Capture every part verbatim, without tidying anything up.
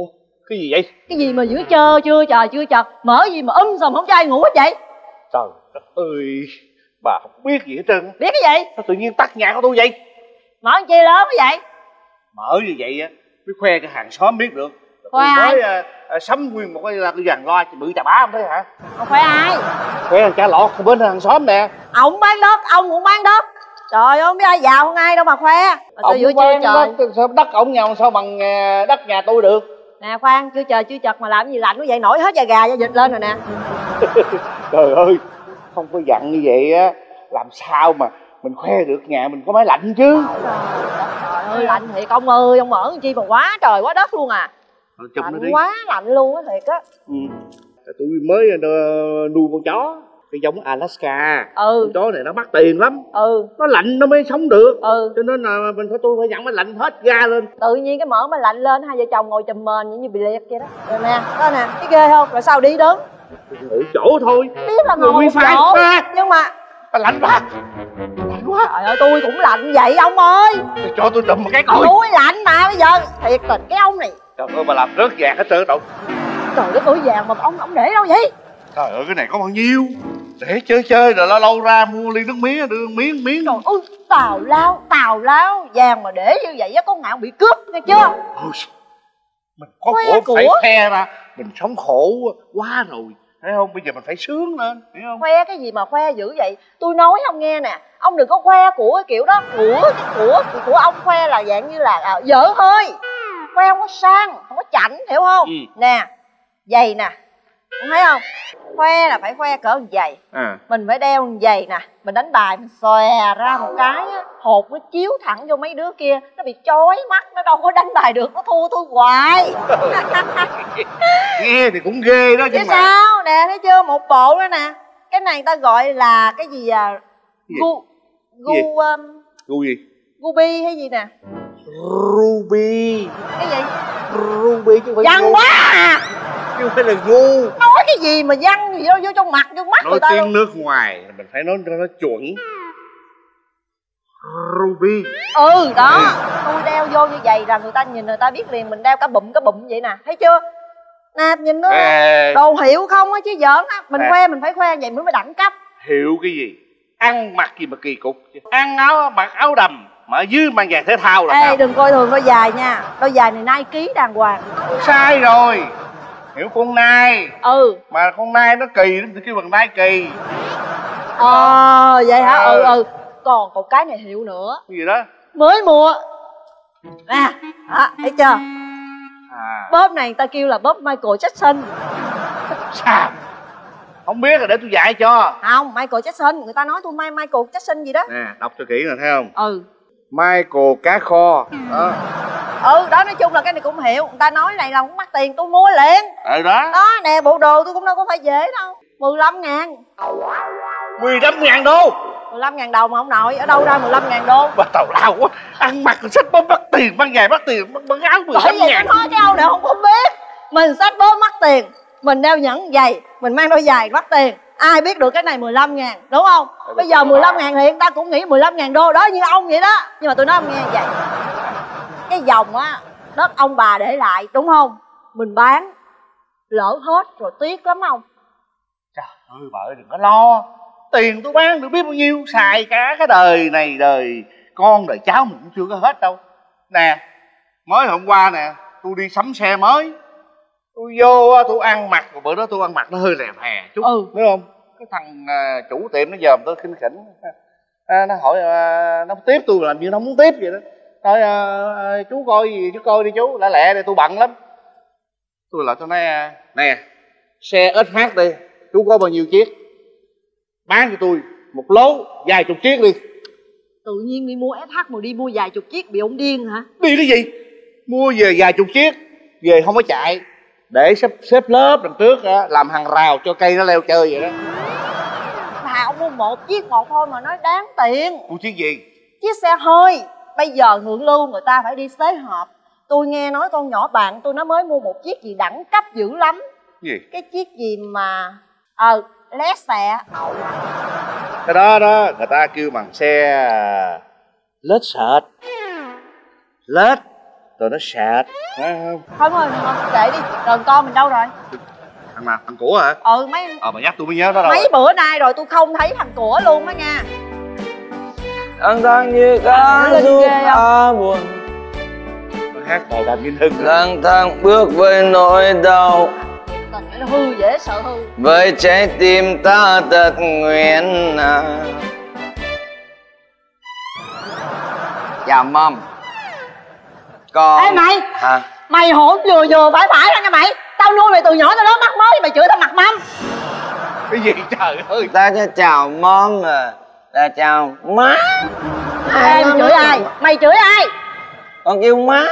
Ủa, cái gì vậy? Cái gì mà giữa chơ chưa trời chưa chật, mở gì mà um sầm không cho ai ngủ hết vậy? Trời đất ơi, bà không biết gì hết trơn. Biết cái gì? Sao tự nhiên tắt nhạc của tôi vậy? Mở làm chi lớn quá vậy? Mở như vậy á, mới khoe cho hàng xóm biết được. Khoe ai? Mới uh, sắm nguyên một cái là cái dàn loa bự chà bá không thấy hả? Không khoe ai? Khoe thằng cha lọt bên hàng xóm nè. Ông bán đất, ông cũng bán đất. Trời ơi, không biết ai giàu không ai đâu mà khoe. Mà sao giữa chưa trời? Đất, sao đất ổng nhau sao bằng đất nhà tôi được? Nè khoan, chưa trời chưa chật mà làm cái gì lạnh quá vậy? Nổi hết da gà da vịt lên rồi nè. Trời ơi, không có dặn như vậy á, làm sao mà mình khoe được nhà mình có máy lạnh chứ. Trời ơi, lạnh thiệt ông ơi, ông ở chi mà quá trời quá đất luôn à. Lạnh đi. Quá lạnh luôn á thiệt á. Ừ, tôi mới nuôi con chó. Cái giống Alaska. Ừ. Con chó này nó mắc tiền lắm. Ừ. Nó lạnh nó mới sống được. Ừ. Cho nên là mình phải tôi phải dặn máy lạnh hết ga lên. Tự nhiên cái mở máy lạnh lên hai vợ chồng ngồi chùm mền như bị liệt vậy đó. Rồi nè, đó nè, cái ghê không? Rồi sao đi đứng? Ngủ chỗ thôi. Biết là ngồi chỗ. À, nhưng mà à, lạnh quá. Lạnh quá. Trời ơi, tôi cũng lạnh vậy ông ơi. Để cho tôi đùm một cái coi. Tôi lạnh mà bây giờ thiệt tình cái ông này. Trời ơi, bà làm rớt vàng hết trơn. Trời đất ơi, vàng mà ông ông để đâu vậy? Trời ơi, cái này có bao nhiêu? Để chơi chơi rồi lâu lâu ra mua ly nước mía đưa miếng miếng. Trời ơi, tào lao tào lao, vàng mà để như vậy á có ngạo bị cướp nghe chưa. Ừ. Mình có của, của phải khoe ra, mình sống khổ quá rồi thấy không, bây giờ mình phải sướng lên hiểu không. Khoe cái gì mà khoe dữ vậy? Tôi nói ông nghe nè, ông đừng có khoe của cái kiểu đó. Của cái của của ông khoe là dạng như là à, dở hơi, khoe không có sang không có chảnh hiểu không. Ừ. Nè giày nè ông thấy không, khoe là phải khoe cỡ giày. À, mình phải đeo giày nè, mình đánh bài mình xòe ra một cái hột nó chiếu thẳng vô mấy đứa kia nó bị chói mắt, nó đâu có đánh bài được, nó thua tôi hoài. Nghe thì cũng ghê đó chứ mà. Sao nè thấy chưa, một bộ đó nè, cái này người ta gọi là cái gì à, gu gu gu gì ruby hay gì nè. Ruby cái gì? Ruby chứ không phải văn quá à. Chứ không phải là gu. Nói cái gì mà văn gì đó vô trong mặt vô mắt nói người ta. Nói tiếng nước ngoài mình phải nói cho nó chuẩn. Ruby. Ừ đó. Ừ. Tôi đeo vô như vậy là người ta nhìn người ta biết liền, mình đeo cả bụm cả bụm vậy nè thấy chưa. Nè nhìn nó à, đồ hiểu không á chứ giỡn á. Mình à, khoe mình phải khoe vậy mới mới đẳng cấp. Hiểu cái gì? Ăn mặc gì mà kỳ cục. Ăn áo mặc áo đầm mà dưới mang giày thể thao là. Ê sao? Đừng coi thường đôi giày nha, đôi giày này Nike đàng hoàng. Sai rồi. Hiểu con nai. Ừ. Mà con nai nó kỳ lắm, tôi kêu bằng nai kỳ. Ờ à, vậy hả? À, ừ ừ. Còn cậu cái này hiệu nữa. Cái gì đó? Mới mua. Nè, đó, thấy chưa? À, bóp này người ta kêu là bóp Michael Jackson. Sao? Không biết rồi để tôi dạy cho. Không, Michael Jackson, người ta nói tôi mai Michael Jackson gì đó. Nè, đọc cho kỹ rồi thấy không? Ừ. Michael cá kho. Đó. Ừ đó, nói chung là cái này cũng hiểu, người ta nói này là cũng mắc tiền tôi mua liền. Ừ đó. Đó nè, bộ đồ tôi cũng đâu có phải dễ đâu. Mười lăm ngàn. Mười lăm ngàn đô. Mười lăm ngàn đồng mà ông nội, ở đâu ra mười lăm ngàn đô? Bà tào lao quá, ăn mặc sách bóp bắt tiền, ban ngày bắt tiền, bắt áo mười lăm ngàn. Nói cái ông này không có biết. Mình sách bóp mắc tiền, mình đeo nhẫn giày, mình mang đôi giày mắc tiền. Ai biết được cái này mười lăm ngàn đúng không? Bây giờ mười lăm ngàn thì người ta cũng nghĩ mười lăm ngàn đô đó, như ông vậy đó. Nhưng mà tôi nói ông nghe vậy, cái dòng á, đất ông bà để lại đúng không? Mình bán lỡ hết rồi tiếc lắm không? Trời ơi bà ơi đừng có lo, tiền tôi bán được biết bao nhiêu, xài cả cái đời này đời con đời cháu mình cũng chưa có hết đâu. Nè, mới hôm qua nè, tôi đi sắm xe mới, tôi vô tôi ăn mặc, bữa đó tôi ăn mặc nó hơi rè rè chút. Ừ. Đúng không? Cái thằng uh, chủ tiệm nó dòm tôi khinh khỉnh, à, nó hỏi uh, nó tiếp tôi làm như nó muốn tiếp vậy đó. Thôi à, chú coi gì chú coi đi chú, lẹ lẹ đây tôi bận lắm. Tôi lại tôi nói nè, xe ét hát đi, chú có bao nhiêu chiếc? Bán cho tôi một lố vài chục chiếc đi. Tự nhiên đi mua ét hát mà đi mua vài chục chiếc bị ông điên hả? Đi cái gì? Mua về vài chục chiếc, về không có chạy, để xếp xếp lớp đằng trước đó, làm hàng rào cho cây nó leo chơi vậy đó. Mà ông mua một chiếc một thôi mà nói đáng tiền. Mua chiếc gì? Chiếc xe hơi. Bây giờ ngượng lưu người ta phải đi xế họp. Tôi nghe nói con nhỏ bạn tôi nó mới mua một chiếc gì đẳng cấp dữ lắm. Gì? Cái chiếc gì mà ờ à, lé xẹ. Cái đó đó người ta kêu bằng xe lết sệt. Lết rồi nó sạch, phải không? Thôi mọi người kệ đi, rồi con mình đâu rồi? Thằng nào? Thằng của hả? Ừ mấy. Ờ mà nhắc tôi mới nhớ đó đâu. Mấy rồi. Bữa nay rồi tôi không thấy thằng của luôn đó nha. Anh đang như cá rút á buồn. Tôi hát bài đàn Minh Hưng. Lang thang bước với nỗi đau. Tình hư dễ sợ hư. Với trái tim ta tật nguyện à. Dạ mâm. Con. Ê mày. Hả? Mày hổn vừa vừa phải phải ra nha mày. Tao nuôi mày từ nhỏ tới lớn mắc mới mày chửi tao mặt mâm. Cái gì trời ơi. Ta cho chào mâm à. Ta chào má. Ê mày chửi ai? Mày chửi ai? Con kêu má.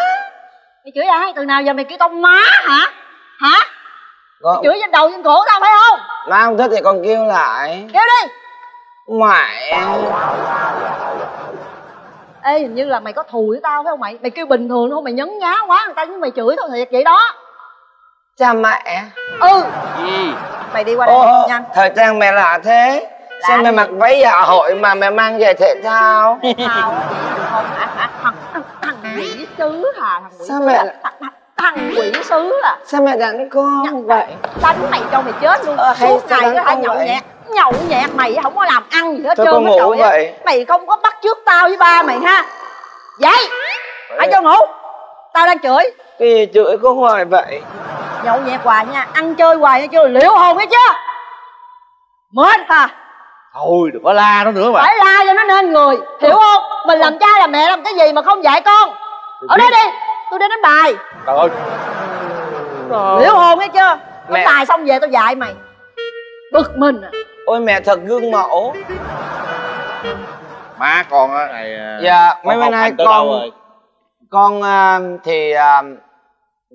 Mày chửi ai? Từ nào giờ mày kêu tao má hả? Hả? Con... Chửi trên đầu trên cổ tao phải không? Má không thích thì con kêu lại. Kêu đi. Mày. Ê hình như là mày có thù với tao phải không mày? Mày kêu bình thường thôi, mày nhấn nhá quá người ta nhưng mày chửi tao thiệt vậy đó. Cha mẹ. Ừ. Gì? Mày đi qua đây. Ô, nhanh. Thời trang mẹ lạ thế. Lạ sao mày mặc váy dạ hội mà mày mang về thể thao? Thể thao không hả? Hả? Thằng thằng quỷ sứ hả? Thằng quỷ sao sứ mẹ? Hả? Thằng quỷ sứ à? Sao mày đánh con Nhắc vậy? Đánh mày cho mày chết luôn. Ờ, hay suốt ngày cứ nhậu vậy? nhẹt nhậu nhẹt mày không có làm ăn gì hết trơn hết trội vậy. Mày không có bắt trước tao với ba mày ha. Vậy hãy cho ngủ. Tao đang chửi. Cái gì chửi có hoài vậy? Nhậu nhẹt hoài nha, ăn chơi hoài nha, chưa liễu hồn hết chứ. Mệt à. Thôi đừng có la nó nữa mà. Phải la cho nó nên người, hiểu không? Mình làm cha làm mẹ làm cái gì mà không dạy con. Ở đây đi, tôi đi đánh bài. Trời ơi. Liễu hồn hết chưa? Đánh bài xong về tao dạy mày. Bực mình à. Ôi mẹ thật gương mẫu. Má con á này. Dạ mấy bữa nay con con thì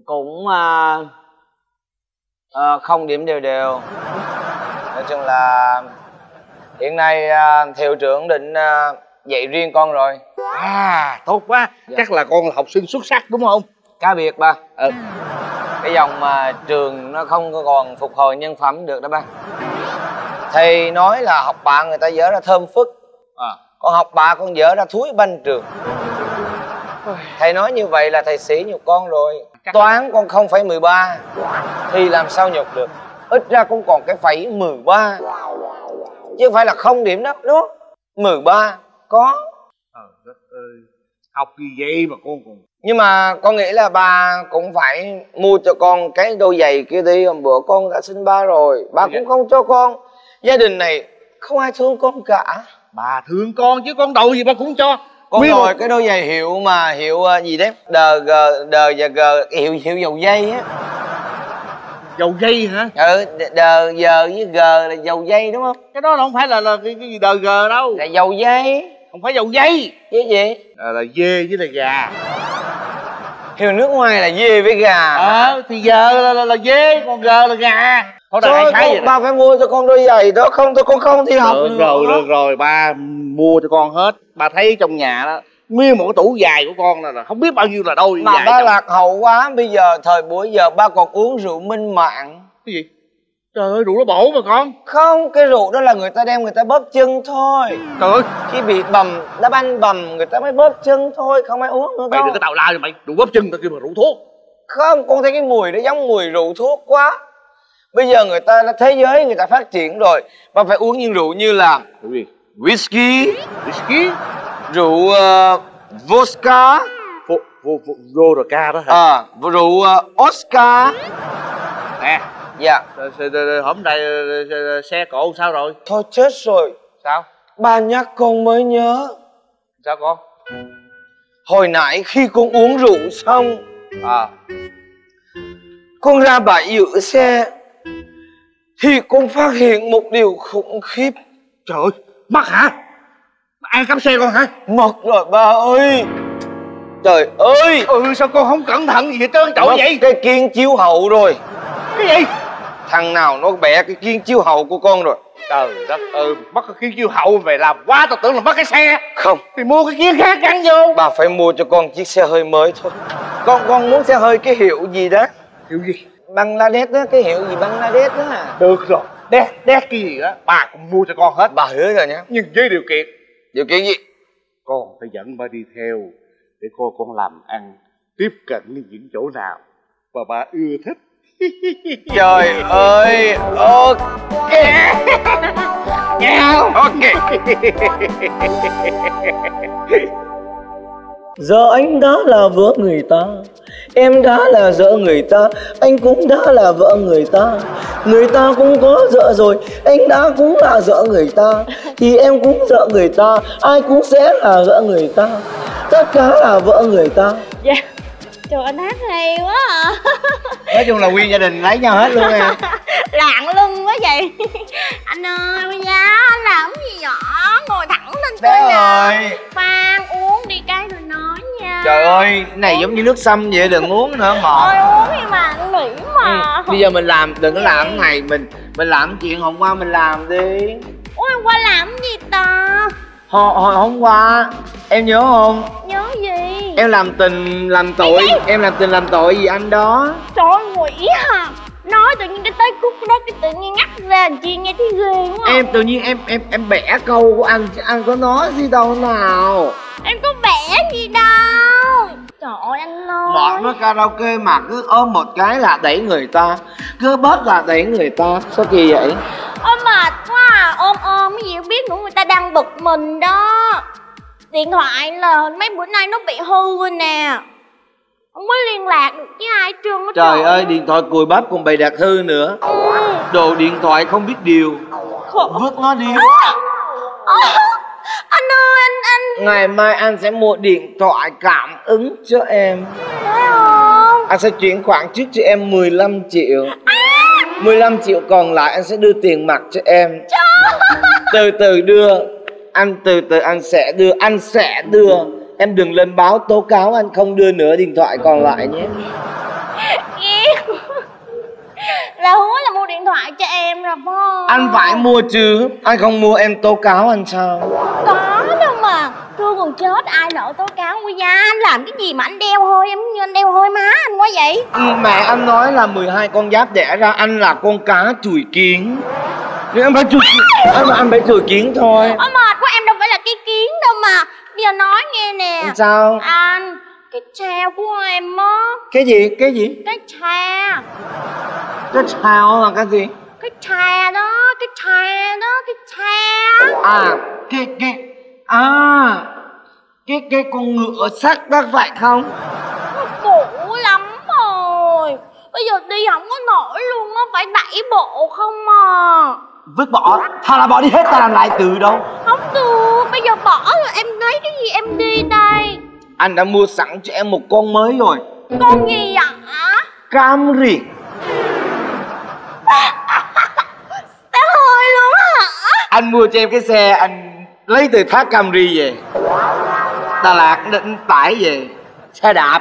cũng không điểm đều đều. Nói chung là hiện nay hiệu trưởng định dạy riêng con rồi. À tốt quá. Chắc là con là học sinh xuất sắc đúng không? Cá biệt ba. Ừ. Cái dòng mà trường nó không còn phục hồi nhân phẩm được đó ba. Thầy nói là học bạ người ta dở ra thơm phức à. Con học bạ con dở ra thúi banh trường. Thầy nói như vậy là thầy sỉ nhục con rồi. Chắc toán là... con không phải mười ba thì làm sao nhục được. Ít ra cũng còn cái phẩy mười ba chứ phải là không điểm đó đúng không? mười ba có. Trời đất ơi. Học gì vậy mà con còn. Nhưng mà con nghĩ là bà cũng phải mua cho con cái đôi giày kia đi. Hôm bữa con đã xin ba rồi. Ba cũng không cho con. Gia đình này không ai thương con cả. Bà thương con chứ con đầu gì bà cũng cho. Con biết rồi, cái đôi giày hiệu mà hiệu gì đấy? Đờ gờ đờ và gờ hiệu hiệu dầu dây á. Dầu dây hả? Ừ, đờ giờ với gờ là dầu dây đúng không? Cái đó không phải là, là cái, cái gì đờ gờ đâu. Là dầu dây. Không phải dầu dây. Chứ gì? À, là dê với là gà. Hiểu nước ngoài là dê với gà. Ờ à, thì giờ là, là, là dê, còn giờ là gà. Thôi đại khái vậy. Ba phải mua cho con đôi giày đó, không tôi con không thi học. Được, được rồi, được rồi, ba mua cho con hết. Ba thấy trong nhà đó nguyên một cái tủ giày của con là, là không biết bao nhiêu là đôi. Mà ba trong... lạc hậu quá, bây giờ thời buổi giờ ba còn uống rượu minh mạng. Cái gì? Trời ơi, rượu nó bổ mà con. Không, cái rượu đó là người ta đem người ta bóp chân thôi. Trời ơi. Khi bị bầm, đá banh bầm người ta mới bóp chân thôi, không ai uống nữa. Mày đừng có tào lao cho mày, rượu bóp chân tao kêu mà rượu thuốc. Không, con thấy cái mùi nó giống mùi rượu thuốc quá. Bây giờ người ta, thế giới người ta phát triển rồi. Mà phải uống những rượu như là whisky, whisky, rượu uh, vodka. Vô, vô, vô, vô rồi ca đó hả? À, rượu uh, Oscar. Nè. Dạ. Hôm nay xe cộ sao rồi? Thôi chết rồi. Sao? Ba nhắc con mới nhớ. Sao con? Hồi nãy khi con uống rượu xong à, con ra bãi giữ xe thì con phát hiện một điều khủng khiếp. Trời ơi, mất hả? Ai cắm xe con hả? Mất rồi ba ơi. Trời ơi. Ừ sao con không cẩn thận gì hết trơn trời vậy? Cái kiên chiếu hậu rồi. Cái gì? Thằng nào nó bẻ cái kiên chiếu hậu của con rồi. Trời đất ơi, mất cái kiên chiếu hậu về làm quá, tao tưởng là mất cái xe. Không. Thì mua cái kiếng khác gắn vô. Bà phải mua cho con chiếc xe hơi mới thôi. Con con muốn xe hơi cái hiệu gì đó. Hiệu gì? Bangladesh đó, cái hiệu gì Bangladesh đó à. Được rồi, đét, đét cái gì đó, bà cũng mua cho con hết. Bà hứa rồi nha. Nhưng với điều kiện. Điều kiện gì? Con phải dẫn bà đi theo để cô con làm ăn tiếp cận những chỗ nào mà bà ưa thích. Trời ơi, ok. Nhau. Ok. Giờ anh đã là vợ người ta, em đã là vợ người ta, anh cũng đã là vợ người ta. Người ta cũng có vợ rồi, anh đã cũng là vợ người ta, thì em cũng vợ người ta, ai cũng sẽ là vợ người ta. Tất cả là vợ người ta. Yeah. Trời, anh hát hay quá à. Nói chung là nguyên gia đình lấy nhau hết luôn em. Lạng lưng quá vậy. Anh ơi, bây giờ anh làm gì nhỏ, ngồi thẳng lên thế rồi. Phan uống đi cái rồi nói nha. Trời ơi, cái này giống như nước sâm vậy, đừng uống nữa ngọt. Thôi uống đi mà, anh lỉ mà. Bây giờ mình làm, đừng có làm cái này, mình mình làm chuyện hôm qua mình làm đi. Ôi, hôm qua làm gì ta? Hồi hôm qua, em nhớ không? Nhớ gì? Em làm tình làm tội, em làm tình làm tội gì anh đó. Trời ơi, quỷ hả? Nói tự nhiên cái tới khúc đó cái tự nhiên ngắt ra chi nghe thấy ghê quá. Em tự nhiên em em em bẻ câu của anh, anh có nói gì đâu nào. Em có bẻ gì đâu. Trời ơi anh ơi. Bọn nó karaoke mà cứ ôm một cái là đẩy người ta, cứ bớt là đẩy người ta, sao kỳ vậy? Ôi mệt quá à, ôm ôm cái gì không biết nữa, người ta đang bực mình đó. Điện thoại là mấy bữa nay nó bị hư rồi nè, không có liên lạc được với ai hết trơn. Trời ơi, điện thoại cùi bắp còn bày đặt hư nữa. Ừ. Đồ điện thoại không biết điều. Khổ. Vứt nó đi. À. À. Anh ơi, anh, anh ngày mai anh sẽ mua điện thoại cảm ứng cho em. Đấy không? Anh sẽ chuyển khoản trước cho em mười lăm triệu. À. mười lăm triệu còn lại anh sẽ đưa tiền mặt cho em. Trời. Từ từ đưa. Anh từ từ anh sẽ đưa, anh sẽ đưa. Em đừng lên báo tố cáo anh không đưa nữa điện thoại còn lại nhé. Yêu. Là hứa là mua điện thoại cho em rồi phải không? Anh phải mua chứ, anh không mua em tố cáo anh sao? Có đâu mà, tôi còn chết ai nỡ tố cáo quý gia. Anh làm cái gì mà anh đeo hôi, em như anh đeo hôi má anh quá vậy. Mẹ anh nói là mười hai con giáp đẻ ra anh là con cá chùi kiến. Nên em phải chùi kiến, anh, anh phải chùi kiến thôi. Ôi mệt quá, em đâu phải là cái kiến đâu mà. Bây giờ nói nghe nè. Sao? Anh, cái treo của em á. Cái gì? Cái gì? Cái treo. Cái treo là cái gì? Cái treo đó, cái treo đó, cái treo. À, cái, cái, à, cái, cái con ngựa sắt đó vậy không? Cũ lắm rồi, bây giờ đi không có nổi luôn á, phải đẩy bộ không à. Vứt bỏ, thôi là bỏ đi hết, ta làm lại từ đâu. Không được, bây giờ bỏ rồi em lấy cái gì em đi đây. Anh đã mua sẵn cho em một con mới rồi. Con gì ạ? Camry. Sẽ hơi luôn hả? Anh mua cho em cái xe, anh lấy từ Thác Camry về Đà Lạt định tải về. Xe đạp,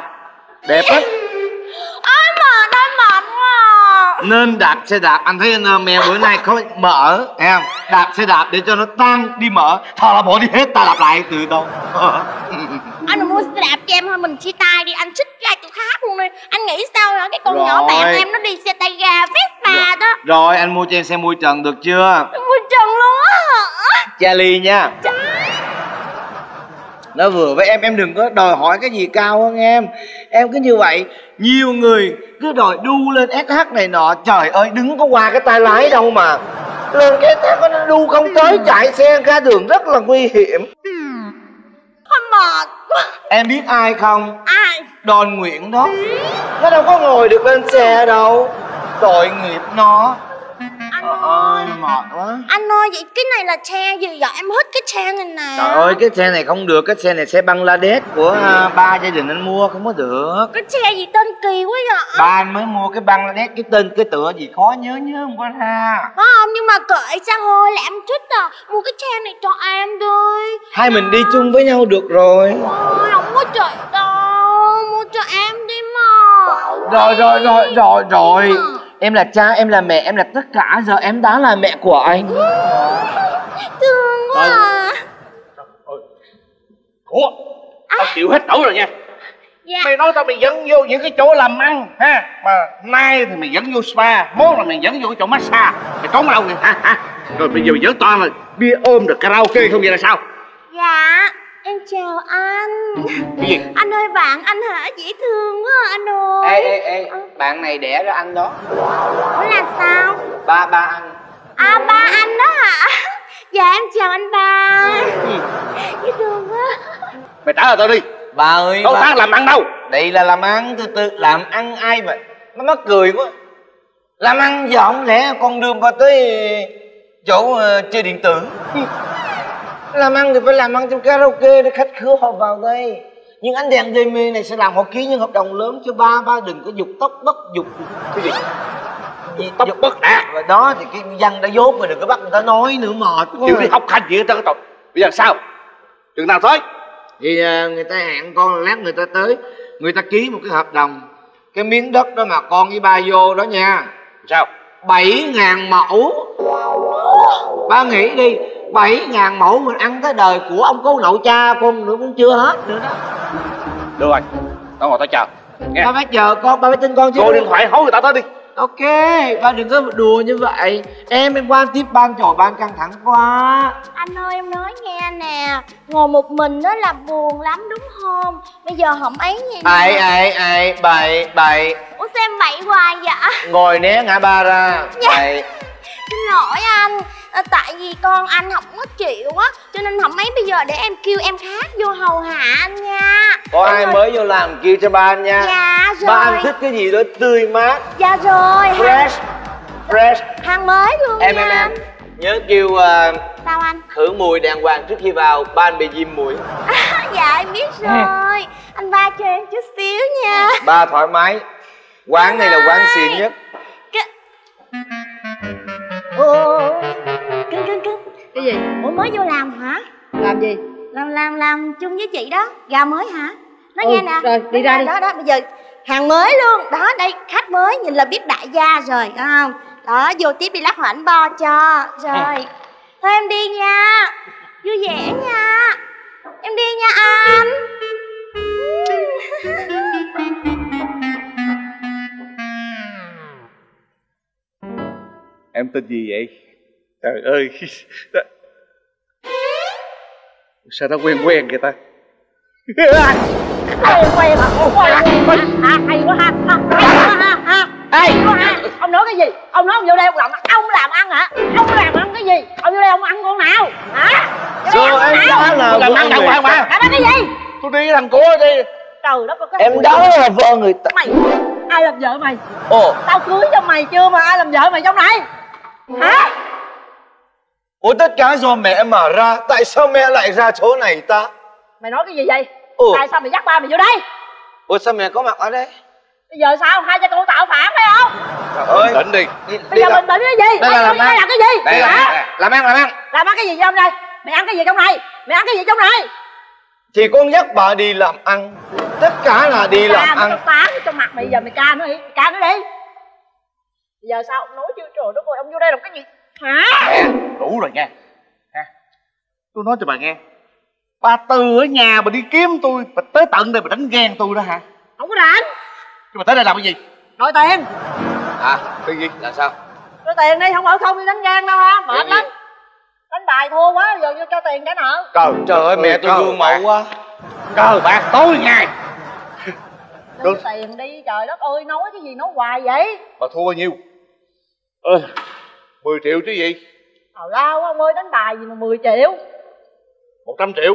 đẹp hết. Ôi mệt, ôi mệt quá. Nên đạp xe đạp, anh thấy anh mèo bữa nay có mở, thấy không? Đạp xe đạp để cho nó tan đi mở. Thôi là bỏ đi hết, ta đạp lại từ đâu. Anh mà mua xe đạp cho em thôi mình chia tay đi, anh xích ra chỗ khác luôn đi. Anh nghĩ sao hả? Cái con rồi. Nhỏ bạn em nó đi xe tay ga Vespa đó. Rồi anh mua cho em xe mui trần được chưa? Mui trần luôn á hả? Charlie nha. Trời. Nó vừa với em, em đừng có đòi hỏi cái gì cao hơn em. Em cứ như vậy, nhiều người cứ đòi đu lên ét hát này nọ. Trời ơi, đứng có qua cái tay lái đâu mà. Lên cái ét hát nó đu không tới, chạy xe ra đường rất là nguy hiểm. Mệt quá. Em biết ai không? Ai? Đòn Nguyễn đó. Nó đâu có ngồi được lên xe đâu. Tội nghiệp nó. Anh ơi, mệt quá. Anh ơi, vậy cái này là xe gì vậy? Em hết cái xe này nè. Trời ơi, cái xe này không được. Cái xe này xe Bangladesh của uh, ba gia đình anh mua, không có được. Cái xe gì tên kỳ quá vậy? Ba anh mới mua cái Bangladesh, cái tên cái tựa gì khó nhớ nhớ không có ra. Không, nhưng mà cởi xa hơi là em thích à. Mua cái xe này cho em đi. Hai mình đi chung với nhau được rồi. Ôi, không có trời đâu. Mua cho em đi mà. Rồi, rồi, rồi, rồi, rồi. Em là cha, em là mẹ, em là tất cả. Giờ em đã là mẹ của anh. Thương quá à. Ủa, à. Tao chịu hết đủ rồi nha. Dạ. Mày nói tao mày dẫn vô những cái chỗ làm ăn ha. Mà nay thì mày dẫn vô spa, mốt là mày dẫn vô cái chỗ massage. Mày trốn đâu kìa hả? Rồi bây giờ mày dẫn toàn là bia ôm được karaoke không vậy là sao? Dạ. Em chào anh. Cái gì? Anh ơi bạn, anh hả, dễ thương quá anh ơi. Ê ê ê, à. Bạn này đẻ ra anh đó. Ủa là sao? Ba ba anh. À ba anh đó hả? Dạ em chào anh ba. Dễ thương quá. Mày trả lời tao đi. Bà ơi. Đâu ba... làm ăn đâu. Đây là làm ăn, từ từ làm ăn ai mà nó mắc cười quá. Làm ăn giờ không lẽ con đường vào tới chỗ uh, chơi điện tử. Làm ăn thì phải làm ăn trong karaoke để khách khứa họ vào đây. Nhưng ánh đèn đê mê này sẽ làm họ ký những hợp đồng lớn. Chứ ba ba đừng có dục tóc bất dục. Cái gì? Gì tóc dục bất à? Và đó thì cái dân đã dốt rồi, đừng có bắt người ta nói nữa mệt quá. Chịu đi, học hành gì người ta có tội. Bây giờ sao? Chừng nào tới? Thì uh, người ta hẹn con lát người ta tới. Người ta ký một cái hợp đồng. Cái miếng đất đó mà con với ba vô đó nha. Sao? bảy ngàn mẫu. Ba nghĩ đi, bảy ngàn mẫu mình ăn tới đời của ông cố nội cha con nữa cũng chưa hết nữa đó. Được rồi, tao ngồi tao chờ nghe. Ba phải chờ con, ba phải tin con chứ. Cô điện thoại hối người ta tới đi. Ok, ba đừng có đùa như vậy. Em em qua tiếp ban, trời ban căng thẳng quá. Anh ơi em nói nghe nè, ngồi một mình đó là buồn lắm đúng không? Bây giờ hổng ấy nha. Ai ai ai bậy bậy. Ủa sao em bậy hoài vậy? Ngồi né ngã ba ra. Dạ. Bậy. Xin lỗi anh, à, tại vì con anh không có chịu á, cho nên không mấy bây giờ để em kêu em khác vô hầu hạ anh nha. Có em ai rồi... mới vô làm kêu cho ba anh nha. Dạ rồi. Ba anh thích cái gì đó tươi mát. Dạ rồi. Fresh. Fresh. Hàng mới luôn em, nha em, em. Nhớ kêu uh, sao anh? Khử mùi đàng hoàng trước khi vào, ba anh bị viêm mũi. À, dạ em biết rồi. Ừ. Anh ba cho em chút xíu nha. Ba thoải mái. Quán anh này ơi, là quán xịn nhất. Cái... Ồ, cưng cưng cưng. Cái gì? Ủa mới vô làm hả? Làm gì? Làm làm làm chung với chị đó. Gà mới hả? Nói ừ, nghe nè. Rồi đi ra đi. Đó đó, bây giờ hàng mới luôn. Đó đây, khách mới nhìn là biết đại gia rồi, đúng không? Đó, vô tiếp đi, lát hoảnh bo cho. Rồi. Thôi em đi nha. Vui vẻ nha. Em đi nha anh. Em tên gì vậy? Trời ơi. Sao nó quen quen kìa ta. Hay quen hả? Hay quá ha. Ông nói cái gì? Ông nói ông vô đây ông làm ăn. Ông làm ăn hả? Ông làm ăn cái gì? Ông vô đây ông ăn con nào? Hả? Vô em đó là làm ăn đàng hoàng mà. Làm ăn cái gì? Tôi đi thằng của đi. Trời đất ơi. Em đó là vợ người ta. Mày ai làm vợ mày? Ồ. Tao cưới cho mày chưa mà ai làm vợ mày trong này? Hả? Ủa tất cả do mẹ mà ra, tại sao mẹ lại ra chỗ này ta? Mày nói cái gì vậy? Ừ. Tại sao mày dắt ba mày vô đây? Ủa sao mẹ có mặt ở đây? Bây giờ sao? Hai cha con tạo phản phải không? Trời ơi. Bình tĩnh đi. đi Bây đi giờ bình tĩnh cái gì? Đây là làm ăn. Làm cái gì? Đây là làm ăn, làm ăn. Làm ăn cái gì trong đây? Mày ăn cái gì trong này? Mày ăn cái gì trong này? Thì con dắt bà đi làm ăn. Tất cả là đi làm ăn. Tao tán trong mặt mày, giờ mày ca nó đi, ca nó đi. Bây giờ sao ông nói chưa? Trời đất ơi, ông vô đây làm cái gì? Hả? Mẹ, đủ rồi nha. Ha. Tôi nói cho bà nghe. Bà từ ở nhà bà đi kiếm tôi, bà tới tận đây bà đánh ghen tôi đó hả? Không có đánh. Chứ bà tới đây làm cái gì? Đòi tiền. À, tiền gì? Là sao? Đòi tiền đi, không ở không đi đánh ghen đâu ha, mệt lắm. Đánh bài thua quá, giờ vô cho tiền trả nợ. Trời, trời ơi, mẹ tôi gương mẫu quá. Cờ bạc tối ngày. Đưa tiền đi, trời đất ơi, nói cái gì nói hoài vậy? Bà thua bao nhiêu? Ơ, mười triệu chứ gì? Tào lao ông ơi, đánh bài gì mà mười triệu? một trăm triệu.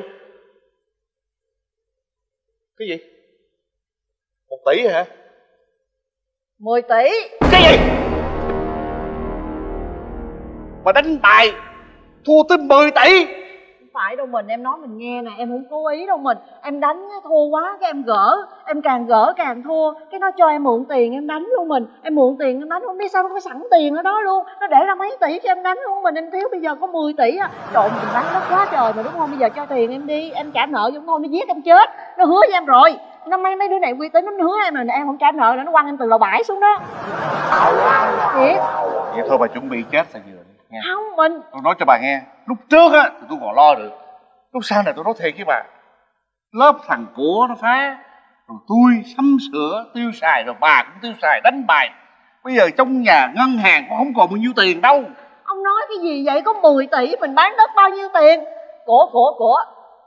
Cái gì? một tỷ hả? mười tỷ. Cái gì? Mà đánh bài thua tới mười tỷ. Không phải đâu mình, em nói mình nghe nè, em không cố ý đâu mình. Em đánh thua quá cái em gỡ, em càng gỡ càng thua. Cái nó cho em mượn tiền em đánh luôn mình. Em mượn tiền em đánh, không biết sao nó có sẵn tiền ở đó luôn. Nó để ra mấy tỷ cho em đánh luôn mình, em thiếu bây giờ có mười tỷ á. Trộn mình đánh nó quá trời mà đúng không? Bây giờ cho tiền em đi, em trả nợ cho nó, nó giết em chết. Nó hứa với em rồi. Nó mấy mấy đứa này uy tín nó hứa em mà em không trả nợ nữa nó quăng em từ lầu bãi xuống đó. Thiệt. Vậy thôi bà chuẩn bị chết sao vừa. Nghe. Không mình. Tôi nói cho bà nghe, lúc trước á thì tôi còn lo được, lúc sau này tôi nói thiệt với bà, lớp thằng của nó phá rồi, tôi sắm sửa tiêu xài rồi bà cũng tiêu xài đánh bài, bây giờ trong nhà ngân hàng cũng không còn bao nhiêu tiền đâu. Ông nói cái gì vậy? Có mười tỷ mình bán đất bao nhiêu tiền? Của của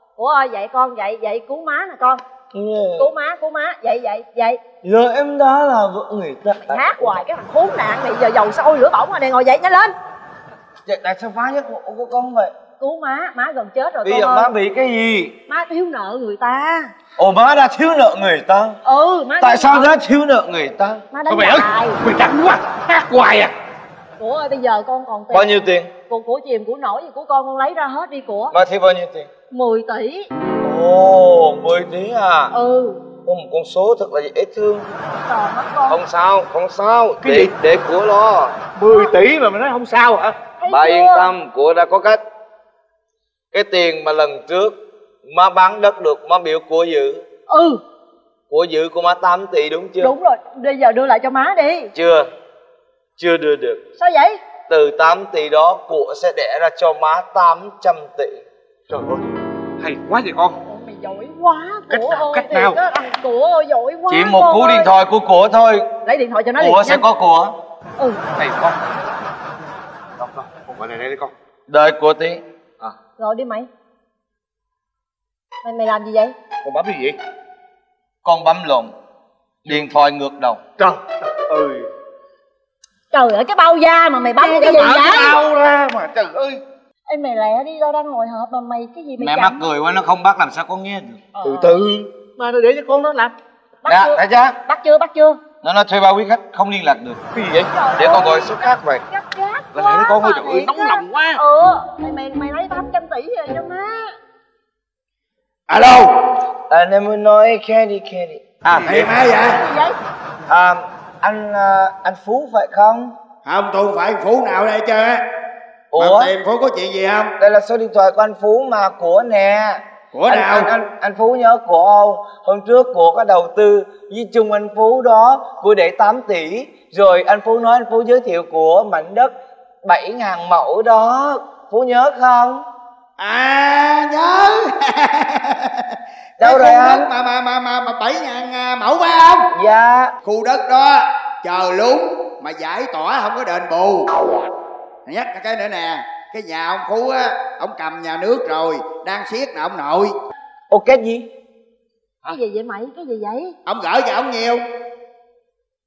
của Ủa ơi, vậy con, vậy, vậy cứu má nè con. Yeah. Cứu má, cứu má, vậy, vậy, vậy. Giờ em đã là vợ người ta. Hát hoài cái thằng khốn nạn này, giờ dầu sao ôi lửa bỏng rồi này, ngồi dậy nhanh lên. Vậy tại sao phá giấc ngủ của con vậy? Cứu má, má gần chết rồi. Bây giờ má bị cái gì? Má thiếu nợ người ta. Ồ, má đã thiếu nợ người ta. Ừ, má. Tại sao má thiếu nợ người ta? Má đánh hoài. Mày đánh quá, hát hoài à. Của ơi, bây giờ con còn tiền. Bao nhiêu tiền? Của, của chìm, của nổi gì của con, con lấy ra hết đi của. Má thiếu bao nhiêu tiền? mười tỷ. Ồ, mười tỷ à? Ừ. Có một con số thật là dễ thương. Trời mất con. Không sao, không sao. Cái để, gì? Để của lo. mười tỷ mà mày nói không sao hả? Thấy bà chưa? Yên tâm, của đã có cách. Cái tiền mà lần trước má bán đất được, má biểu của dự. Ừ. Của dự của má tám tỷ đúng chưa? Đúng rồi, bây giờ đưa lại cho má đi. Chưa, chưa đưa được. Sao vậy? Từ tám tỷ đó, của sẽ đẻ ra cho má tám trăm tỷ. Trời ơi, hay quá vậy con. Ủa, mày giỏi quá, của ơi. Cách nào? Của ơi, giỏi quá. Chỉ một cú điện thoại của của thôi. Lấy điện thoại cho nó liền. Của sẽ có của. Ừ. Hay quá. Đọc rồi, con gọi này đây đi con. Đợi của tí. À. Rồi đi mày. Mày mày làm gì vậy? Con bấm cái gì vậy? Con bấm lộn. Điện thoại ngược đầu. Trời ơi. Trời ơi, cái bao da mà mày bấm cái, cái gì vậy? Cái bao ra mà trời ơi. Ê mày lẹ đi, tao đang ngồi họp mà mày cái gì mày mẹ chẳng? Mắc cười quá, nó không bắt làm sao con nghe được. Ờ. Từ từ. Mà nó để cho con nó làm. Bắt đã, chưa? Đã chưa? Bắt chưa, bắt chưa? Nó nói thuê bao quý khách không liên lạc được. Cái gì vậy? Trời để ơi, con gọi số khác vậy. Là này nó con ơi, trời ơi, nóng lòng quá. Ừ, mày mày mày lấy tám trăm tỷ rồi cho má. Alo. Anh em muốn nói khe đi khe đi. À, thấy má vậy? Vậy? À, anh anh Phú phải không? Không, tôi không phải anh Phú nào đây chứ. Ủa? Tìm Phú có chuyện gì không? Đây là số điện thoại của anh Phú mà của nè. Của anh, nào? Anh, anh, anh Phú nhớ của không? Hôm trước của có đầu tư với chung anh Phú đó, của để tám tỷ. Rồi anh Phú nói anh Phú giới thiệu của mảnh đất bảy ngàn mẫu đó. Phú nhớ không? À nhớ. Đâu rồi anh? Mà mà mà mà, mà bảy ngàn mẫu phải không? Dạ. Khu đất đó chờ lún mà giải tỏa không có đền bù. Nhắc cái nữa nè, cái nhà ông Phú á, ông cầm nhà nước rồi, đang siết nè ông nội. Ô cái gì? Cái gì vậy mày? Cái gì vậy? Ông gửi cho ông nhiều.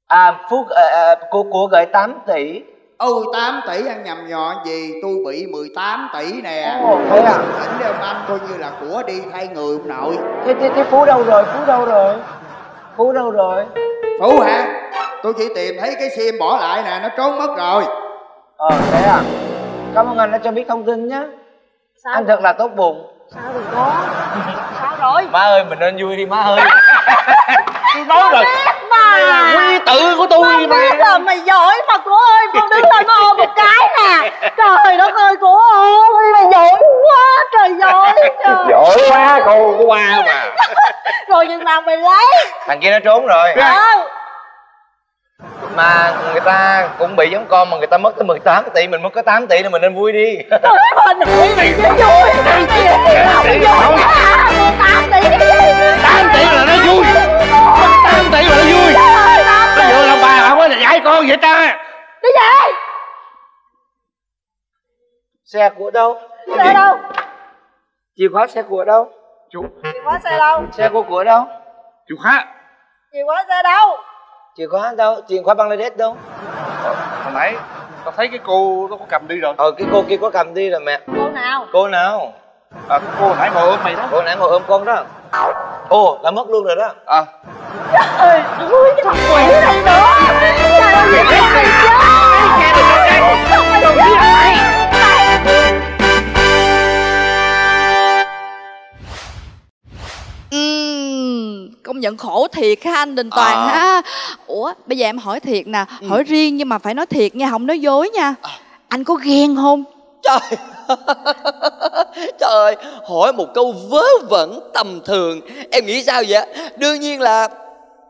À Phú à, của của gửi tám tỷ. Ôi tám tỷ ăn nhầm nhọ gì, tôi bị mười tám tỷ nè. Ồ, thế à? Để ông anh coi như là của đi thay người ông nội. Thế, thế, thế Phú đâu rồi? Phú đâu rồi? Phú đâu rồi? Phú hả? Tôi chỉ tìm thấy cái sim bỏ lại nè, nó trốn mất rồi. Ờ thế à? Cảm ơn anh đã cho biết thông tin nhé. Sao? Anh thật là tốt bụng. Sao được có? Sao rồi? Má ơi mình nên vui đi má ơi. Tôi nói tôi rồi. Mà là quy tự của tôi mà. Biết là mày giỏi mà của ơi, con đứng lên nó ôm một cái nè. Trời đất ơi của ơi, mày giỏi quá, trời giỏi. Trời. Giỏi quá con của qua mà. Rồi nhưng mà mày lấy. Thằng kia nó trốn rồi. Đâu? Mà người ta cũng bị giống con mà người ta mất tới mười tám tỷ, mình mất có tám tỷ là mình nên vui đi. Thôi mình vui mày nó vui. tám tỷ tám tỷ là nó vui. tám tỷ là nó vui. Nó vừa làm bà không có là dạy con vậy ta. Đi về. Xe của đâu? Xe đâu? Chìa khóa xe của đâu? Chìa khóa xe đâu? Xe của của đâu? Chìa khóa. Chìa khóa xe đâu? Chìa khóa đâu? Chìa khóa Bangladesh đâu? Hồi nãy tao thấy cái cô nó có cầm đi rồi. Ờ cái cô kia có cầm đi rồi mẹ. Cô nào? Cô nào? À cái cô nãy ngồi ôm mày đó. Cô nãy ngồi ôm con đó. Ồ là mất luôn rồi đó. À. Trời ơi cái thằng quỷ này nữa. Trời ơi cái thằng này chết. Công nhận khổ thiệt ha anh Đình Toàn à. Ha. Ủa bây giờ em hỏi thiệt nè. Ừ. Hỏi riêng nhưng mà phải nói thiệt nha, không nói dối nha. À. Anh có ghen không? Trời trời ơi, hỏi một câu vớ vẩn tầm thường. Em nghĩ sao vậy? Đương nhiên là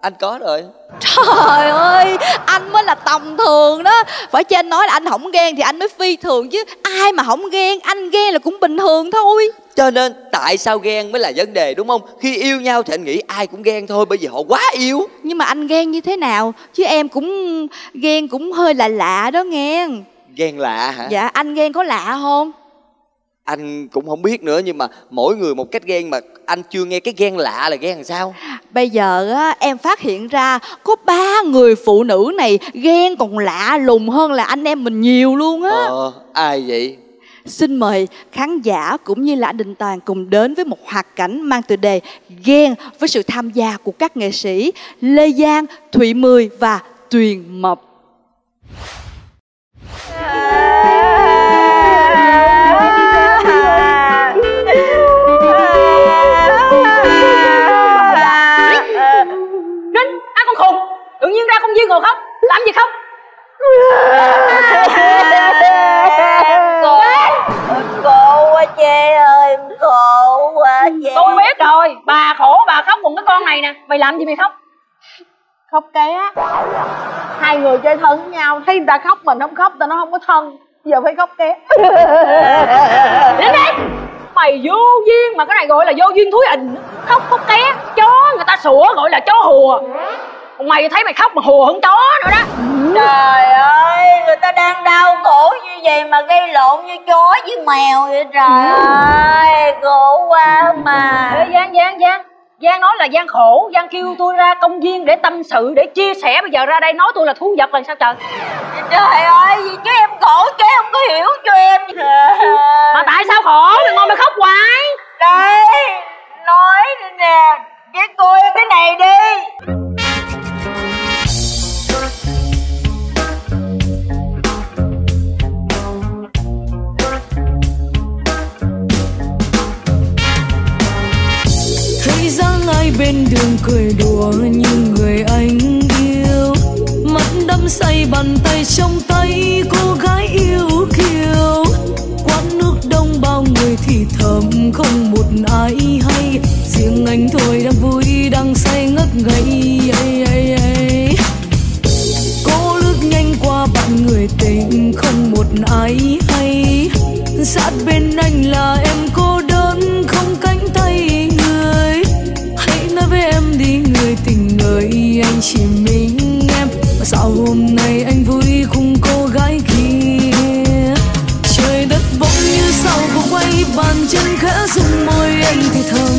anh có rồi. Trời ơi, anh mới là tầm thường đó. Phải trên nói là anh không ghen thì anh mới phi thường chứ. Ai mà không ghen, anh ghen là cũng bình thường thôi. Cho nên tại sao ghen mới là vấn đề đúng không? Khi yêu nhau thì anh nghĩ ai cũng ghen thôi, bởi vì họ quá yêu. Nhưng mà anh ghen như thế nào? Chứ em cũng ghen cũng hơi là lạ đó nghe. Ghen lạ hả? Dạ, anh ghen có lạ không? Anh cũng không biết nữa, nhưng mà mỗi người một cách ghen mà anh chưa nghe cái ghen lạ là ghen làm sao? Bây giờ á, em phát hiện ra có ba người phụ nữ này ghen còn lạ lùng hơn là anh em mình nhiều luôn á. Ờ, ai vậy? Xin mời khán giả cũng như là anh Đình Toàn cùng đến với một hoạt cảnh mang tựa đề Ghen với sự tham gia của các nghệ sĩ Lê Giang, Thụy Mười và Tuyền Mộc. Tự nhiên ra công viên ngồi khóc, làm gì khóc? Cô, cô quá chê ơi, khổ quá chê. Tôi biết rồi, bà khổ bà khóc cùng cái con này nè, mày làm gì mày khóc? Khóc ké. Hai người chơi thân với nhau, thấy người ta khóc mình không khóc, tao nó không có thân, giờ phải khóc ké. Đến đi, mày vô duyên mà cái này gọi là vô duyên thúi ình, khóc khóc ké, chó người ta sủa gọi là chó hùa. Mày thấy mày khóc mà hùa không chó nữa đó. Trời ơi, người ta đang đau khổ như vậy mà gây lộn như chó với mèo vậy trời ơi, khổ quá mà. Ê, Giang, Giang, Giang Giang nói là Giang khổ, Giang kêu tôi ra công viên để tâm sự, để chia sẻ, bây giờ ra đây nói tôi là thú vật rồi sao trời. Trời ơi, vì chứ em khổ chứ không có hiểu cho em. Mà tại sao khổ, mày ngồi mày khóc hoài. Đây, nói đi nè, với tôi cái này đi. Dáng ai bên đường cười đùa như người anh yêu, mắt đắm say bàn tay trong tay cô gái yêu kiều. Quán nước đông bao người thì thầm không một ai hay, riêng anh thôi đang vui đang say ngất ngây. Cô lướt nhanh qua bạn người tình không một ai hay, sát bên anh là em cô đơn không cánh tay người. Nói với em đi người tình ơi, anh chỉ mình em mà sao hôm nay anh vui cùng cô gái kia. Trời đất bỗng như sao cô quay, bàn chân khẽ rung môi anh thì thầm,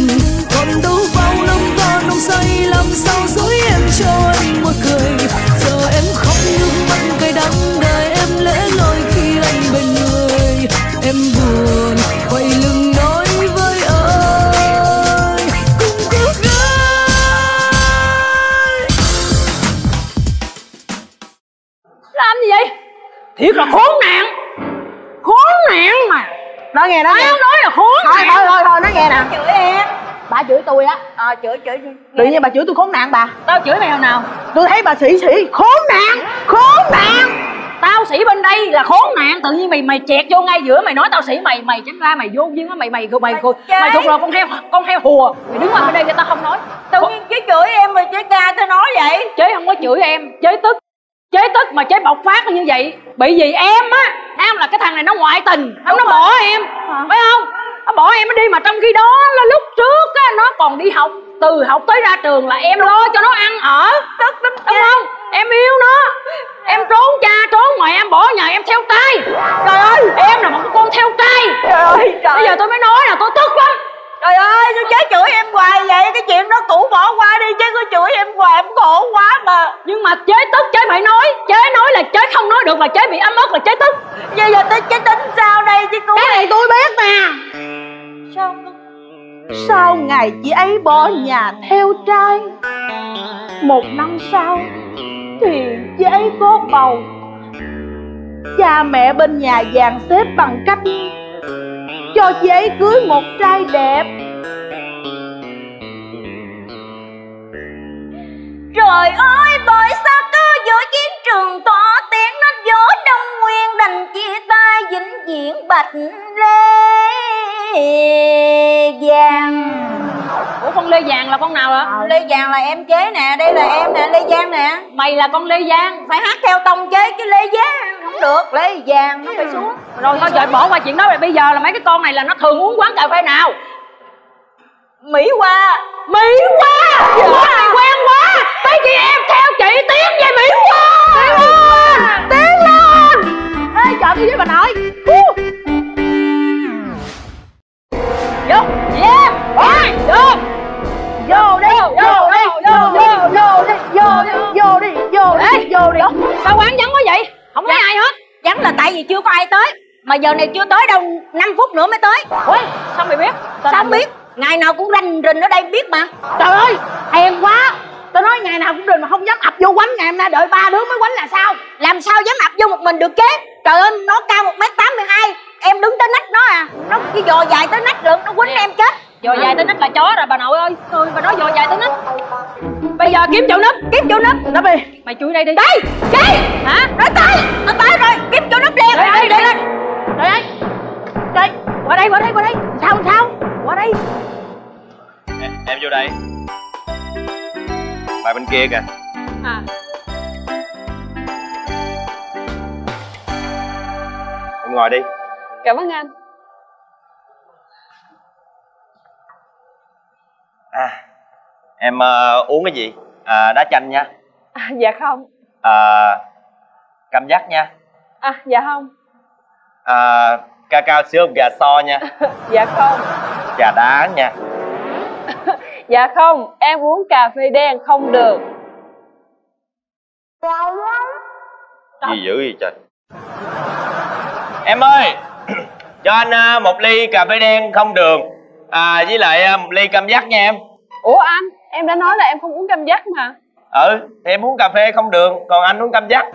còn đâu bao năm ta nông say, làm sao dối em cho anh một cười. Giờ em khóc nước mắt cay đắng, đời em lẽ loi khi anh bên người. Em buồn quay lưng nói với vậy? Thiệt là khốn nạn. Khốn nạn mà. Nó nghe nó nghe. Nói là khốn thôi, nạn. Thôi thôi thôi nó nghe nè. Chửi em. Bà chửi tôi á. Ờ chửi chửi. Tự nhiên bà chửi tôi khốn nạn bà. Tao chửi mày hồi nào? Tôi thấy bà sĩ sĩ khốn nạn, khốn nạn. Tao sĩ bên đây là khốn nạn, tự nhiên mày mày chẹt vô ngay giữa mày nói tao sĩ mày, mày tránh ra mày vô duyên á mày mày mày mày, mày thuộc rồi con heo, con heo hùa. Mày đứng qua bên đây người ta không nói. Tự nhiên chế chửi em mà chế ca tao nói vậy. Chế không có chửi em, chế tức. Chế tức mà chế bộc phát như vậy bị gì em á, em là cái thằng này nó ngoại tình không, nó bỏ em phải không, nó bỏ em nó đi, mà trong khi đó là lúc trước á nó còn đi học, từ học tới ra trường là em lo cho nó ăn ở, tức lắm đúng không, em yêu nó, em trốn cha trốn mẹ, em bỏ nhà em theo trai. Trời ơi em là một cái con theo trai. Trời ơi trời, bây giờ tôi mới nói là tôi tức lắm. Trời ơi sao chế chửi em hoài vậy, cái chuyện đó cũ bỏ qua đi, chế cứ chửi em hoài em khổ quá mà. Nhưng mà chế tức chế phải nói, chế nói là chế không nói được là chế bị ấm ức là chế tức. Vậy giờ tới chế tính sao đây chứ cô? Cái này tôi biết nè. Sao Sao ngày chị ấy bỏ nhà theo trai, một năm sau thì chị ấy có bầu. Cha mẹ bên nhà dàn xếp bằng cách cho chị ấy cưới một trai đẹp. Trời ơi bởi xa cơ giữa chiến trường tỏ tiếng nó gió Đông Nguyên, đành chia tay vĩnh viễn Bạch Lê Giang. Ủa con Lê Giang là con nào hả? À, Lê Giang là em chế nè, đây là em nè, Lê Giang nè. Mày là con Lê Giang, phải hát theo tông chế chứ Lê Giang không được, Lê Giang nó phải xuống. Rồi thôi trời bỏ qua chuyện đó rồi, bây giờ là mấy cái con này là nó thường uống quán cà phê nào? Mỹ Hoa. Mỹ Hoa. Mày quen quá. Tới chị em theo chị tiếng về Mỹ Hoa. Tiếng lên. Tiếng lên. Ê trời ơi với bà nội. vô đi. Đúng. Sao quán vắng quá vậy? Không có ai hết. Vắng là tại vì chưa có ai tới. Mà giờ này chưa tới đâu, năm phút nữa mới tới. Ủa? Sao mày biết? Sao, sao mày biết? Ngày nào cũng rình rình ở đây biết mà. Trời ơi, thèm quá. Tôi nói ngày nào cũng rình mà không dám ập vô quánh. Ngày hôm nay đợi ba đứa mới quánh là sao? Làm sao dám ập vô một mình được chứ? Trời ơi, nó cao một mét tám mươi hai. Em đứng tới nách nó à. Nó cái vò dài tới nách được, nó quánh em chết. Vò dài tới nách là chó rồi bà nội ơi. Thôi bà nói vò dài tới nách. Bây giờ kiếm chỗ nấp, kiếm chỗ nấp. Nấp đi. Mày chui đây đi. Đây, đây. Hả? Nó tới, nó tới rồi, kiếm chỗ nấp liền. Đây, đi, đi lên. Đây đây. Đây, qua đây, qua đây, qua đây. Sao sao? Qua đây. Em, em vô đây. Bà bên kia kìa. À. Em ngồi đi. Cảm ơn anh. À. Em uh, uống cái gì? À, đá chanh nha. À, dạ không. À, cam giác nha. À, dạ không. À, ca cao sữa gà so nha. Dạ không. Trà đá nha. Dạ không, em uống cà phê đen không được. Gì dữ vậy trời. Em ơi, cho anh một ly cà phê đen không đường, à, với lại một ly cam giác nha em. Ủa anh, em đã nói là em không uống cam giác mà. Ừ, thì em uống cà phê không đường, còn anh uống cam giác.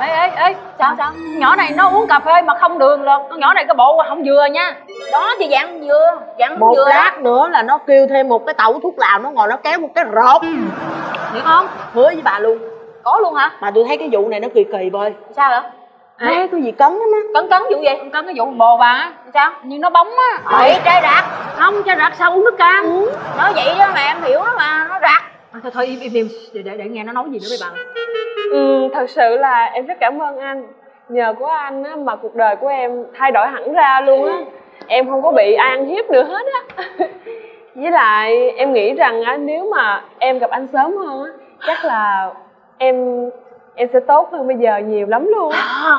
Ê, ê, ê, sao sao? Nhỏ này nó uống cà phê mà không đường luôn. Con nhỏ này cái bộ không vừa nha. Đó thì dặn vừa, dặn một vừa. Một lát nữa là nó kêu thêm một cái tẩu thuốc lào, nó ngồi nó kéo một cái rột. Hiểu không? Hứa với bà luôn. Có luôn hả? Mà tôi thấy cái vụ này nó kỳ kỳ bơi. Sao vậy? Nó thấy cái gì cấn lắm á. Cấn cấn vụ gì? Cấn cái vụ bồ bà á. Sao? Nhưng nó bóng á. Ủa, trai rạc. Không, trai rạc sao uống nước cam. Ừ. Nó vậy đó mà em hiểu đó mà, nó rạc. À, thôi thôi im im im để, để, để nghe nó nói gì nữa mấy bạn. Ừ, thật sự là em rất cảm ơn anh. Nhờ của anh á, mà cuộc đời của em thay đổi hẳn ra luôn á. Em không có bị ai ăn hiếp nữa hết á. Với lại em nghĩ rằng á, nếu mà em gặp anh sớm hơn á, chắc là em em sẽ tốt hơn bây giờ nhiều lắm luôn. À,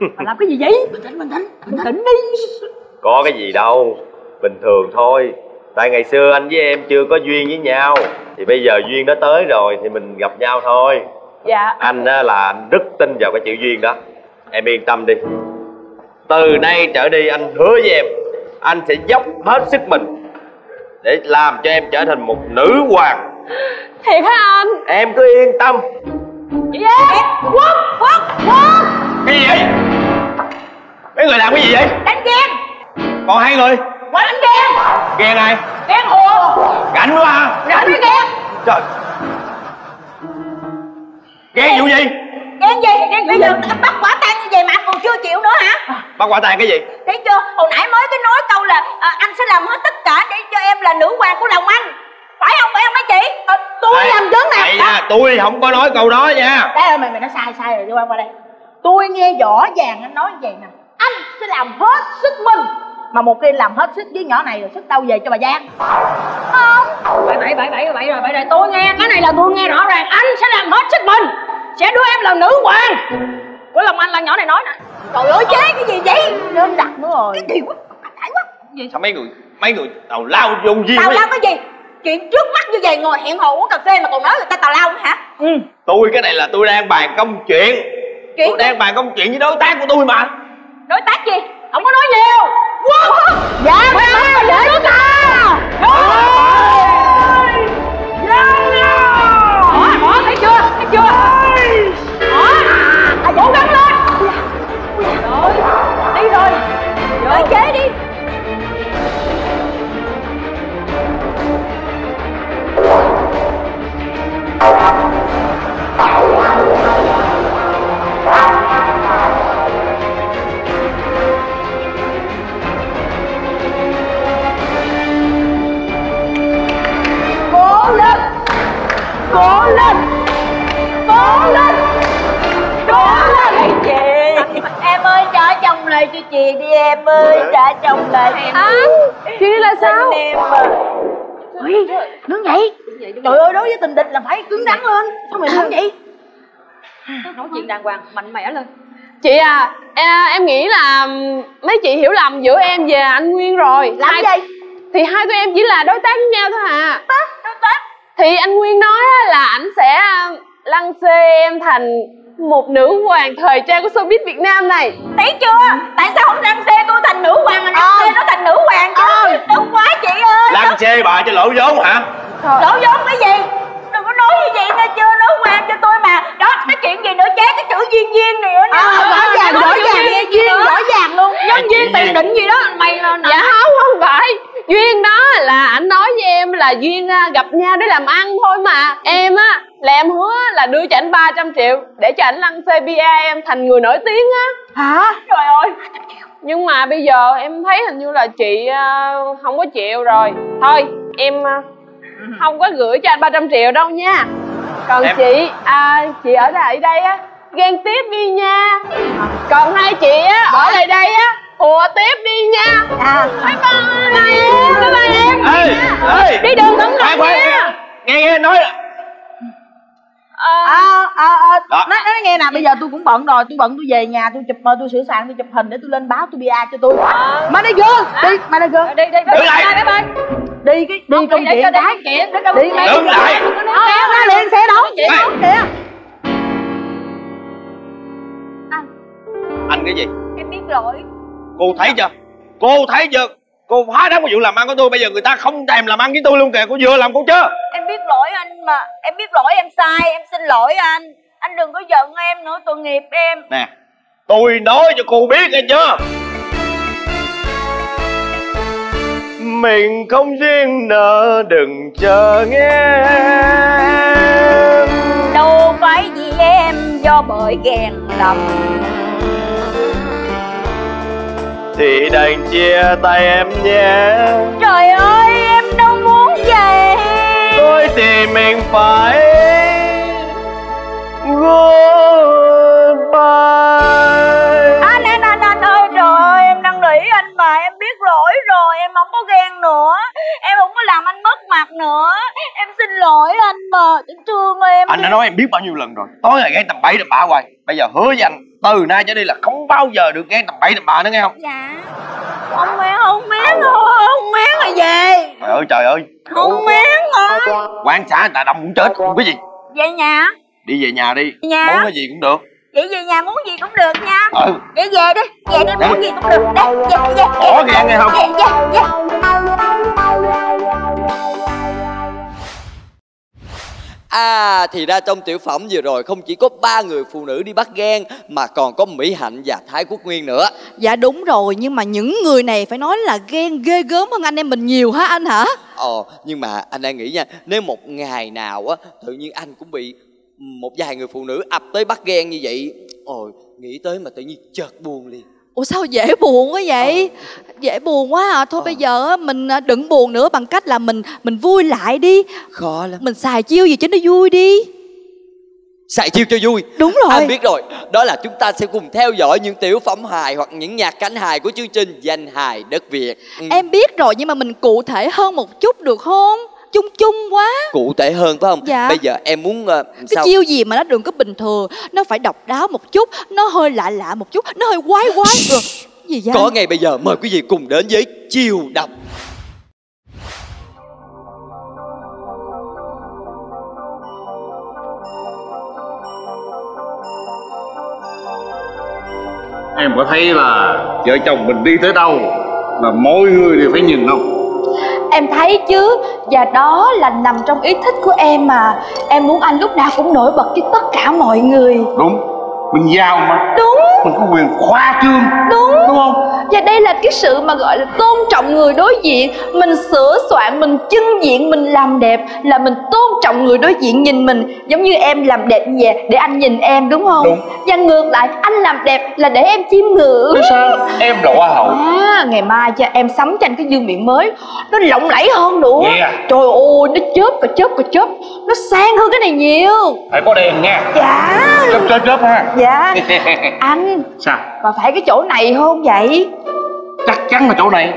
mà làm cái gì vậy? Bình tĩnh, bình tĩnh, bình tĩnh đi. Có cái gì đâu, bình thường thôi. Tại ngày xưa anh với em chưa có duyên với nhau, thì bây giờ duyên đã tới rồi thì mình gặp nhau thôi. Dạ. Anh á, là anh rất tin vào cái chữ duyên đó. Em yên tâm đi. Từ nay trở đi anh hứa với em, anh sẽ dốc hết sức mình để làm cho em trở thành một nữ hoàng. Thiệt hả anh? Em cứ yên tâm. Yeah. Quất, quất, quất. Cái gì vậy? Mấy người làm cái gì vậy? Đánh ghen. Còn hai người? Quái đánh ghen. Ghen ai? Ghen hùa. Rảnh quá à? Rảnh với ghen. Trời. Ghen vụ gì? Ghen gì? Ghen bây giờ bắt quả tang như vậy mà anh còn chưa chịu nữa hả? Bắt quả tang cái gì? Thấy chưa? Hồi nãy mới cái nói câu là à, anh sẽ làm hết tất cả để cho em là nữ hoàng của lòng anh. Phải không? Phải không mấy chị? À, tôi đây, làm chứng này. Đây nha, tôi không có nói câu đó nha. Đấy ơi, mày mày nói sai sai rồi, đi qua qua đây. Tôi nghe rõ ràng anh nói vậy nè. Anh sẽ làm hết sức mình. Mà một khi làm hết sức với nhỏ này rồi sức đâu về cho bà Giang. Không. Bảy bảy bảy bảy bảy rồi bảy rồi. Tôi nghe cái này là tôi nghe rõ ràng. Anh sẽ làm hết sức mình, sẽ đưa em làm nữ hoàng của lòng anh, là nhỏ này nói nè. Trời ơi chế cái gì vậy? Nên đặt nữa rồi. Cái gì quá, đại quá. Gì? Sao mấy người mấy người tào lao vô duyên? Tào lao cái gì? Chuyện trước mắt như vậy ngồi hẹn hò uống cà phê mà còn nói người ta tào lao hả? Ừ. Tôi cái này là tôi đang bàn công chuyện. Chuyện tôi đang bàn công chuyện với đối tác của tôi mà. Đối tác gì? Không có nói nhiều. Wow. Dạ mày mày để chúng ta. Bỏ bỏ thấy chưa? Thấy chưa? Bỏ. À vỗ gắn lên. Rồi. Đi rồi. Nói chế đi. Cố lên, cố lên, cố lên chị. Em ơi trả chồng lại cho chị đi em ơi, trả chồng lại em. À, chị đi là sao? Em ơi. Ui, đứng dậy. Trời ơi, đối với tình địch là phải cứng rắn lên. Sao mày không vậy? Nói chuyện đàng hoàng, mạnh mẽ lên. Chị à, em nghĩ là mấy chị hiểu lầm giữa em và anh Nguyên rồi. Làm hai... gì? Thì hai tụi em chỉ là đối tác với nhau thôi à. Đối tác? Thì anh Nguyên nói là ảnh sẽ lăng xê em thành một nữ hoàng thời trang của showbiz Việt Nam này. Thấy chưa? Tại sao không lăng xê tôi thành nữ hoàng mà lăng xê nó thành nữ hoàng chứ? Ờ. Đúng quá chị ơi. Lăng xê bà cho lỗ vốn hả? Lỗ vốn cái gì? Đừng có nói như vậy nghe chưa, nữ hoàng cho tôi mà. Đó, cái chuyện gì nữa chán cái chữ duyên duyên này nữa. Ờ, rõ ràng, rõ ràng, duyên duyên rõ ràng luôn. Nhân duyên tiền định gì đó mày là. Dạ không, không phải. Duyên đó là ảnh nói với em là duyên gặp nhau để làm ăn thôi mà. Em á là em hứa là đưa cho ảnh ba trăm triệu để cho ảnh lăn xê bia em thành người nổi tiếng á. Hả? Trời ơi. Nhưng mà bây giờ em thấy hình như là chị không có chịu rồi. Thôi em không có gửi cho anh ba trăm triệu đâu nha. Còn em... chị à, chị ở lại đây á ghen tiếp đi nha. Còn hai chị á ở lại đây á ủa tiếp đi nha. À. Bye bye. Bye em. Bye bye em. Ê, ê. Đi đường cẩn thận nha. Nghe nghe nói. Ờ ờ ờ. Nói nghe nè, bây giờ tôi cũng bận rồi, tôi bận tôi về nhà tôi chụp tôi sửa soạn tôi chụp hình để tôi lên báo tôi bia cho tôi. À. Mà đây gương, à. Đi, mà đây gương. Đi đi đi. Bye bye. Đi cái đi công chuyện cái. Đi lại. Đứng lại. Nó liền xe đóng chị đóng kìa. Anh. Anh cái gì? Em biết rồi. Cô thấy chưa? Cô thấy chưa? Cô phá đám cái vụ làm ăn của tôi. Bây giờ người ta không thèm làm ăn với tôi luôn kìa. Cô vừa làm cô chưa? Em biết lỗi anh mà. Em biết lỗi em sai. Em xin lỗi anh. Anh đừng có giận em nữa. Tội nghiệp em. Nè, tôi nói cho cô biết nghe chưa? Mình không duyên nợ đừng chờ nghe. Đâu phải vì em do bởi ghen lầm thì đành chia tay em nhé. Trời ơi em đâu muốn vậy. Tôi thì mình phải goodbye. Anh anh anh anh ơi trời ơi em đang nghĩ anh mà em biết lỗi rồi. Em không có ghen nữa. Em không có làm anh mất mặt nữa. Em xin lỗi anh mà. Thương em. Anh đã nói em biết bao nhiêu lần rồi. Tối ngày ghen tầm bậy tầm bạ hoài. Bây giờ hứa với anh từ nay trở đi là không bao giờ được nghe tầm bậy tầm bạ nữa nghe không? Dạ. Không mén, không mén thôi, không mén là về. Trời ơi trời ơi. Không mén thôi. Quan xã người ta đông muốn chết cũng cái gì? Về nhà. Đi về nhà đi. Nhà. Muốn cái gì cũng được. Vậy về nhà muốn gì cũng được nha. Ừ. Vậy về đi, về đi muốn gì cũng được. Đây, về về. Bỏ ghen nghe không? Về về về. À, thì ra trong tiểu phẩm vừa rồi không chỉ có ba người phụ nữ đi bắt ghen mà còn có Mỹ Hạnh và Thái Quốc Nguyên nữa. Dạ đúng rồi, nhưng mà những người này phải nói là ghen ghê gớm hơn anh em mình nhiều hả anh hả? Ờ, nhưng mà anh đang nghĩ nha, nếu một ngày nào á tự nhiên anh cũng bị một vài người phụ nữ ập tới bắt ghen như vậy, ồ, nghĩ tới mà tự nhiên chợt buồn liền. Ủa sao dễ buồn quá vậy? Ờ. Dễ buồn quá à. Thôi ờ. bây giờ mình đừng buồn nữa bằng cách là mình mình vui lại đi. Khó lắm. Mình xài chiêu gì cho nó vui đi. Xài chiêu cho vui. Đúng rồi. Anh biết rồi. Đó là chúng ta sẽ cùng theo dõi những tiểu phẩm hài hoặc những nhạc cảnh hài của chương trình Danh Hài Đất Việt. Ừ. Em biết rồi nhưng mà mình cụ thể hơn một chút được không? Chung chung quá. Cụ thể hơn phải không? Dạ. Bây giờ em muốn uh, cái sao? Chiêu gì mà nó đừng có bình thường. Nó phải độc đáo một chút. Nó hơi lạ lạ một chút. Nó hơi quái quái. Ừ. Gì vậy? Có ngày bây giờ mời quý vị cùng đến với chiêu đọc. Em có thấy là vợ chồng mình đi tới đâu là mọi người đều phải nhìn không? Em thấy chứ. Và đó là nằm trong ý thích của em mà. Em muốn anh lúc nào cũng nổi bật với tất cả mọi người. Đúng. Mình giàu mà. Đúng. Mình có quyền khoa trương. Đúng. Đúng không? Và đây là cái sự mà gọi là tôn trọng người đối diện. Mình sửa soạn, mình chưng diện, mình làm đẹp là mình tôn trọng người đối diện nhìn mình. Giống như em làm đẹp như vậy để anh nhìn em đúng không? Đúng. Và ngược lại anh làm đẹp là để em chiêm ngưỡng. Đúng sao? Em là hoa hậu. À, ngày mai cho em sắm cho anh cái dương miệng mới. Nó lộng lẫy hơn nữa. Yeah. Trời ơi, nó chớp cả chớp cả chớp. Nó sang hơn cái này nhiều. Phải có đèn nha. Dạ. Chớp chớp chớp ha. Dạ. Anh. Sao? Mà phải cái chỗ này không vậy? Chắc chắn là chỗ này.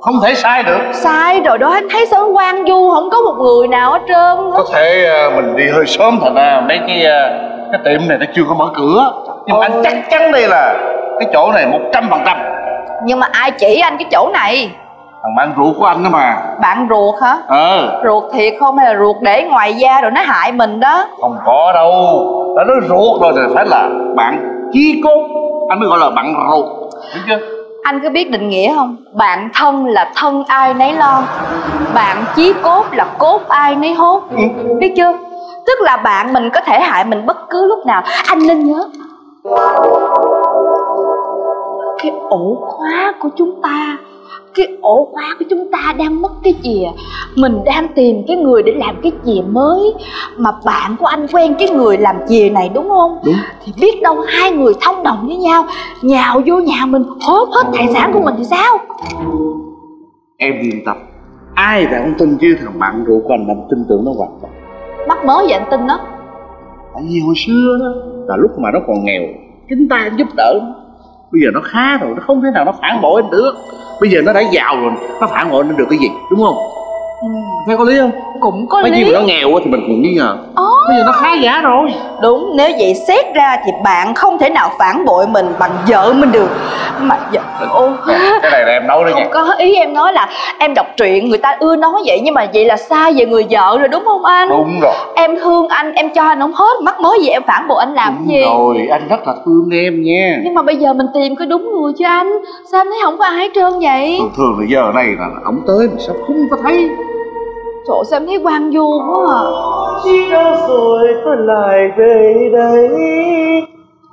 Không thể sai được. Sai rồi đó, anh thấy Sơn Quang Du không có một người nào hết trơn. Có thể uh, mình đi hơi sớm thành ra mấy cái uh, cái tiệm này nó chưa có mở cửa. Nhưng mà anh chắc chắn đây là cái chỗ này một trăm phần trăm. Nhưng mà ai chỉ anh cái chỗ này? Thằng bạn ruột của anh đó mà. Bạn ruột hả? Ờ. Ruột thiệt không hay là ruột để ngoài da rồi nó hại mình đó? Không có đâu. Đã nói ruột rồi thì phải là bạn chí cốt anh mới gọi là bạn ruột, đúng chưa? Anh có biết định nghĩa không? Bạn thân là thân ai nấy lo, bạn chí cốt là cốt ai nấy hốt, ừ. biết chưa? Tức là bạn mình có thể hại mình bất cứ lúc nào. Anh nên nhớ cái ổ khóa của chúng ta. Cái ổ khóa của chúng ta đang mất cái chìa. Mình đang tìm cái người để làm cái chìa mới, mà bạn của anh quen cái người làm chìa này đúng không? Đúng. Thì biết đâu hai người thông đồng với nhau, nhào vô nhà mình hốt hết tài sản của mình thì sao? Em yên tâm, ai đã không tin chứ thằng bạn ruột của anh làm tin tưởng nó hoàn toàn. Mắc mớ vậy anh tin đó? Tại vì hồi xưa đó là lúc mà nó còn nghèo, chúng ta giúp đỡ. Bây giờ nó khá rồi, nó không thể nào nó phản bội anh được. Bây giờ nó đã giàu rồi, nó phản bội nó được cái gì, đúng không? Ừ. Thấy có lý không? Cũng có lý. Bởi vì nó nghèo thì mình cũng nghi ngờ. Ồ. Bây giờ nó khá giả rồi. Đúng, nếu vậy xét ra thì bạn không thể nào phản bội mình bằng vợ mình được. Mà vợ... Ô... Cái này là em nói đó nha. Không có, ý em nói là em đọc truyện người ta ưa nói vậy. Nhưng mà vậy là sai về người vợ rồi đúng không anh? Đúng rồi. Em thương anh, em cho anh không hết, mắc mớ gì em phản bội anh làm đúng gì. Đúng rồi, anh rất là thương em nha. Nhưng mà bây giờ mình tìm cái đúng người chứ anh. Sao anh thấy không có ai hết trơn vậy? Thường thường là giờ này là ổng tới mà sao không có thấy. Trời sao em thấy quang du quá à. Chỉ đâu rồi tôi lại về đây,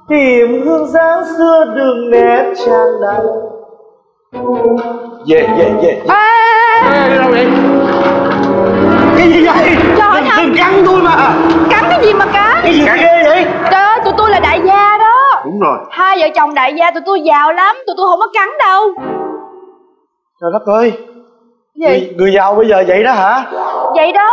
tìm hương dáng xưa đường nét trang đài. Về, về, về. Ê, đi đâu vậy? Cái gì vậy? Trời ơi, đừng cắn tôi mà. Cắn cái gì mà cắn? Cái gì ghê vậy? Đó, tụi tôi là đại gia đó. Đúng rồi. Hai vợ chồng đại gia tụi tôi giàu lắm, tụi tôi không có cắn đâu. Trời đất ơi. Người, người giàu bây giờ vậy đó hả? Vậy đó,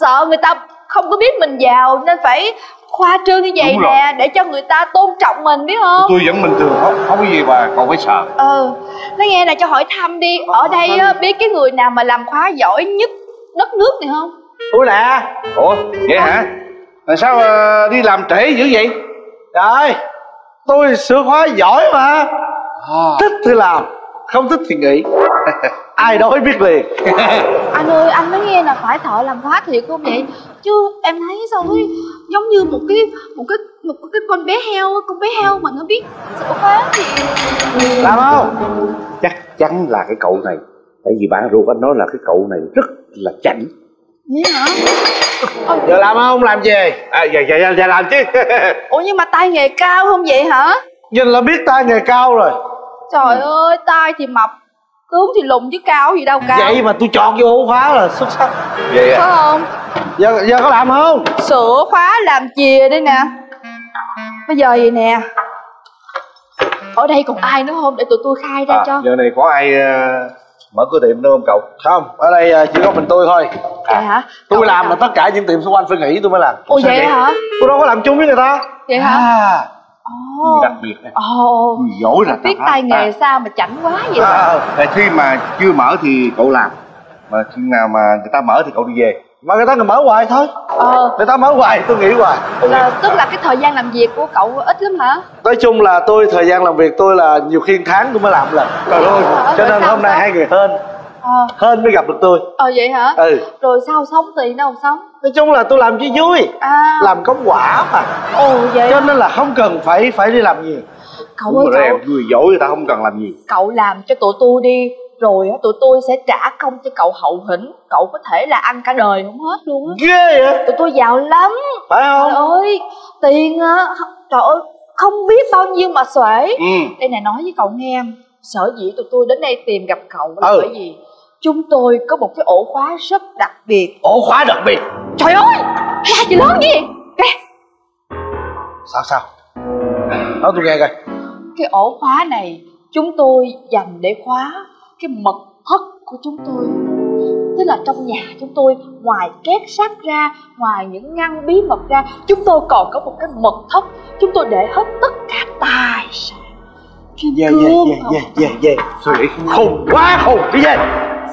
sợ người ta không có biết mình giàu nên phải khoa trương như vậy nè, để cho người ta tôn trọng mình, biết không? Tôi vẫn bình thường, không không có gì mà còn phải sợ. Ừ, nói nghe nè, cho hỏi thăm đi. Ở đây á, biết cái người nào mà làm khóa giỏi nhất đất nước này không? Tôi nè. Ủa, vậy hả? Tại sao uh, đi làm trễ dữ vậy? Trời, tôi sửa khóa giỏi mà. À. Thích thì làm, không thích thì nghỉ. Ai đói biết liền. Anh ơi, anh mới nghe là phải thợ làm khóa thiệt không vậy? Chứ em thấy sao ấy, giống như một cái một cái một cái con bé heo, con bé heo mà nó biết sửa khóa thì làm không? Chắc chắn là cái cậu này, tại vì bạn ruột anh nói là cái cậu này rất là chảnh. Vậy hả? Ôi, giờ làm không làm gì? À, giờ, giờ, giờ, giờ làm chứ. Ủa nhưng mà tay nghề cao không vậy hả? Nhìn là biết tay nghề cao rồi. Trời ừ. ơi, tay thì mập, tướng thì lùn chứ cao gì đâu cao. Vậy mà tôi chọn vô ổ khóa là xuất sắc. Vậy à? Có không? Giờ, giờ có làm không? Sửa khóa làm chìa đây nè. Bây giờ vậy nè. Ở đây còn ai nữa không? Để tụi tôi khai ra à, cho. Giờ này có ai uh, mở cửa tiệm nữa không cậu? Không, ở đây uh, chỉ có mình tôi thôi. Vậy à, hả? Tôi cậu làm cậu? Là tất cả những tiệm xung quanh phải nghỉ tôi mới làm. Ồ vậy, vậy hả? Tôi đâu có làm chung với người ta. Vậy hả? À. Oh. Đặc biệt oh. Giỏi là biết tay nghề à. Sao mà chảnh quá vậy à, à, à. Khi mà chưa mở thì cậu làm, mà khi nào mà người ta mở thì cậu đi về. Mà người ta người mở hoài thôi ờ. Người ta mở hoài tôi nghĩ hoài là, tức là cái thời gian làm việc của cậu ít lắm hả? Nói chung là tôi thời gian làm việc tôi là nhiều khi tháng tôi mới làm lần. Trời ơi, cho nên hôm nay sao? Hai người hơn à. Hơn mới gặp được tôi. Ờ vậy hả? Ừ. Rồi sao sống tiền đâu sống? Nói chung là tôi làm chứ vui à. Làm công quả mà. Ồ vậy cho nên là không cần phải phải đi làm gì. Cậu đúng ơi cậu em, người giỏi người ta không cần làm gì. Cậu làm cho tụi tôi đi, rồi tụi tôi sẽ trả công cho cậu hậu hĩnh. Cậu có thể là ăn cả đời không hết luôn á. Ghê vậy? Tụi tôi giàu lắm. Phải không? Trời ơi, tiền á, trời ơi, không biết bao nhiêu mà xuể ừ. Đây này, nói với cậu nghe, sở dĩ tụi tôi đến đây tìm gặp cậu là ừ. bởi vì chúng tôi có một cái ổ khóa rất đặc biệt. Ổ khóa đặc biệt? Trời ơi! Là gì lớn gì? Kìa! Sao sao? Nói tôi nghe coi. Cái ổ khóa này chúng tôi dành để khóa cái mật thất của chúng tôi. Tức là trong nhà chúng tôi, ngoài két sắt ra, ngoài những ngăn bí mật ra, chúng tôi còn có một cái mật thất. Chúng tôi để hết tất cả tài sản. Kim cương. Về, về, về. Khùng quá khùng cái gì?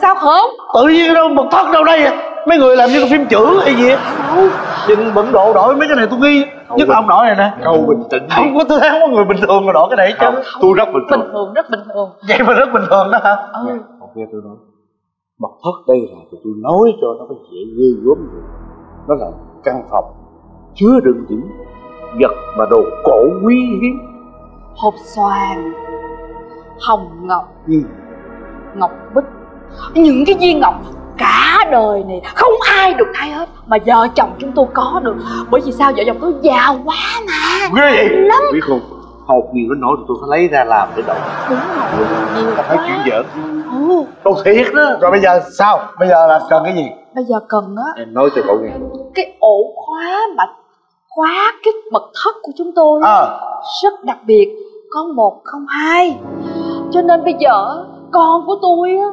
Sao không? Tự nhiên đâu mật thất đâu đây vậy? Mấy người làm như cái phim chữ hay gì vậy? Đâu. Nhìn bận độ đổi mấy cái này tôi nghi. Nhất là ông đổi này nè. Cậu bình tĩnh. Không có, tôi thấy không có người bình thường mà đổi cái này chứ. Tôi rất bình thường. Bình thường, rất bình thường. Vậy mà rất bình thường đó hả? Ừ. Ok tôi nói. Mật thất đây là thì tôi nói cho nó có dễ ghê gớm được. Nó là căn phòng chứa đựng những vật mà đồ cổ quý hiếm. Hộp xoàn, hồng ngọc, ừ. ngọc bích, những cái viên ngọc cả đời này không ai được thay hết mà vợ chồng chúng tôi có được. Bởi vì sao? Vợ chồng tôi giàu quá mà. Ghê vậy lắm. Biết không, hột nhiều nó nổi thì tôi phải lấy ra làm để đậu. Đúng rồi, nhiều quá. Phải chuyển giỡn. Ừ. Tôi thiệt đó. Rồi bây giờ sao? Bây giờ là cần cái gì? Bây giờ cần đó, em nói cho cậu nghe, cái ổ khóa mà khóa cái mật thất của chúng tôi à. Rất đặc biệt, có một không hai. Cho nên bây giờ con của tôi á,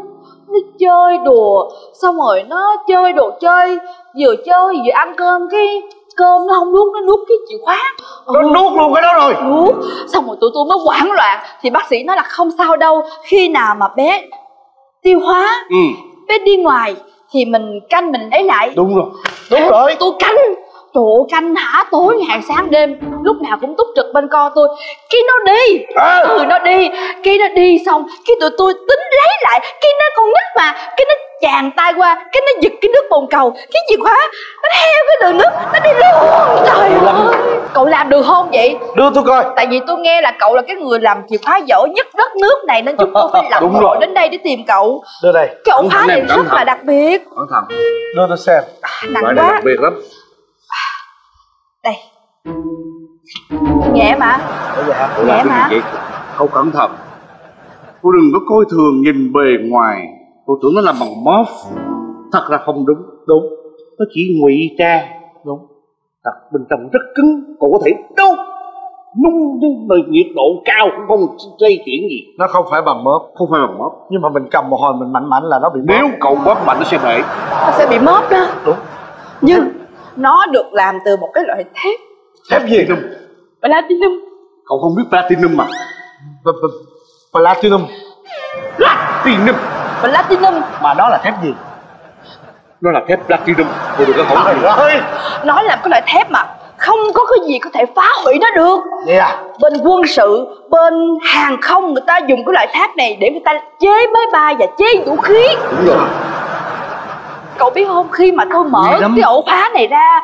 nó chơi đùa, xong rồi nó chơi đồ chơi, vừa chơi vừa ăn cơm, cái cơm nó không nuốt, nó nuốt cái chìa khóa. Nó ừ. nuốt luôn cái đó rồi. Nuốt. Xong rồi tụi tôi mới hoảng loạn. Thì bác sĩ nói là không sao đâu, khi nào mà bé tiêu hóa, ừ. bé đi ngoài thì mình canh mình lấy lại. Đúng rồi, đúng rồi. Tôi, tôi canh. Trời ơi, canh hả, tối ngày sáng đêm lúc nào cũng túc trực bên con tôi. Khi nó đi à. Ừ nó đi. Khi nó đi xong, khi tụi tôi tính lấy lại, khi nó còn nhích mà, khi nó chàng tay qua, cái nó giật cái nước bồn cầu, cái chìa khóa nó theo cái đường nước nó đi luôn. Trời ơi, cậu làm được không vậy? Đưa tôi coi. Tại vì tôi nghe là cậu là cái người làm chìa khóa giỏi nhất đất nước này, nên chúng tôi phải lặn lội đến đây để tìm cậu. Đưa đây. Cái ổ khóa này rất là đặc biệt. Cẩn thận. Đưa tôi xem. Nặng quá. Đặc biệt lắm. Đây. Nhẹ mà. Nhẹ mà. Cậu cẩn thận. Cô đừng có coi thường nhìn bề ngoài. Cô tưởng nó làm bằng móp. Thật ra không đúng. Đúng. Nó chỉ ngụy trang. Đúng. Thật bên trong rất cứng. Cô có thể đâu nung đến mà nhiệt độ cao cũng không dây chuyển gì. Nó không phải bằng móp. Không phải bằng móp. Nhưng mà mình cầm một hồi mình mạnh mạnh là nó bị móp. Nếu cậu bóp mạnh nó sẽ bể. Nó sẽ bị móp đó. Đúng. Nhưng nó được làm từ một cái loại thép. Thép gì? Platinum. Cậu không biết platinum mà. Platinum. Platinum. Platinum. Mà nó là thép gì? Nó là thép platinum. Cô đừng có hỏi này nữa. Nó là cái loại thép mà không có cái gì có thể phá hủy nó được. Vậy à? Bên quân sự, bên hàng không người ta dùng cái loại thép này để người ta chế máy bay và chế vũ khí. Đúng rồi. Cậu biết không, khi mà tôi mở cái ổ khóa này ra,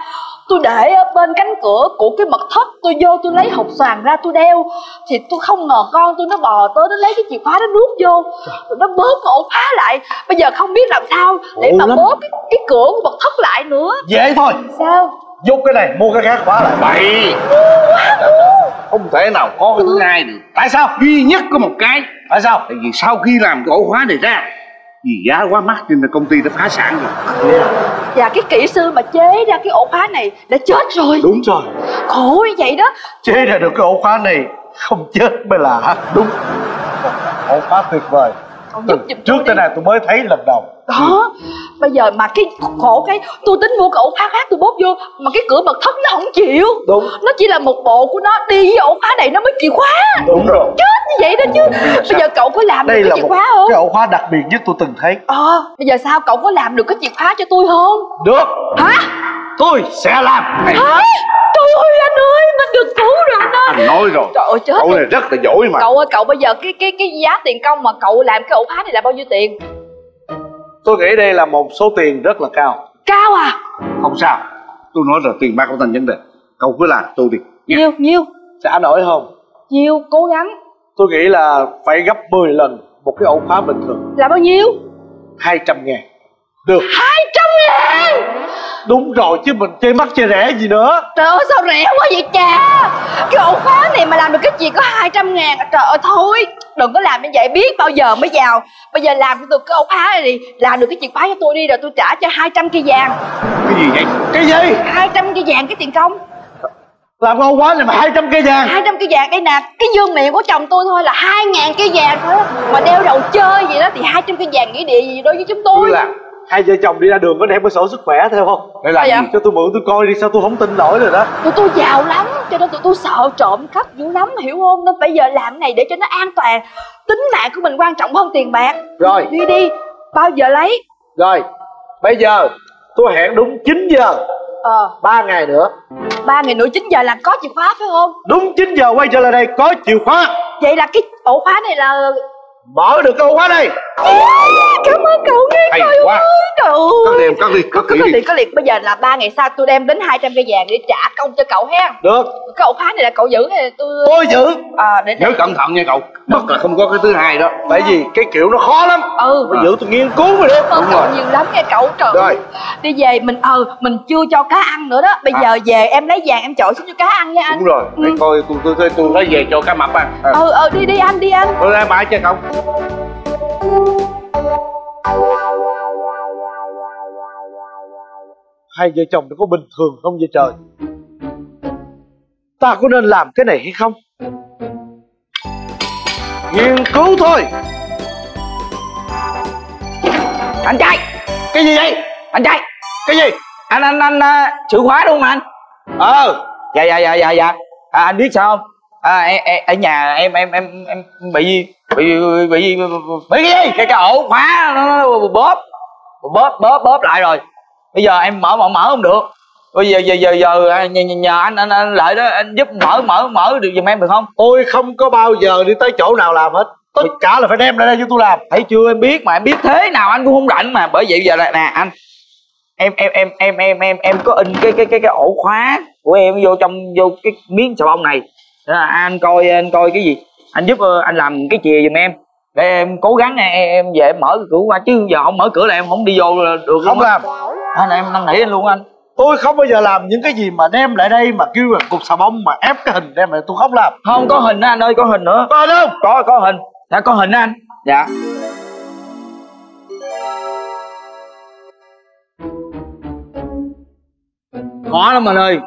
tôi để ở bên cánh cửa của cái mật thất, tôi vô tôi lấy hộp xoàn ra tôi đeo, thì tôi không ngờ con tôi nó bò tới, nó lấy cái chìa khóa nó nuốt vô, rồi nó bóp cái ổ khóa lại. Bây giờ không biết làm sao để mà bóp cái, cái cửa của mật thất lại nữa. Dễ thôi. Sao? Dốt cái này, mua cái khác khóa lại. Bậy. Không thể nào có cái thứ hai được. Tại sao? Duy nhất có một cái. Tại sao? Tại vì sau khi làm cái ổ khóa này ra, vì giá quá mắc nên là công ty đã phá sản rồi. Yeah. Và cái kỹ sư mà chế ra cái ổ khóa này đã chết rồi. Đúng rồi. Khổ như vậy đó. Chế ra được cái ổ khóa này không chết mới lạ. Đúng. Ổ khóa tuyệt vời. Từ trước tới này tôi mới thấy lần đầu. Đó. Ừ. Bây giờ mà cái khổ cái tôi tính mua cái ổ khóa khác tôi bóp vô, mà cái cửa mật thất nó không chịu. Đúng. Nó chỉ là một bộ của nó đi với ổ khóa này nó mới chìa khóa. Đúng rồi. Chết như vậy đó chứ. Bây giờ cậu có làm đây được cái chìa khóa không? Cái ổ khóa đặc biệt nhất tôi từng thấy. Ờ. À, bây giờ sao cậu có làm được cái chìa khóa cho tôi không? Được. Hả? Tôi sẽ làm. Hả? Trời ơi anh ơi, mình được cứu rồi đó. Anh nói rồi. Trời ơi chết. Cậu này rất là giỏi mà. Cậu ơi, cậu bây giờ cái cái cái giá tiền công mà cậu làm cái ổ khóa này là bao nhiêu tiền? Tôi nghĩ đây là một số tiền rất là cao. Cao à? Không sao. Tôi nói rồi, tiền bạc không thành vấn đề. Cậu cứ làm tôi đi. Nhiêu, nhiêu? Trả nổi không? Nhiêu, cố gắng. Tôi nghĩ là phải gấp mười lần một cái ổ khóa bình thường. Là bao nhiêu? hai trăm ngàn. Được. Hai trăm ngàn. Đúng rồi chứ, mình chơi mắc chơi rẻ gì nữa. Trời ơi sao rẻ quá vậy cha. Cái ổ khóa này mà làm được cái gì có hai trăm ngàn. Trời ơi thôi đừng có làm như vậy, biết bao giờ mới giàu. Bây giờ làm cho tôi cái ổ khóa này đi, làm được cái chìa khóa cho tôi đi, rồi tôi trả cho hai trăm cây vàng. Cái gì vậy? Cái gì? hai trăm cây vàng cái tiền công. Làm cái ổ khóa này mà hai trăm cây vàng. Hai trăm cây vàng đây nè. Cái dương miệng của chồng tôi thôi là hai ngàn cây vàng thôi. Mà đeo đầu chơi vậy đó thì hai trăm cây vàng nghĩa địa gì đối với chúng tôi. Hai vợ chồng đi ra đường có đem cái sổ sức khỏe theo không? Để làm gì? Cho tôi mượn tôi coi đi, sao tôi không tin nổi rồi đó. Tụi tôi giàu lắm, cho nên tụi tôi sợ trộm cắp dữ lắm, hiểu không? Nên phải giờ làm cái này để cho nó an toàn. Tính mạng của mình quan trọng hơn tiền bạc. Rồi. Đi đi, bao giờ lấy? Rồi, bây giờ tôi hẹn đúng chín giờ. Ờ. ba ngày nữa. ba ngày nữa chín giờ là có chìa khóa phải không? Đúng chín giờ quay trở lại đây có chìa khóa. Vậy là cái ổ khóa này là Mở được câu khóa đây. À, cảm ơn cậu nghe. Hay trời quá. Ơi, trời ơi. Cất đi, cất đi, cất đi. Có liệt, bây giờ là ba ngày sau tôi đem đến hai trăm cây vàng để trả công cho cậu ha. Được. Cậu khóa này là cậu giữ hay tôi? Tôi giữ. À, để nhớ cẩn thận nha cậu. Mất là không có cái thứ hai đó. Tại vì cái kiểu nó khó lắm. Ừ. Tôi giữ tôi nghiên cứu rồi đó. Cảm ơn cậu nhiều lắm nghe cậu trời. Rồi. Đi về mình ờ ừ, mình chưa cho cá ăn nữa đó. Bây à. giờ về em lấy vàng em chọi xuống cho cá ăn nha anh. Đúng rồi. Để ừ. coi tôi tôi tôi lấy về cho cá mập ăn. Ừ ừ, ừ đi đi anh đi anh. Tôi ra bãi cho cậu. Hai vợ chồng nó có bình thường không vậy trời? Ta có nên làm cái này hay không? Nghiên cứu thôi. Anh trai. Cái gì vậy? Anh trai. Cái gì? Anh anh anh uh, chìa khóa đúng không anh? Ờ. Dạ dạ dạ dạ dạ. À, anh biết sao không? À, em, em, ở nhà em em em em bị gì? Bị bị bị, bị cái gì? Cái cái ổ khóa nó, nó bóp. Bóp bóp bóp lại rồi. Bây giờ em mở mở mở không được. Bây giờ giờ giờ, giờ nhờ, nhờ anh, anh anh lại đó anh giúp mở mở mở được giùm em được không? Tôi không có bao giờ đi tới chỗ nào làm hết. Tất cả là phải đem ra đây cho tôi làm. Thấy chưa, em biết mà, em biết thế nào anh cũng không rảnh mà. Bởi vậy giờ là nè anh. Em em em em em em em có in cái cái cái cái ổ khóa của em vô trong vô cái miếng xà bông này. À, anh coi anh coi cái gì. Anh giúp anh làm cái chìa giùm em. Để em cố gắng em về em mở cửa qua chứ giờ không mở cửa là em không đi vô được. Không làm. Anh em năn nỉ anh luôn anh. Tôi không bao giờ làm những cái gì mà đem lại đây mà kêu là cục xà bông mà ép cái hình đem lại, tôi không làm. Không có hình á anh ơi, có hình nữa. Có hình không? Có, có hình. Dạ có hình á anh. Dạ. Khó lắm anh ơi.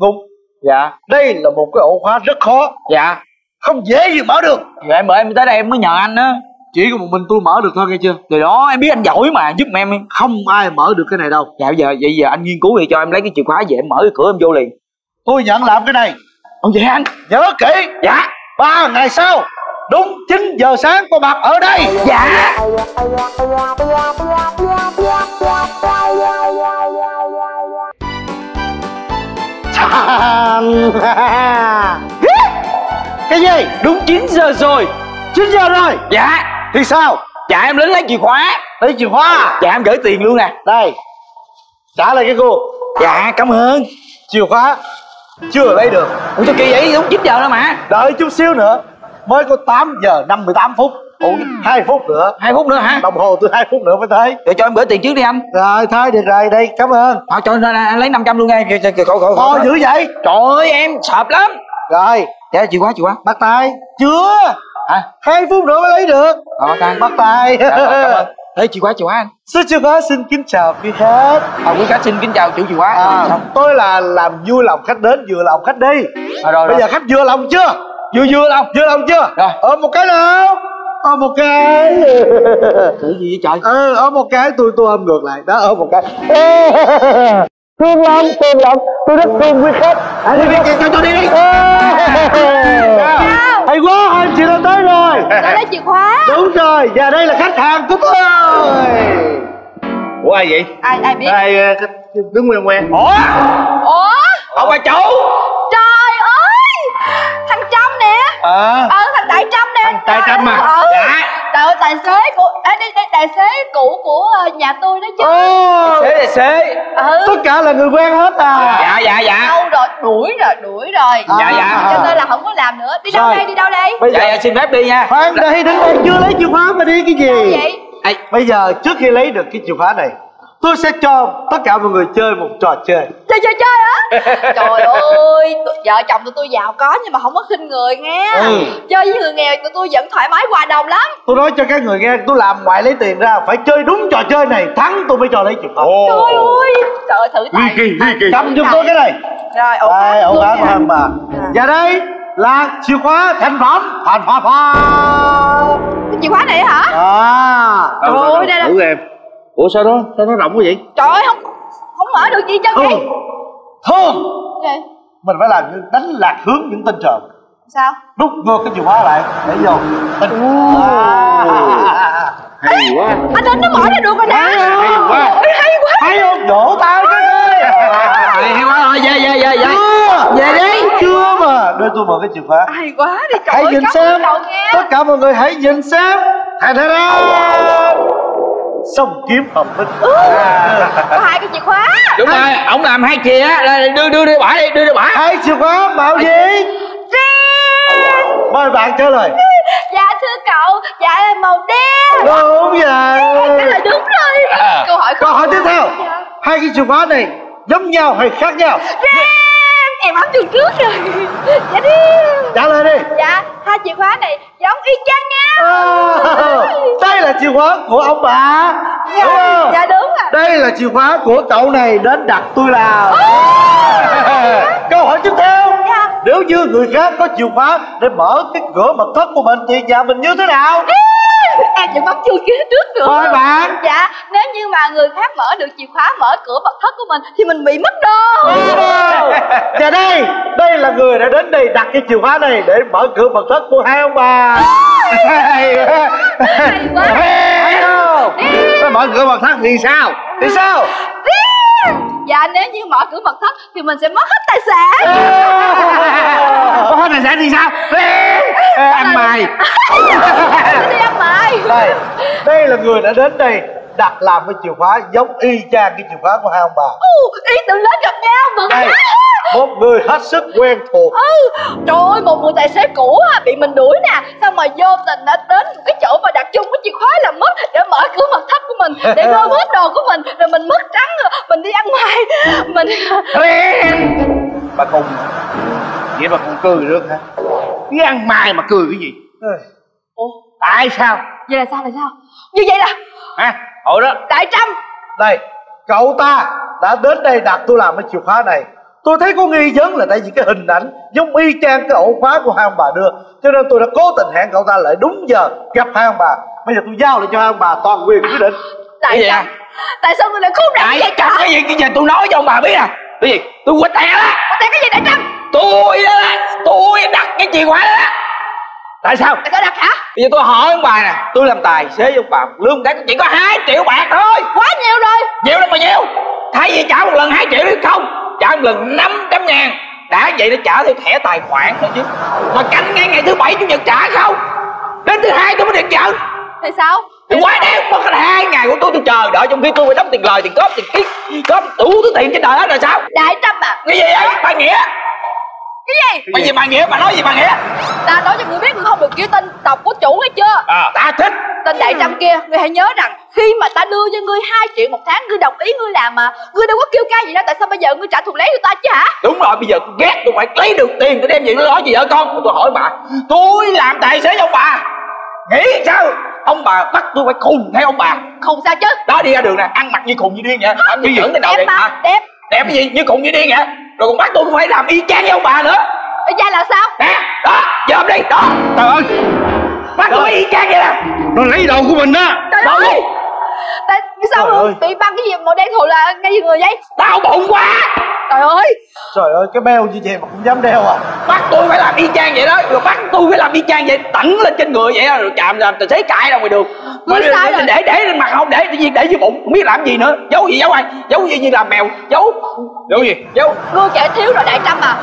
Đúng. Dạ. Đây là một cái ổ khóa rất khó. Dạ. Không dễ gì mở được. Dạ em bởi em tới đây em mới nhờ anh á. Chỉ có một mình tôi mở được thôi nghe chưa. Thì đó em biết anh giỏi mà, giúp em em. Không ai mở được cái này đâu. Dạ giờ vậy giờ anh nghiên cứu thì cho em lấy cái chìa khóa về em mở cái cửa em vô liền. Tôi nhận làm cái này. Ồ vậy anh. Nhớ kỹ. Dạ. Ba ngày sau đúng chín giờ sáng có mặt ở đây. Dạ. Cái gì? Đúng chín giờ rồi. Chín giờ rồi. Dạ. Thì sao? Dạ em đến lấy chìa khóa. Lấy chìa khóa. Dạ em gửi tiền luôn nè. Đây. Trả lại cái cô. Dạ cảm ơn. Chìa khóa chưa lấy được. Ủa sao kỳ vậy? Đúng chín giờ nữa mà. Đợi chút xíu nữa. Mới có tám giờ năm mươi tám phút. Ủa hai phút nữa. hai phút nữa hả? Đồng hồ tôi hai phút nữa mới tới. Để cho em gửi tiền trước đi anh. Rồi thôi được rồi, đây cảm ơn. Thôi cho anh lấy năm trăm luôn nghe. Thôi dữ vậy. Trời ơi em sợp lắm. Rồi. Dạ chìa khóa chìa khóa. Bắt tay. Chưa. À, hai phút nữa mới lấy được. Ờ, bắt tay. Dạ, rồi, lấy chìa khóa chìa khóa anh. Số chìa khóa xin kính chào quý khách. À, quý khách xin kính chào chủ chìa khóa. À, ừ, tôi là làm vui lòng khách đến vừa lòng khách đi. À, rồi, bây rồi. Giờ khách vừa lòng chưa? Vừa vừa lòng vừa lòng chưa? Rồi. Ôm một cái nào. Ôm một cái. Thử gì vậy trời? Ừ, ôm một cái tôi tôi ôm ngược lại. Đó ôm một cái. Thương lắm, thương lắm. Tôi rất thương quý khách. À, đi đi cho tôi đi đi. Hay quá, anh chị đã tới rồi. Đã lấy chìa khóa. Đúng rồi, và đây là khách hàng của tôi. Ủa ai vậy? Ai ai biết? Ai đứng quen quen. Ủa? Ủa? Ông bà chủ. Trời ơi, thằng Trâm nè. Ờ. Ờ thằng Đại Trâm nè. Thằng Đại Trâm à? Ừ. Dạ. Trời ơi, tài xế của à, đây, đây tài xế cũ của nhà tôi đó chứ. Ờ. Tài xế tài xế. Ừ. Tất cả là người quen hết à. Dạ dạ dạ. Đâu rồi, đuổi rồi đuổi rồi. À, dạ dạ. Cho nên là không có làm nữa. Đi đâu rồi. Đây đi đâu đây? Bây giờ dạ, dạ, xin phép đi nha. Khoan đây, đứng đây chưa lấy chìa khóa mà đi cái gì? Vậy? À, bây giờ trước khi lấy được cái chìa khóa này, tôi sẽ cho tất cả mọi người chơi một trò chơi. Chơi chơi chơi á. Trời ơi, vợ chồng tụi tôi giàu có nhưng mà không có khinh người nghe. Ừ. Chơi với người nghèo tụi tôi vẫn thoải mái hòa đồng lắm. Tôi nói cho các người nghe, tôi làm ngoài lấy tiền ra phải chơi đúng trò chơi này, thắng tôi mới cho lấy chìa khóa. Oh. Trời ơi, trời ơi, thử tài. Kỳ kỳ. Cầm giùm tôi cái này. Rồi ổn áp. Ổn áp mà. À. Và đây là chìa khóa thành phẩm. Thành phẩm. Cái chìa khóa này hả? À. Trời ơi, đây là. Thử em. Ủa sao đó, sao nó rộng quá vậy? Trời ơi, không không mở được gì chứ. Thương, thương. Gì? Mình phải làm đánh lạc hướng những tên trộm. Sao? Đút ngược cái chìa khóa lại để vô. À, hay quá. Ê, anh đến nó mở ra được rồi nè. Hay quá. Ê, hay quá. Hay không? Vỗ tay cái. Hay quá rồi, về về về về. Về đi. Chưa mà đưa tôi một cái chìa khóa. Hay quá đi, trời hãy ơi, nhìn xem, tất cả mọi người hãy nhìn xem. Thành ra xong kiếm hợp bích. Ừ, à, có hai cái chìa khóa. Đúng rồi, ổng làm hai chìa á, đưa đưa đi bả đi, đưa đi bả. Hai chìa khóa bảo gì? Trinh. Mời bạn trả lời. Dạ thưa cậu, dạ là màu đen. Đúng vậy. Cái là đúng rồi. À, câu hỏi câu hỏi tiếp theo. Dạ. Hai cái chìa khóa này giống nhau hay khác nhau? Trinh. Em hóng từ trước rồi. Dạ đi. Trả lời đi. Dạ, hai chìa khóa này giống y chang nhau. À, đây là chìa khóa của ông bà. Dạ, đúng không? Dạ đúng rồi. Đây là chìa khóa của cậu này đến đặt tôi làm. À, câu hỏi tiếp theo. Dạ. Nếu như người khác có chìa khóa để mở cái cửa mật thất của mình thì nhà mình như thế nào? Đi. Em vẫn bấm chuông kia trước được. Thôi bạn. Dạ, nếu như mà người khác mở được chìa khóa mở cửa mật thất của mình thì mình bị mất đồ. Dạ đây, đây là người đã đến đây đặt cái chìa khóa này để mở cửa mật thất của hai ông bà. Hay quá. Hay không? Nó mở cửa mật thất thì sao? Thì sao? Dạ nếu như mở cửa mật thất thì mình sẽ mất hết tài sản. Mất hết tài sản thì sao? Ăn mày. Đây, đây là người đã đến đây đặt làm cái chìa khóa giống y chang cái chìa khóa của hai ông bà. Ừ, ý tưởng lớn gặp nhau mừng quá. Một người hết sức quen thuộc. Ừ, trời ơi, một người tài xế cũ bị mình đuổi nè, xong mà vô tình đã đến một cái chỗ mà đặt chung cái chìa khóa là mất để mở cửa mật thất của mình, để lôi hết đồ của mình, rồi mình mất trắng, mình đi ăn ngoài, mình. Bà khùng, vậy bà còn cười được hả? Đi ăn mày mà cười cái gì? Ủa, tại sao? Vậy là sao, là sao? Như vậy là hả? Ủa đó. Đại Trâm. Đây, cậu ta đã đến đây đặt tôi làm cái chìa khóa này. Tôi thấy có nghi vấn là tại vì cái hình ảnh giống y chang cái ổ khóa của hai ông bà đưa, cho nên tôi đã cố tình hẹn cậu ta lại đúng giờ gặp hai ông bà. Bây giờ tôi giao lại cho hai ông bà toàn quyền quyết định. Tại sao? Tại sao tôi lại khốn nạn vậy cả? Cái gì? Cái gì tôi nói cho ông bà biết nè. Cái gì? Tôi quên tè đó. Quên tè cái gì Đại Trâm? Tôi đó, tôi đặt cái chìa khóa đó. Tại sao? Tại sao đặt hả? Bây giờ tôi hỏi ông bà nè, tôi làm tài xế với ông bà lương cái chỉ có hai triệu bạc thôi. Quá nhiều rồi. Nhiều đâu mà nhiều. Thay vì trả một lần hai triệu đi không, trả một lần năm trăm ngàn. Đã vậy nó trả theo thẻ tài khoản thôi chứ. Mà canh ngay ngày thứ bảy chủ nhật trả không, đến thứ hai tôi mới được nhận. Tại sao? Thì quá đen, mất hai ngày của tôi tôi chờ đợi trong khi tôi phải đóng tiền lời, tiền cóp, tiền ký, cóp đủ thứ tiền trên đời hết rồi sao? Đại Trâm à. Cái gì vậy? Bà Nghĩa. Cái gì? Bà gì bà Nghĩa? Bà nói gì bà Nghĩa? Ta nói cho người biết người không được kêu tên tộc của chủ hay chưa? À, ta thích. Tên Đại Trâm kia, người hãy nhớ rằng khi mà ta đưa cho ngươi hai triệu một tháng, ngươi đồng ý ngươi làm mà. Ngươi đâu có kêu ca gì đâu, tại sao bây giờ ngươi trả thù lấy cho ta chứ hả? Đúng rồi, bây giờ tôi ghét, tôi phải lấy được tiền, tôi đem về tôi nói gì vợ con. Tôi hỏi bà, tôi làm tài xế cho ông bà, nghĩ sao? Ông bà bắt tôi phải khùng theo ông bà. Khùng sao chứ? Đó, đi ra đường nè, ăn mặc như khùng như điên vậy. Hả? Như giỡn thế nào vậy? Đẹp. Đẹp cái gì? Như khùng như điên vậy. Rồi còn bắt tôi cũng phải làm y chang với ông bà nữa. Y chang là sao? Nè, đó, dòm đi, đó. Trời ơi, bắt tôi y chang vậy nè. Nó lấy đồ của mình đó. Trời ơi, ơi. Tại sao ơi. Bị băng cái gì màu đen thù là ngay gì người vậy? Đau bụng quá. Trời ơi. Trời ơi, cái beo như vậy mà cũng dám đeo à? Bắt tôi phải làm y chang vậy đó. Rồi bắt tôi phải làm y chang vậy, tẩn lên trên người vậy đó. Rồi chạm làm tài xế cãi ra ngoài đường. Mà để, để, để, để lên mặt không, để tự nhiên để dưới bụng, không biết làm gì nữa. Giấu gì giấu ai? Giấu gì như làm mèo, giấu. Giấu gì? Giấu. Ngươi kẻ thiếu rồi Đại Trâm à.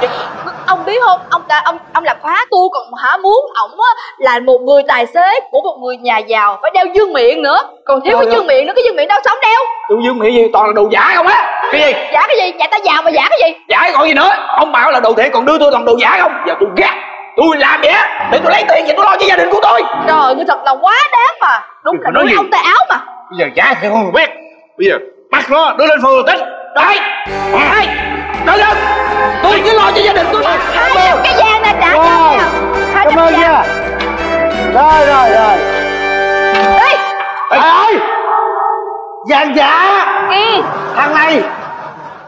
Ông biết không, ông ta ông ông làm khóa tôi còn hả muốn ổng á là một người tài xế của một người nhà giàu phải đeo dương miệng nữa, còn thiếu cái dương miệng nữa. Cái dương miệng đâu sống đeo. Tôi dương miệng gì toàn là đồ giả không á. Cái gì? Giả cái gì? Dạ ta giàu mà giả cái gì? Giả còn gì nữa. Ông bảo là đồ thiệt còn đưa tôi toàn đồ giả không? Giờ tôi ghét. Tôi làm vậy á để tôi lấy tiền, vậy tôi lo cho gia đình của tôi. Trời, ngươi thật là quá đáng mà. Đúng là nói ông ta áo mà. Bây giờ giả thì không biết. Bây giờ bắt nó đưa lên phường tính. Đấy. Đấy. Đừng đừng. Tôi cứ lo cho gia đình tôi thôi. Hai cái vàng này trả cho nha. Cảm ơn nha. Rồi rồi rồi. Đi. Trời ơi. Vàng giả. Ừ. Thằng này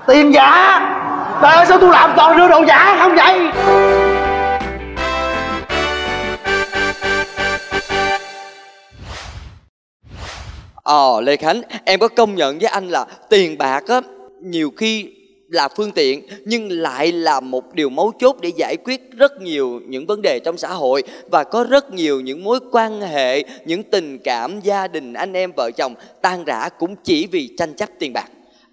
tiền giả. Trời ơi, sao tôi làm toàn đưa đồ giả không vậy? Ờ Lê Khánh, em có công nhận với anh là tiền bạc á nhiều khi là phương tiện nhưng lại là một điều mấu chốt để giải quyết rất nhiều những vấn đề trong xã hội, và có rất nhiều những mối quan hệ, những tình cảm gia đình anh em vợ chồng tan rã cũng chỉ vì tranh chấp tiền bạc.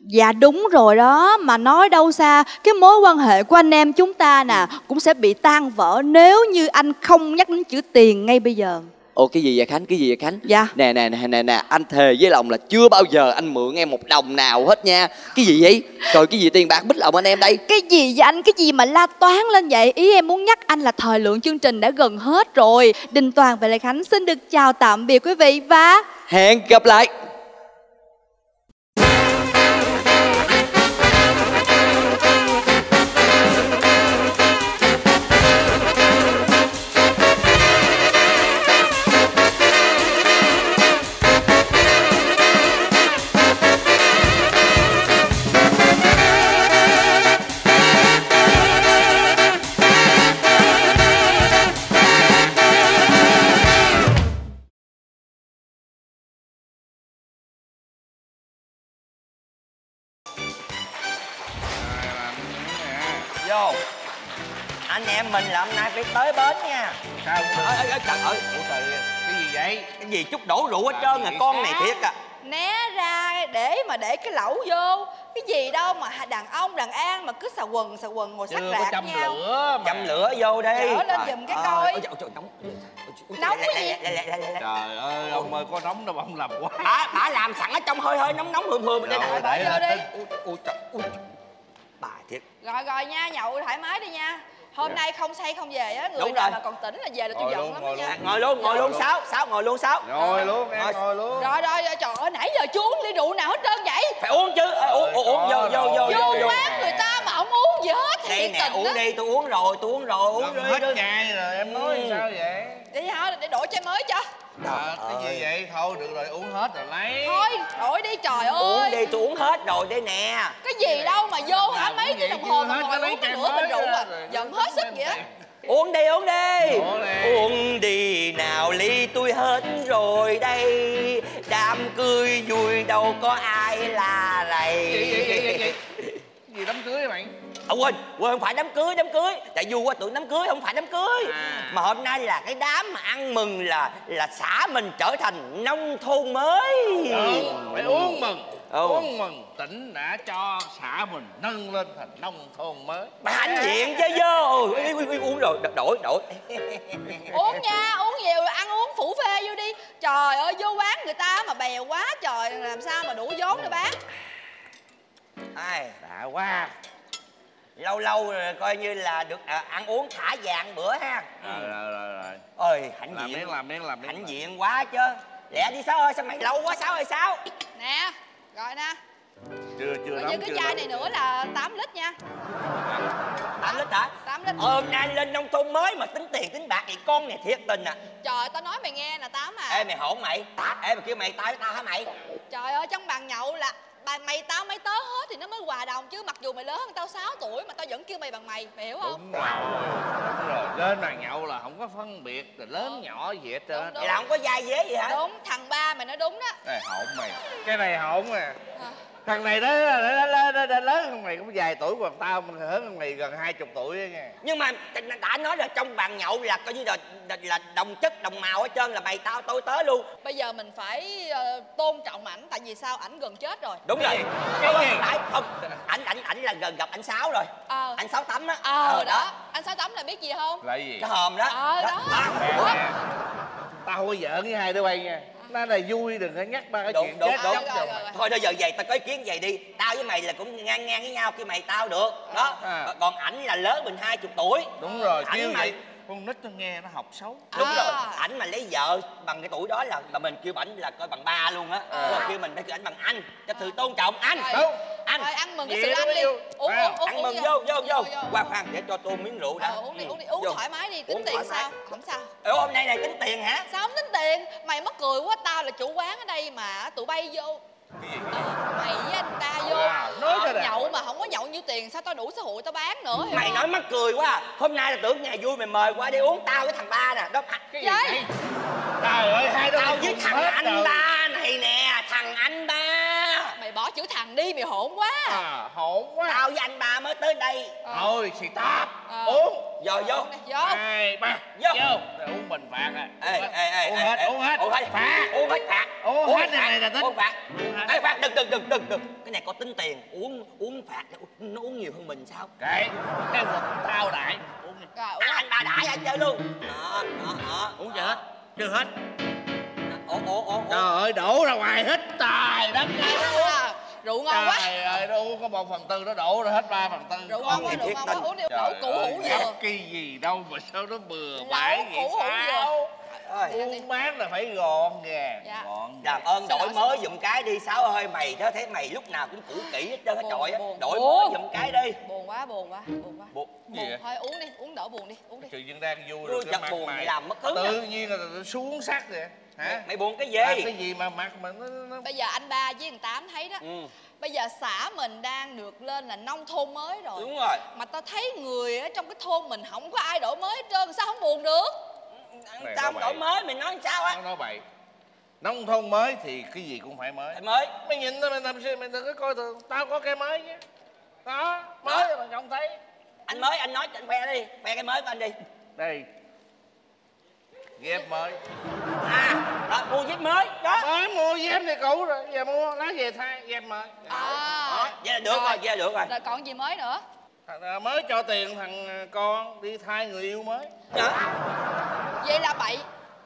Dạ đúng rồi đó, mà nói đâu xa, cái mối quan hệ của anh em chúng ta nè cũng sẽ bị tan vỡ nếu như anh không nhắc đến chữ tiền ngay bây giờ. Ồ cái gì vậy Khánh, cái gì vậy Khánh? Dạ. Nè nè nè nè nè, anh thề với lòng là chưa bao giờ anh mượn em một đồng nào hết nha. Cái gì vậy? Trời, cái gì tiền bạc bích lòng anh em đây? Cái gì vậy anh, cái gì mà la toán lên vậy? Ý em muốn nhắc anh là thời lượng chương trình đã gần hết rồi. Đình Toàn và Lê Khánh xin được chào tạm biệt quý vị và hẹn gặp lại. Anh em mình là hôm nay phải tới bến nha. Sao? Ơi ơi ơi trời ơi. Ủa trời, cái gì vậy? Cái gì chút đổ rượu hết trơn à, con này thiệt à. Né ra để mà để cái lẩu vô. Cái gì đâu mà đàn ông đàn an mà cứ xà quần xà quần ngồi sắc rạc nhau. Châm lửa vô đi. Chở lên giùm cái coi. Ôi trời, nóng. Nóng cái gì? Trời ơi, ông ơi có nóng đâu mà ông làm quá. Bà bà làm sẵn ở trong hơi hơi nóng nóng hườm hườm bên đây nè. Bỏ vô đi. Ôi trời ơi. Bà thiệt. Rồi rồi nha, nhậu thoải mái đi nha. Hôm yeah. nay không say không về á, người nào mà còn tỉnh là về là tôi giận lắm đó nha. Ngồi luôn, ngồi luôn sáu, sáu ngồi luôn sáu. Ngồi luôn em, ngồi luôn. Rồi rồi, trời ơi nãy giờ chưa uống ly rượu nào hết trơn vậy. Phải uống chứ, uống uống vô vô vô. Vô quán người ta mà không uống gì hết thì thiệt tình. Uống đi, tôi uống rồi, tôi uống rồi, uống rồi. Hết ngày rồi em nói sao vậy? Đi hả, để đổi chai mới cho. Đó, cái gì vậy? Thôi được rồi, uống hết rồi lấy. Thôi, đổi đi trời ơi. Uống đi, tôi uống hết rồi đây nè. Cái gì đâu mà vô hả mấy cái đồng hồ mà ngồi uống cái nửa bình rượu à. Giận hết sức vậy á. Uống đi, uống đi. Uống đi nào ly tôi hết rồi đây. Đám cưới vui đâu có ai là rầy. Gì, gì, gì, gì, gì đám cưới mày? À quên, quên không phải đám cưới, đám cưới. Tại vui quá tưởng đám cưới, không phải đám cưới à. Mà hôm nay là cái đám mà ăn mừng là là xã mình trở thành nông thôn mới. Ừ, phải uống mừng, ừ. uống mừng tỉnh đã cho xã mình nâng lên thành nông thôn mới. Bà hãnh diện chứ vô. Uống rồi, đổi, đổi. Uống nha, uống nhiều, ăn uống phủ phê vô đi. Trời ơi, vô quán người ta mà bèo quá trời, làm sao mà đủ vốn để bán. Ai, đã quá. Lâu lâu rồi coi như là được à, ăn uống thả vàng bữa ha. Rồi rồi rồi rồi. Ôi hạnh làm diện miếng, làm miếng, làm miếng, hạnh làm. Diện quá chứ. Lẹ đi Sáu ơi, sao mày lâu quá Sáu ơi Sáu. Nè, rồi nè. Chưa chưa lắm. Cái chai này nữa là tám lít nha. tám lít hả? tám lít. Hôm nay lên nông thôn mới mà tính tiền tính bạc thì con này thiệt tình à. Trời tao nói mày nghe nè Tám à. Ê mày hổn mày. Ê mày kêu mày tao với tao hả mày? Trời ơi trong bàn nhậu là bà mày tao mày tớ hết thì nó mới hòa đồng chứ, mặc dù mày lớn hơn tao sáu tuổi mà tao vẫn kêu mày bằng mày, mày hiểu không? Đúng rồi, đúng rồi. Lên bàn nhậu là không có phân biệt là lớn ừ. nhỏ gì hết trơn. Vậy là không có vai vế gì hả? Đúng, thằng ba mày nói đúng đó. Này hỗn mày, cái này hỗn à. à. Thằng này đó lớn hơn mày cũng vài tuổi, còn tao mình lớn hơn mày gần hai mươi tuổi nghe. Nhưng mà đã nói là trong bàn nhậu là coi như là, là, là đồng chất đồng màu hết trơn, là mày tao tôi tới luôn. Bây giờ mình phải uh, tôn trọng ảnh, tại vì sao ảnh gần chết rồi. Đúng rồi. Cái gì? Không, ảnh ảnh ảnh là gần gặp anh Sáu rồi. Ờ. Anh Sáu Tắm á. Ờ, ờ đó. đó. Anh Sáu Tắm là biết gì không? Là gì? Cái hòm đó. Ờ đó. đó. đó. Mẹ, đó. Mẹ. Tao có giỡn với hai đứa bay nha. Nó là vui, đừng có nhắc ba cái đúng, chuyện đúng, chết đúng, đúng, đúng, đúng. Thôi bây giờ vậy tao có ý kiến vậy đi. Tao với mày là cũng ngang ngang với nhau khi mày tao được. Đó, à. Còn ảnh là lớn mình hai mươi tuổi. Đúng rồi, ảnh mày vậy. Con nít nó nghe nó học xấu. Đúng à. Rồi, ảnh mà lấy vợ bằng cái tuổi đó là, là mình kêu ảnh là coi bằng ba luôn á. À. Kêu mình phải kêu ảnh bằng anh, cho sự tôn trọng anh. Đúng. Anh rồi, ăn mừng cái sự ăn đi. Uống uống ăn mừng vô vô vô. Qua khoan để cho tôi miếng rượu đã. Ờ, uống đi uống đi, uống thoải mái đi, tính tiền sao? Không sao. Ủa hôm nay này tính tiền hả? Sao không tính tiền? Mày mắc cười quá, tao là chủ quán ở đây mà tụi bay vô. Cái gì? Mày với anh ta vô nhậu mà không có nhậu nhiêu tiền sao tao đủ xã hội tao bán nữa. Mày nói mắc cười quá à. Hôm nay là tưởng ngày vui mày mời qua đi uống, tao với thằng ba nè. Đó cái gì vậy? Trời ơi hai đứa. Tao với thằng anh ba này nè, thằng anh ba. Mày bỏ chữ thằng đi, mày hỗn quá à, hỗn quá. Tao với anh ba mới tới đây. Thôi xì tạp uống, giờ vô vô hai ba vô, uống bình phạt à. Ê ê ê, uống hết uống hết uống hết phạt, uống hết phạt, uống hết này là tính phạt. Ê phạt đừng đừng đừng đừng đừng, cái này có tính tiền. Uống uống phạt nó uống nhiều hơn mình sao? Kệ, cái quần tao đại uống đi. Anh ba đại anh chơi luôn. Uống chưa hết, chưa hết. Ủa, ủa, ủa, ủa. Trời ơi, đổ ra ngoài hết tài đất à, rượu ngon trời quá. Trời ơi, nó uống có một phần tư nó đổ ra hết ba phần tư. Rượu ngon quá, rượu ngon quá, uống đi, đổ củ hủ dừa. Cái gì đâu mà sao nó bừa bãi vậy sao? Uống mát là phải gọn gàng. Dạ. Làm ơn đổi mới dùm cái đi Sáu ơi, mày đó thấy mày lúc nào cũng cũ kỹ hết trơn hết trọi á. Đổi mới dùm cái đi. Buồn quá, buồn quá, buồn quá. Buồn gì? Thôi uống đi, uống đỡ buồn đi, uống đi. Sự dân đang vui rồi cái mặt mày làm mất hứng. Tự nhiên là xuống sắc vậy. Hả? Mày buồn cái gì? Làm cái gì mà mặt mà nó, nó... Bây giờ anh ba với thằng Tám thấy đó. Ừ. Bây giờ xã mình đang được lên là nông thôn mới rồi. Đúng rồi. Mà tao thấy người ở trong cái thôn mình không có ai đổi mới hết trơn, sao không buồn được? Mày tao không đổi mới, mày nói sao á? Nó nói bậy. Nông thôn mới thì cái gì cũng phải mới. Mày mới. Mày nhìn tao mày làm gì, mày đừng có coi thường. Tao có cái mới chứ. Đó, mới đó. Mà không thấy. Anh mới, anh nói anh khoe đi, khoe cái mới của anh đi. Đây. Dép mới à, rồi, mua dép mới đó, mới mua dép này cũ rồi giờ mua lá về thay dép mới à, vậy là được rồi, rồi vậy là được rồi. Rồi còn gì mới nữa? Thật mới cho tiền thằng con đi thay người yêu mới. Dạ. Vậy là bậy,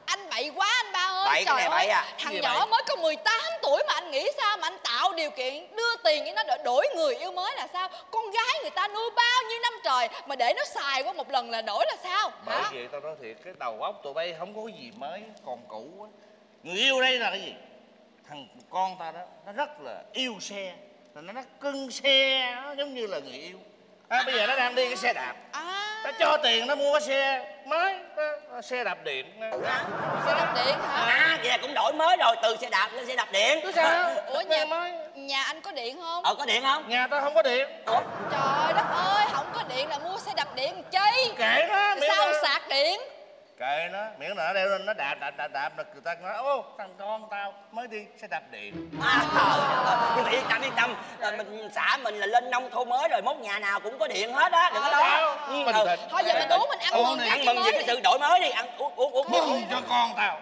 anh bậy quá anh ba ơi. Bậy, trời cái này bậy à. Thằng gì nhỏ bậy? Mới có mười tám tuổi mà anh nghĩ sao mà anh tạo điều kiện đưa tiền cho nó để đổi người yêu mới là sao? Con gái người ta nuôi bao nhiêu năm trời mà để nó xài qua một lần là đổi là sao? Bởi vậy tao nói thiệt, cái đầu óc tụi bay không có gì mới còn cũ á. Người yêu đây là cái gì? Thằng con ta đó, nó rất là yêu xe, nó rất cưng xe, nó giống như là người yêu. À, bây giờ nó đang đi cái xe đạp à. Nó cho tiền nó mua cái xe mới, xe đạp điện à. Xe đạp điện hả? À, vậy là cũng đổi mới rồi, từ xe đạp lên xe đạp điện. Chứ sao? Ủa nhà mới. Nhà anh có điện không? Ờ, có điện không? Nhà tao không có điện. Ủa? Trời đất ơi, không có điện là mua xe đạp điện chi? Kệ nó. Sao mà sạc điện? Kệ nó, miễn là nó đeo lên nó đạp đạp đạp đạp là người ta nói ô thằng con tao mới đi xe đạp điện. À, nhưng mà yên tâm yên tâm, mình xã mình là lên nông thôn mới rồi, mốt nhà nào cũng có điện hết á, đừng có lo. Thôi giờ mình uống, mình ăn mừng, ăn mừng về cái sự đổi mới đi, ăn uống uống uống. Mừng cho con tao,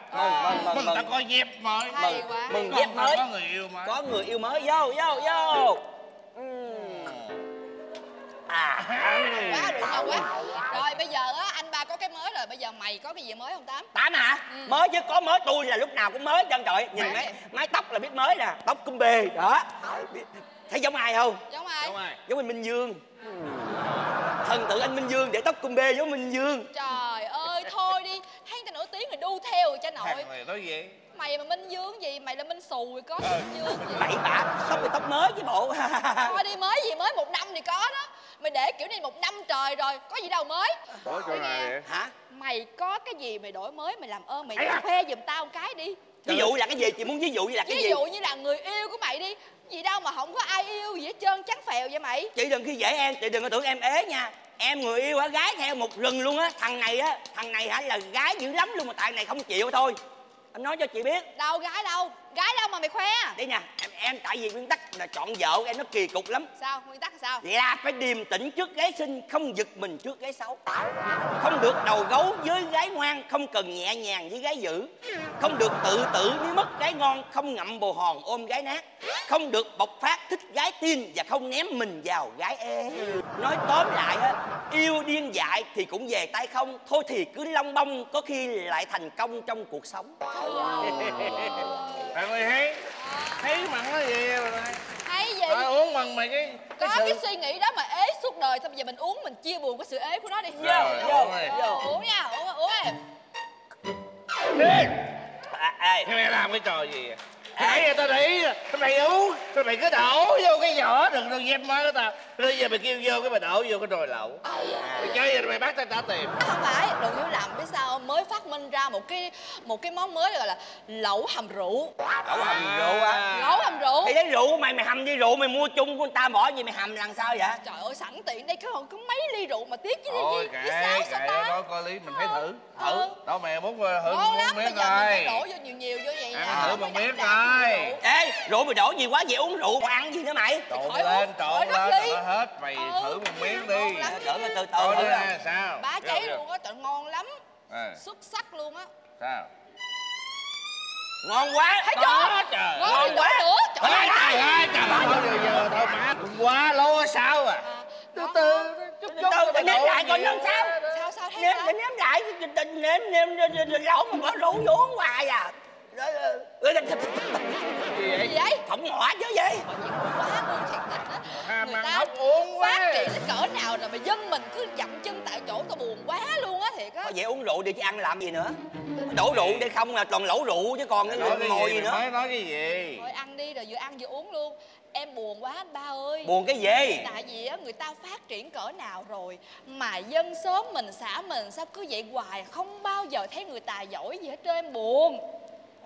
mừng tao có dép mới, mừng dép mới, có người yêu mới, có người yêu mới, vô vô vô. À, quá rượu ngon quá. Rồi bây giờ á, anh ba có cái mới rồi, bây giờ mày có cái gì mới không Tám? Tám hả? Ừ. Mới chứ có mới, tôi là lúc nào cũng mới chân trời. Nhìn mái mái tóc là biết mới nè, tóc cũng bề đó. Thấy giống ai không? Giống ai? Giống ai? Giống anh Minh Dương. Ừ. Thần tượng anh Minh Dương để tóc cung bê giống Minh Dương. Trời ơi thôi đi, thấy người ta nổi tiếng rồi đu theo rồi cha nội. Thằng này nói gì? Mày mà Minh Dương gì, mày là Minh Xù rồi có Minh Dương gì. Bậy bạ, tóc mày tóc mới chứ bộ. Thôi đi mới gì mới một năm thì có đó. Mày để kiểu này một năm trời rồi, có gì đâu mới. Đổi chỗ nào vậy? Hả? Mày có cái gì mày đổi mới, mày làm ơn mày khoe giùm tao một cái đi. Ví dụ là cái gì? Chị muốn ví dụ như là cái gì? Ví dụ như là người yêu của mày đi. Gì đâu mà không có ai yêu gì hết trơn, trắng phèo vậy mày. Chị đừng khi dễ em, chị đừng có tưởng em ế nha. Em người yêu á, gái theo một rừng luôn á. Thằng này á, thằng này hả là gái dữ lắm luôn mà tại này không chịu thôi. Em nói cho chị biết. Đâu gái đâu, gái đâu mà mày khoe. Đi nha, em, em tại vì nguyên tắc là chọn vợ em nó kỳ cục lắm. Sao, nguyên tắc sao? Vậy là phải điềm tĩnh trước gái xinh, không giật mình trước gái xấu. Không được đầu gấu với gái ngoan, không cần nhẹ nhàng với gái dữ. Không được tự tử nếu mất gái ngon, không ngậm bồ hòn ôm gái nát. Không được bộc phát thích gái tiên và không ném mình vào gái ê. Nói tóm lại á, yêu điên dại thì cũng về tay không. Thôi thì cứ long bông có khi lại thành công trong cuộc sống. Bạn ơi thấy, thấy mặn nó gì vậy? Thấy gì? À, uống bằng mày cái, cái Có sự... cái suy nghĩ đó mà ế suốt đời. Thôi bây giờ mình uống mình chia buồn cái sự ế của nó đi. Vô, vô, vô, uống nha, uống, uống em. Ê, à, ê. Mày làm cái trò gì vậy? Nãy giờ tao để tao mày uống, tụi mày cứ đổ vô cái vỏ đừng đâu dép mới của tao. Bây giờ mày kêu vô cái mày đổ vô cái nồi lẩu. Mày chơi vậy mày bắt tao trả tiền. Không phải, đừng hiểu lầm biết sao mới phát minh ra một cái một cái món mới gọi là lẩu hầm rượu. Lẩu hầm rượu á? Lẩu hầm rượu. Thì lấy rượu của mày mày hầm với rượu mày mua chung của người ta bỏ gì mày hầm làm sao vậy? Trời ơi sẵn tiện đây có mấy ly rượu mà tiếc với với sáu sao ta. coi coi lý mình thấy thử thử ừ. Đâu mẹ muốn thử muốn biết rồi đổ vô nhiều nhiều vô vậy ăn thử mà biết coi. Ê rượu mày đổ gì quá vậy, uống rượu còn ăn gì nữa mày, trộn lên trộn lên nó hết mày thử một miếng đi thử từ từ nè. Sao bá cháy luôn á, trời ngon lắm, xuất sắc luôn á. Sao ngon quá thấy chưa, ngon quá nữa trời ơi, trời ơi thôi má quá lâu sao à. Từ từ từ từ nếm lại coi lần sau. Sao sao thế nếm nếm lại tình nếm nếm lẩu mà bỏ rượu vô uống hoài à. Gì vậy? Phỏng hỏa chứ gì? Quá ngu thiệt tình á. Người ta uống quá. Phát triển đến cỡ nào rồi mà dân mình cứ dậm chân tại chỗ, tao buồn quá luôn á thiệt á. Vậy uống rượu đi chứ ăn làm gì nữa. Đổ rượu đây không là toàn lẩu rượu chứ còn cái ngồi gì nữa. Nói nói cái gì? Thôi ăn đi rồi vừa ăn vừa uống luôn. Em buồn quá anh ba ơi. Buồn cái gì? Tại vì á người ta phát triển cỡ nào rồi mà dân xóm mình xã mình sao cứ vậy hoài, không bao giờ thấy người tài giỏi gì hết trơn, em buồn.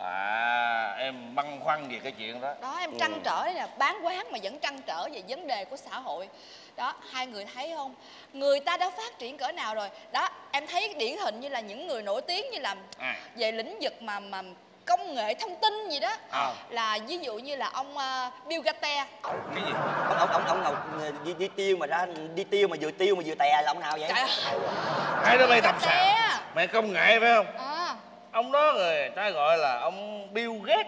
À em băn khoăn về cái chuyện đó. Đó em trăn ừ. trở là bán quán mà vẫn trăn trở về vấn đề của xã hội. Đó hai người thấy không? Người ta đã phát triển cỡ nào rồi. Đó em thấy điển hình như là những người nổi tiếng như là à. về lĩnh vực mà mà công nghệ thông tin gì đó à. là ví dụ như là ông uh, Bill Gates. Cái gì? Ông ông ông ông nào đi, đi tiêu mà ra đi tiêu mà vừa tiêu mà vừa tè là ông nào vậy? Trời ơi. Hai đứa bay tập sàn. Mày công nghệ phải không? À. Ông đó người ta gọi là ông Bill Gates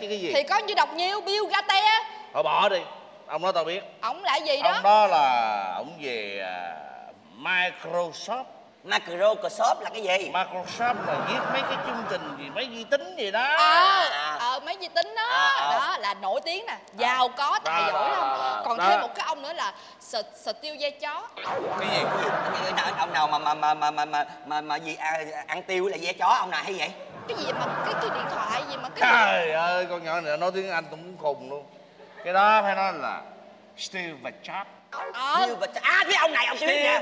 chứ cái gì. Thì có như đọc nhiêu Bill Gates. Thôi bỏ đi. Ông đó tao biết. Ông là gì đó? Ông đó là ông về uh, Microsoft. Microsoft là cái gì? Microsoft là viết mấy cái chương trình gì, máy vi tính gì đó. Ờ, à, à, máy vi tính đó, à, à. Đó là nổi tiếng nè, giàu à, có, tài giỏi không? Còn đó. Thêm một cái ông nữa là Steal dây chó. Cái gì? Ông nào mà mà mà mà mà mà mà, mà gì à, ăn tiêu là dây chó, ông nào hay vậy? Cái gì mà cái cái điện thoại gì mà cái. Trời gì? Ơi, con nhỏ này nói tiếng Anh cũng muốn khùng luôn. Cái đó phải nói là Steal và chó. Ờ. À cái ông này ông biết nè.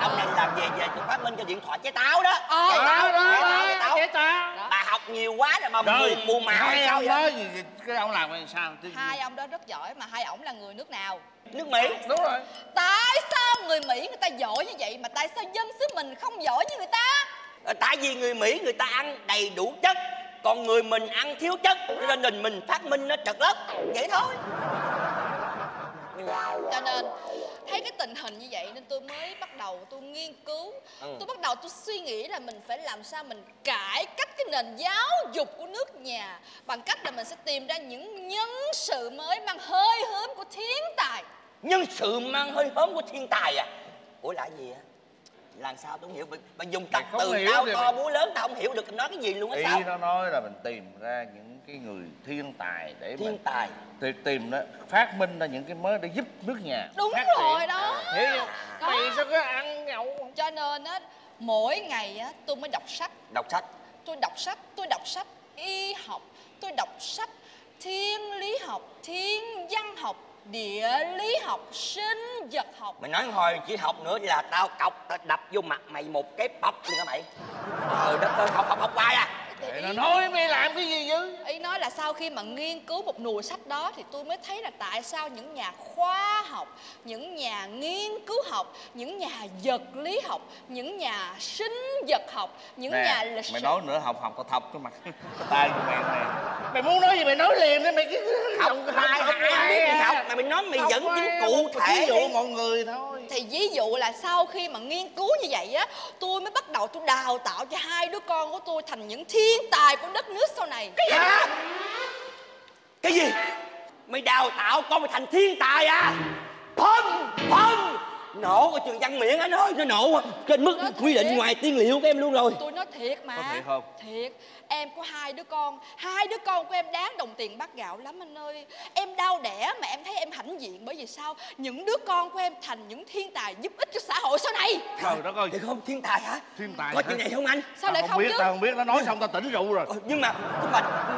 Ông này làm về về cũng phát minh cho điện thoại chế táo đó. Ờ, chế táo đó, chế táo, chế táo. Chế táo. Bà học nhiều quá rồi mà buồn buồn mà hai sao vậy? Gì, cái ông làm làm sao? Hai ông đó rất giỏi mà hai ổng là người nước nào? Nước Mỹ. Đúng rồi. Tại sao người Mỹ người ta giỏi như vậy mà tại sao dân xứ mình không giỏi như người ta? Tại vì người Mỹ người ta ăn đầy đủ chất, còn người mình ăn thiếu chất, nên mình mình phát minh nó trật lất. Vậy thôi. Cho nên thấy cái tình hình như vậy nên tôi mới bắt đầu tôi nghiên cứu ừ. Tôi bắt đầu tôi suy nghĩ là mình phải làm sao mình cải cách cái nền giáo dục của nước nhà bằng cách là mình sẽ tìm ra những nhân sự mới mang hơi hướng của thiên tài. Nhân sự mang hơi hướng của thiên tài à? Ủa là gì á? Làm sao tôi không hiểu, mà dùng tập từ tao to búa lớn tao không hiểu được nói cái gì luôn á sao? Ý nó nói là mình tìm ra những cái người thiên tài để thiên mình tài. Thì tìm đó, phát minh ra những cái mới để giúp nước nhà. Đúng phát rồi tiện. Đó. Thế mày sao cứ ăn nhậu. Cho nên á, mỗi ngày á tôi mới đọc sách. Đọc sách. Tôi đọc sách, tôi đọc sách y học, tôi đọc sách thiên lý học, thiên văn học, địa lý học, sinh vật học. Mày nói hồi chỉ học nữa là tao cọc tao đập vô mặt mày một cái bọc luôn hả mày? Ờ đất ơi, học học học hoài à. Thì nó nói mày làm cái gì chứ? Ý nói là sau khi mà nghiên cứu một nùi sách đó thì tôi mới thấy là tại sao những nhà khoa học, những nhà nghiên cứu học, những nhà vật lý học, những nhà sinh vật học, những nè, nhà lịch sử. Mày nói nữa học học tao thọc cái mặt tay của mày nè. Mày muốn nói gì mày nói liền đi mày cứ học hai học hai học mà mày nói mày dẫn chứng cụ thể ví dụ mọi người thôi. Thì ví dụ là sau khi mà nghiên cứu như vậy á, tôi mới bắt đầu tôi đào tạo cho hai đứa con của tôi thành những thiên thiên tài của đất nước sau này. Cái gì? Hả? Cái gì? Mày đào tạo con mày thành thiên tài à? Phun! Phun! Nổ cái trường văn miệng anh ơi, nó nổ trên mức quy định ngoài tiên liệu của em luôn rồi. Tôi nói thiệt mà. Có thiệt không? Thiệt. Em có hai đứa con, hai đứa con của em đáng đồng tiền bát gạo lắm anh ơi. Em đau đẻ mà em thấy em hãnh diện bởi vì sao? Những đứa con của em thành những thiên tài giúp ích cho xã hội sau này. Trời đất ơi. Thiệt không? Thiên tài hả? Thiên tài. Có chuyện này không anh? Sao lại không biết? Tao không biết, nó nói xong tao tỉnh rượu rồi. Nhưng mà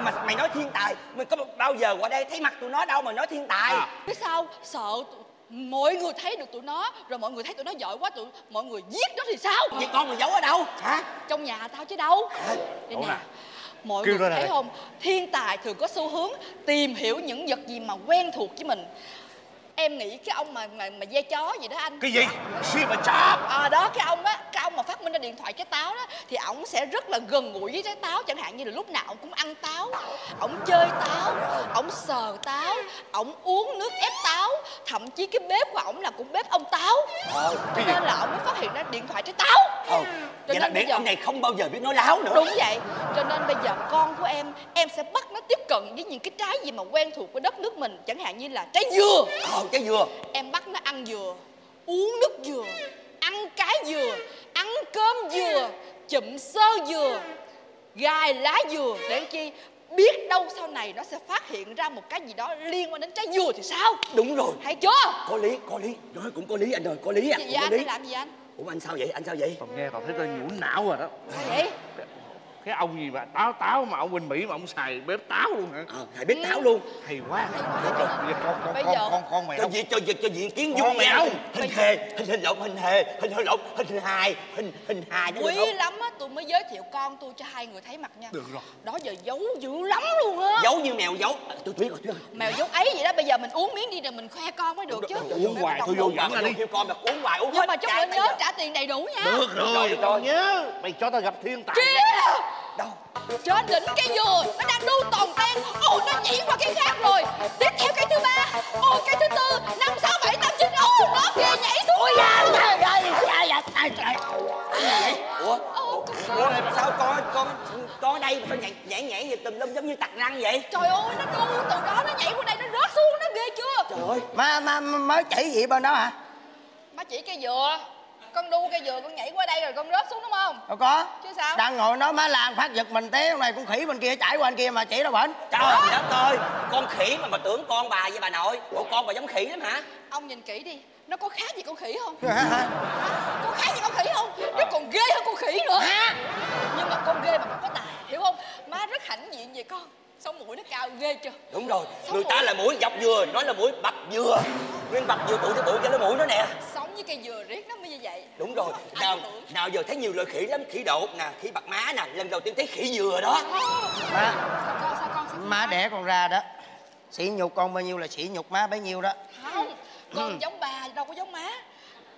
mà mày nói thiên tài, mày có bao giờ qua đây thấy mặt tụi nó đâu mà nói thiên tài. Biết sao? Sợ mọi người thấy được tụi nó rồi mọi người thấy tụi nó giỏi quá tụi mọi người giết nó thì sao? Vậy con mày giấu ở đâu hả? Trong nhà tao chứ đâu. Đây nè, mọi Kêu người thấy này. Không, thiên tài thường có xu hướng tìm hiểu những vật gì mà quen thuộc với mình. Em nghĩ cái ông mà mà, mà dê chó gì đó anh. Cái gì? Steal a job. Ờ đó, cái ông á quên ra điện thoại trái táo đó, thì ổng sẽ rất là gần gũi với trái táo. Chẳng hạn như là lúc nào ổng cũng ăn táo, ổng chơi táo, ổng sờ táo, ổng uống nước ép táo. Thậm chí cái bếp của ổng là cũng bếp ông táo. Ờ, cho nên là ổng mới phát hiện ra điện thoại trái táo. Ờ, cho nên bây giờ ông này không bao giờ biết nói láo nữa. Đúng vậy. Cho nên bây giờ con của em, em sẽ bắt nó tiếp cận với những cái trái gì mà quen thuộc với đất nước mình. Chẳng hạn như là trái dừa. Ờ, trái dừa. Em bắt nó ăn dừa, uống nước dừa, ăn cái dừa, ăn cơm dừa, chụm sơ dừa, gai lá dừa. Để chi? Biết đâu sau này nó sẽ phát hiện ra một cái gì đó liên quan đến trái dừa thì sao? Đúng rồi. Hay chưa? Có lý, có lý. Nói cũng có lý anh ơi, có lý ạ. Gì vậy anh? Anh làm gì anh? Ủa anh sao vậy? Anh sao vậy? Còn nghe còn thấy tôi nhũn não rồi đó. Sao vậy? Cái, cái ông gì mà táo táo mà ông bên Mỹ mà ông xài bếp táo luôn hả? Ờ, xài bếp ừ. táo luôn. Hay quá. Được rồi. Bây giờ con con Bây con, giờ... con con mèo. Cho gì cho gì cho gì kiến dung mèo. Hình hề, hình hình lộn, hình hề, hình hình lộn, hình hài, hình hình hài đó. Quý lắm á, tôi mới giới thiệu con tôi cho hai người thấy mặt nha. Được rồi. Đó giờ giấu dữ lắm luôn á. Giấu như mèo giấu. Tôi biết rồi chứ. Mèo giấu ấy vậy đó, bây giờ mình uống miếng đi rồi mình khoe con mới được chứ. Uống hoài thôi vô dẫn ra đi. Con mà uống hoài uống hết. Nhưng mà chút nữa nhớ trả tiền đầy đủ nha. Được rồi, con nhớ. Mày cho tao gặp thiên tài. Đâu? Trên đỉnh cây dừa nó đang đu tòn ten. Ồ, nó nhảy qua cây khác rồi. Tiếp theo cây thứ ba. Ồ, cây thứ tư. Năm, sáu, bảy, tám, chín. Ồ, nó kìa nhảy xuống. Ôi da, da, da, da, da. Ai vậy? Ủa? Ủa? Sao con con con ở đây mà nhảy nhảy nhảy gì tùm lum giống như tặc răng vậy? Trời ơi, nó đu từ đó nó nhảy qua đây nó rớt xuống, nó ghê chưa? Trời ơi. Má má mới chỉ gì bên đó hả? Má chỉ cây dừa. Con đu cây dừa con nhảy qua đây rồi con rớt xuống đúng không? Đâu có chứ sao. Đang ngồi nói má làng phát giật mình té con này con khỉ bên kia chảy qua bên kia mà chỉ đâu bệnh. Trời đất ơi, con khỉ mà mà tưởng con bà với bà nội. Ủa con bà giống khỉ lắm hả? Ông nhìn kỹ đi, nó có khác gì con khỉ không? Có khác gì con khỉ không? Nó còn ghê hơn con khỉ nữa. Nhưng mà con ghê mà con có tài, hiểu không? Má rất hãnh diện về con. Sống mũi nó cao ghê chưa? Đúng rồi, sống người mũi. Ta là mũi dọc dừa, nói là mũi bạch dừa. Nguyên bạch dừa tụi cho tụi cho nó mũi nó nè. Sống với cây dừa riết nó mới như vậy. Đúng rồi, nào nào giờ thấy nhiều loại khỉ lắm, khỉ đột nè, khỉ bạc má nè, lần đầu tiên thấy khỉ dừa đó. Má, sao con, sao con, sao con? Má đẻ con ra đó, sỉ nhục con bao nhiêu là sỉ nhục má bấy nhiêu đó. Không, con ừ. giống bà đâu có giống má.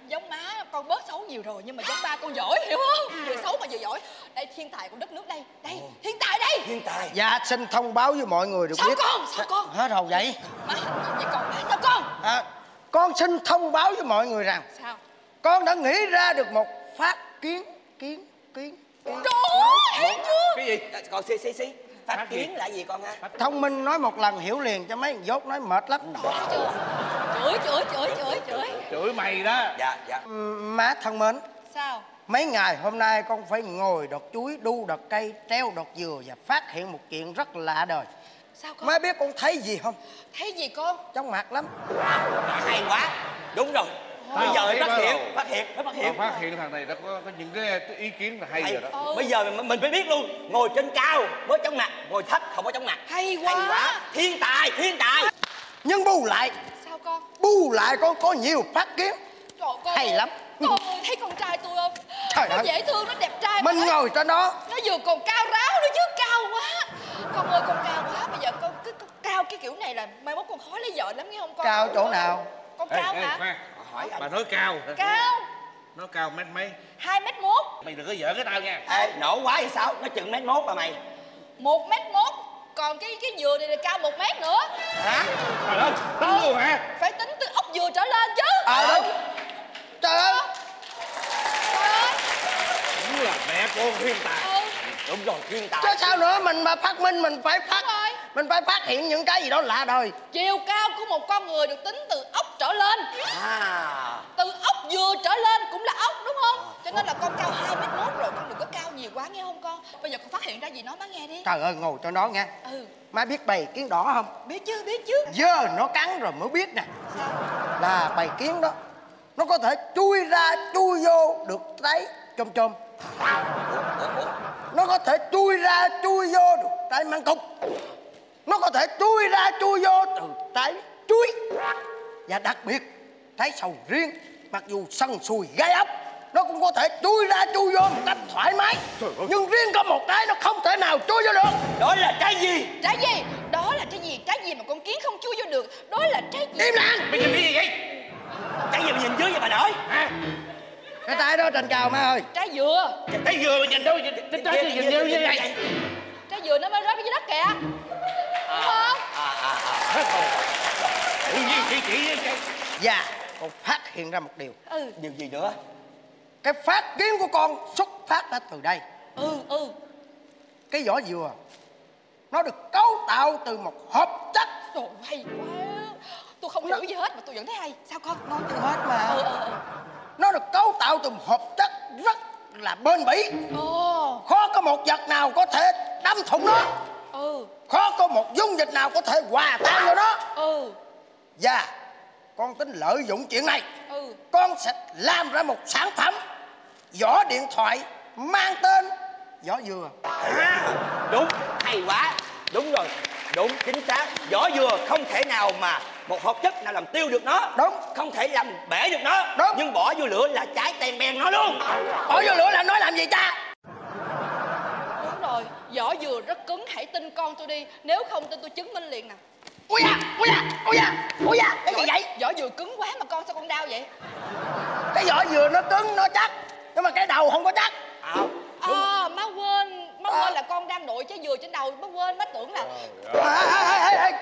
Giống má con bớt xấu nhiều rồi nhưng mà giống ba con giỏi hiểu không? Vừa xấu mà vừa giỏi. Đây thiên tài của đất nước đây. Đây ừ. thiên tài đây. Thiên tài. Dạ xin thông báo với mọi người được sao biết. Sao con? Sao con? Hết hồn vậy? Má vậy còn má sao con? À, con xin thông báo với mọi người rằng. Sao? Con đã nghĩ ra được một phát kiến kiến kiến. kiến. Trời ơi hay chưa? Cái gì? Còn xí xí xí. Phát, phát kiến gì? Là gì con ha? Thông minh nói một lần hiểu liền cho mấy thằng dốt nói mệt lắm. Chửi chửi chửi chửi chửi chửi mày đó. Dạ dạ. Má thân mến. Sao? Mấy ngày hôm nay con phải ngồi đọt chuối, đu đọt cây, treo đọt dừa và phát hiện một chuyện rất lạ đời. Sao con? Má biết con thấy gì không? Thấy gì con? Chóng mặt lắm. Hay quá. Đúng rồi. Bây giờ phát hiện, phát hiện, phát hiện. Phát hiện thằng này đã có, có những cái ý kiến là hay, hay. Rồi đó. Ừ. Bây giờ mình, mình phải biết luôn. Ngồi trên cao mới chóng mặt, ngồi thấp không có chóng mặt. Hay quá. Hay quá. Thiên tài, thiên tài. Nhưng bù lại. Sao con? Bù lại con có nhiều phát kiến. Trời con. Hay lắm. Con ơi, thấy con trai tôi không? Trời nó ơi. Dễ thương, nó đẹp trai. Mình ngồi trên đó. Nó vừa còn cao ráo nữa chứ, cao quá. Con ơi con cao quá, bây giờ con cứ cao cái kiểu này là mai mốt con khó lấy vợ lắm nghe không con? Cao chỗ nào? Con cao hả? Hỏi bà nói cao hả? Cao. Nó cao mét mấy? Hai mét mốt. Mày đừng có giỡn cái tao nha. Ê, nổ quá vậy sao? Nó chừng mét mốt mà mày. Một mét mốt. Còn cái cái dừa này là cao một mét nữa. Hả? Trời ơi, tính ừ. luôn hả? Phải tính từ ốc dừa trở lên chứ. Ờ à, đúng. Trời ơi. Trời ơi. Đúng là mẹ con thiên tài. Ừ. Đúng rồi, thiên tài. Chứ sao nữa, mình mà phát minh mình phải phát. Mình phải phát hiện những cái gì đó lạ đời. Chiều cao của một con người được tính từ ốc trở lên. À. Từ ốc dừa trở lên cũng là ốc đúng không? Cho nên là con cao hai mét mốt rồi, con đừng có cao nhiều quá nghe không con? Bây giờ con phát hiện ra gì nói má nghe đi. Trời ơi, ngồi cho nó nghe. Ừ. Má biết bầy kiến đỏ không? Biết chứ, biết chứ. Dơ nó cắn rồi mới biết nè. Sao? Là bầy kiến đó. Nó có thể chui ra, chui vô được trái chôm chôm. Nó có thể chui ra, chui vô được trái măng cục. Nó có thể chui ra chui vô từ trái chuối. Và đặc biệt trái sầu riêng, mặc dù săn sùi gai ốc, nó cũng có thể chui ra chui vô một cách thoải mái. Nhưng riêng có một cái nó không thể nào chui vô được. Đó là trái gì? Trái gì? Đó là trái gì? Trái gì mà con kiến không chui vô được? Đó là trái gì? Im lặng! Mày nhìn cái gì vậy? Trái gì mà nhìn dưới vậy bà nội? Hả? Cái trái đó trên cao má ơi. Trái dừa. Trái dừa mà nhìn đâu trái dừa nhìn như vậy. Trái dừa nó mới rớt dưới đất kìa. Đúng không? À à à. Tự nhiên chị chị dạ con phát hiện ra một điều. Ừ. Điều gì nữa? Cái phát kiến của con xuất phát đã từ đây. Ừ ừ. Cái vỏ dừa nó được cấu tạo từ một hợp chất. Trời hay quá. Tôi không hiểu gì hết mà tôi vẫn thấy hay. Sao con? Nói chưa hết mà. Ừ, ừ, ừ. Nó được cấu tạo từ một hợp chất rất là bền bỉ. Ồ. Khó có một vật nào có thể đâm thủng nó. Ừ. Khó có một dung dịch nào có thể hòa tan vào nó. Ừ. Và con tính lợi dụng chuyện này. Ừ. Con sẽ làm ra một sản phẩm vỏ điện thoại mang tên vỏ dừa. À, đúng, hay quá. Đúng rồi, đúng, chính xác. Vỏ dừa không thể nào mà một hợp chất nào làm tiêu được nó. Đúng. Không thể làm bể được nó. Đúng. Nhưng bỏ vô lửa là cháy tèn bèn nó luôn. Bỏ vô lửa là nói làm gì cha? Đúng rồi, vỏ dừa rất cứng, hãy tin con tôi đi. Nếu không tin tôi chứng minh liền nè. Ui da, ui da, ui da, ui da. Cái gì vậy? Vỏ dừa cứng quá mà con sao con đau vậy? Cái vỏ dừa nó cứng, nó chắc. Nhưng mà cái đầu không có chắc. À, à má quên. Má à. Quên là con đang đội trái dừa trên đầu. Má quên, má tưởng là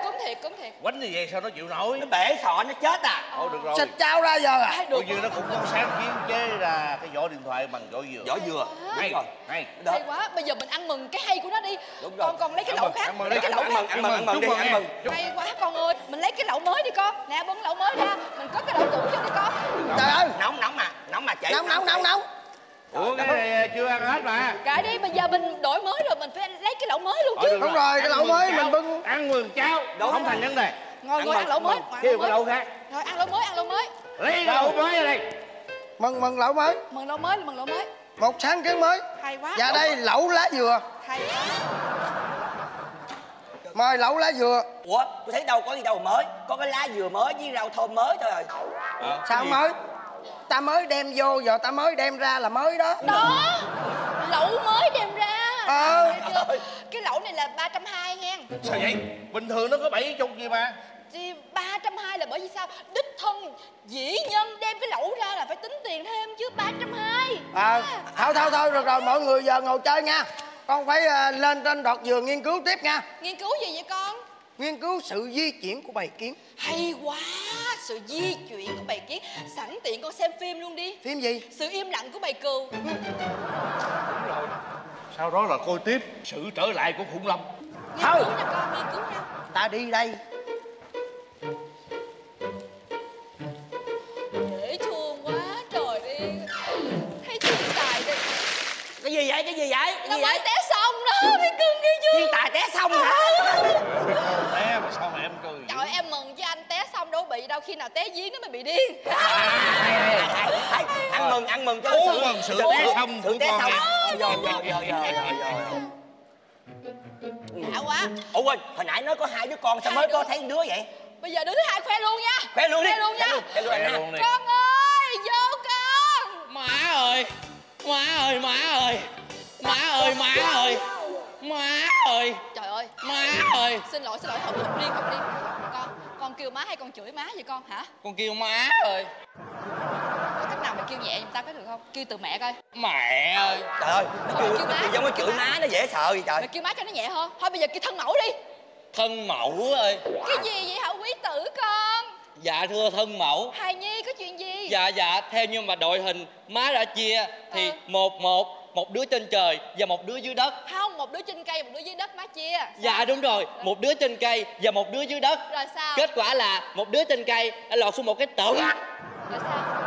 cứng thiệt, cứng thiệt. Quánh như vậy sao nó chịu nổi? Nó bể sọ, nó chết à? Ồ, được rồi. Xịt trao ra giờ à? Được. Nó cũng có sáng kiến chế ra cái vỏ điện thoại bằng vỏ dừa. Vỏ dừa. Hay rồi. Hay. Hay quá. Bây giờ mình ăn mừng cái hay của nó đi. Đúng rồi. Con còn lấy cái lẩu khác. Ăn mừng, ăn mừng, ăn mừng đi, ăn mừng. Hay quá con ơi. Mình lấy cái lẩu mới đi con. Nè, bưng lẩu mới ra. Mình có cái lẩu cũ cho đi con. Trời ơi. Nóng, nóng mà. Nóng mà chị. Nóng, nóng, nóng, nóng. Ủa cái này chưa ăn hết mà. Cái đi bây giờ mình đổi mới rồi mình phải lấy cái lẩu mới luôn chứ. Đúng rồi, cái lẩu mới mình bưng ăn mừng cháo, không thành vấn đề. Ngồi ngồi ăn lẩu mới, kêu cái lẩu khác. Rồi ăn lẩu mới, ăn lẩu mới. Lấy lẩu mới ra đây. Mừng mừng lẩu mới. Mừng lẩu mới, mừng lẩu mới. Một sáng kiến mới. Hay quá. Và đây lẩu lá dừa. Hay. Mời lẩu lá dừa. Ủa, tôi thấy đâu có gì đâu mới, có cái lá dừa mới với rau thơm mới thôi rồi. Sao mới? Ta mới đem vô, giờ ta mới đem ra là mới đó. Đó, lẩu mới đem ra. Ờ à. Cái lẩu này là ba trăm hai mươi nghe. Sao vậy? Bình thường nó có bảy chục gì mà. Thì ba trăm hai mươi là bởi vì sao? Đích thân, dĩ nhân đem cái lẩu ra là phải tính tiền thêm chứ. Ba trăm hai mươi. Ờ, thôi thôi thôi, được rồi, mọi người giờ ngồi chơi nha. Con phải uh, lên trên đọt giường nghiên cứu tiếp nha. Nghiên cứu gì vậy con? Nghiên cứu sự di chuyển của bầy kiến. Hay quá, sự di chuyển của bầy kiến. Sẵn tiện con xem phim luôn đi. Phim gì? Sự im lặng của bầy cừu. Đúng rồi. Sau đó là coi tiếp sự trở lại của khủng long. Thôi, con nghiên cứu nào. Ta đi đây. Dễ thương quá trời đi. Thấy thiên tài đây. Cái gì vậy? Cái gì vậy? Cái gì vậy? Té xong đó, cái cưng kia chưa. Thiên tài té xong hả? Té mà sao mà em cười? Trời em mừng chứ anh té xong đâu bị đâu, khi nào té giếng nó mới bị điên. Ăn mừng, ăn mừng cho sự mừng sự té xong, sự té xong. Rồi rồi rồi rồi. Đã quá. Ủa quên, hồi nãy nói có hai đứa con sao mới có thấy đứa vậy? Bây giờ đứa thứ hai khoe luôn nha. Khoe luôn đi. Khoe luôn nha. Con ơi, vô con. Má ơi. Má ơi, má ơi. Má ơi, má ơi. Má ơi. Trời ơi. Má ơi. Xin lỗi, xin lỗi, không hợp riêng, không riêng. Con, con kêu má hay con chửi má vậy con hả? Con kêu má ơi. Có cách nào mà kêu nhẹ giùm ta có được không? Kêu từ mẹ coi. Mẹ ơi. Trời ơi, nó kêu, kêu má, nó giống cái chửi má nó dễ sợ gì trời. Mày kêu má cho nó nhẹ hơn. Thôi bây giờ kêu thân mẫu đi. Thân mẫu ơi. Cái gì vậy hả quý tử con? Dạ thưa thân mẫu. Hài Nhi có chuyện gì? Dạ dạ, theo như mà đội hình má đã chia thì ừ. một một một đứa trên trời và một đứa dưới đất. Không, một đứa trên cây, một đứa dưới đất má chia. Sao? Dạ đúng rồi, rồi, một đứa trên cây và một đứa dưới đất. Rồi sao? Kết quả là một đứa trên cây đã lọt xuống một cái tẩn. Rồi sao?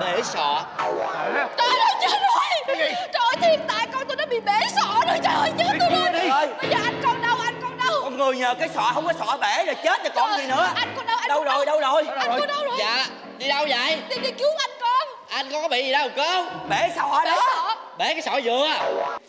Bể sọ. Trời ơi trời ơi. Trời ơi thiên tài con tôi nó bị bể sọ rồi trời ơi chết tôi luôn. Bây giờ anh con đâu, anh con đâu? Con người nhờ cái sọ không có sọ bể là chết rồi còn trời, gì nữa. Anh con đâu, anh đâu, đâu, đâu, đâu, đâu, đâu, đâu, đâu, đâu rồi, đâu rồi. Anh con đâu rồi? Dạ, đi đâu vậy? Đi đi cứu anh con. Anh con có bị gì đâu con? Bể sọ đó. Sọ. Bể cái sọ dừa.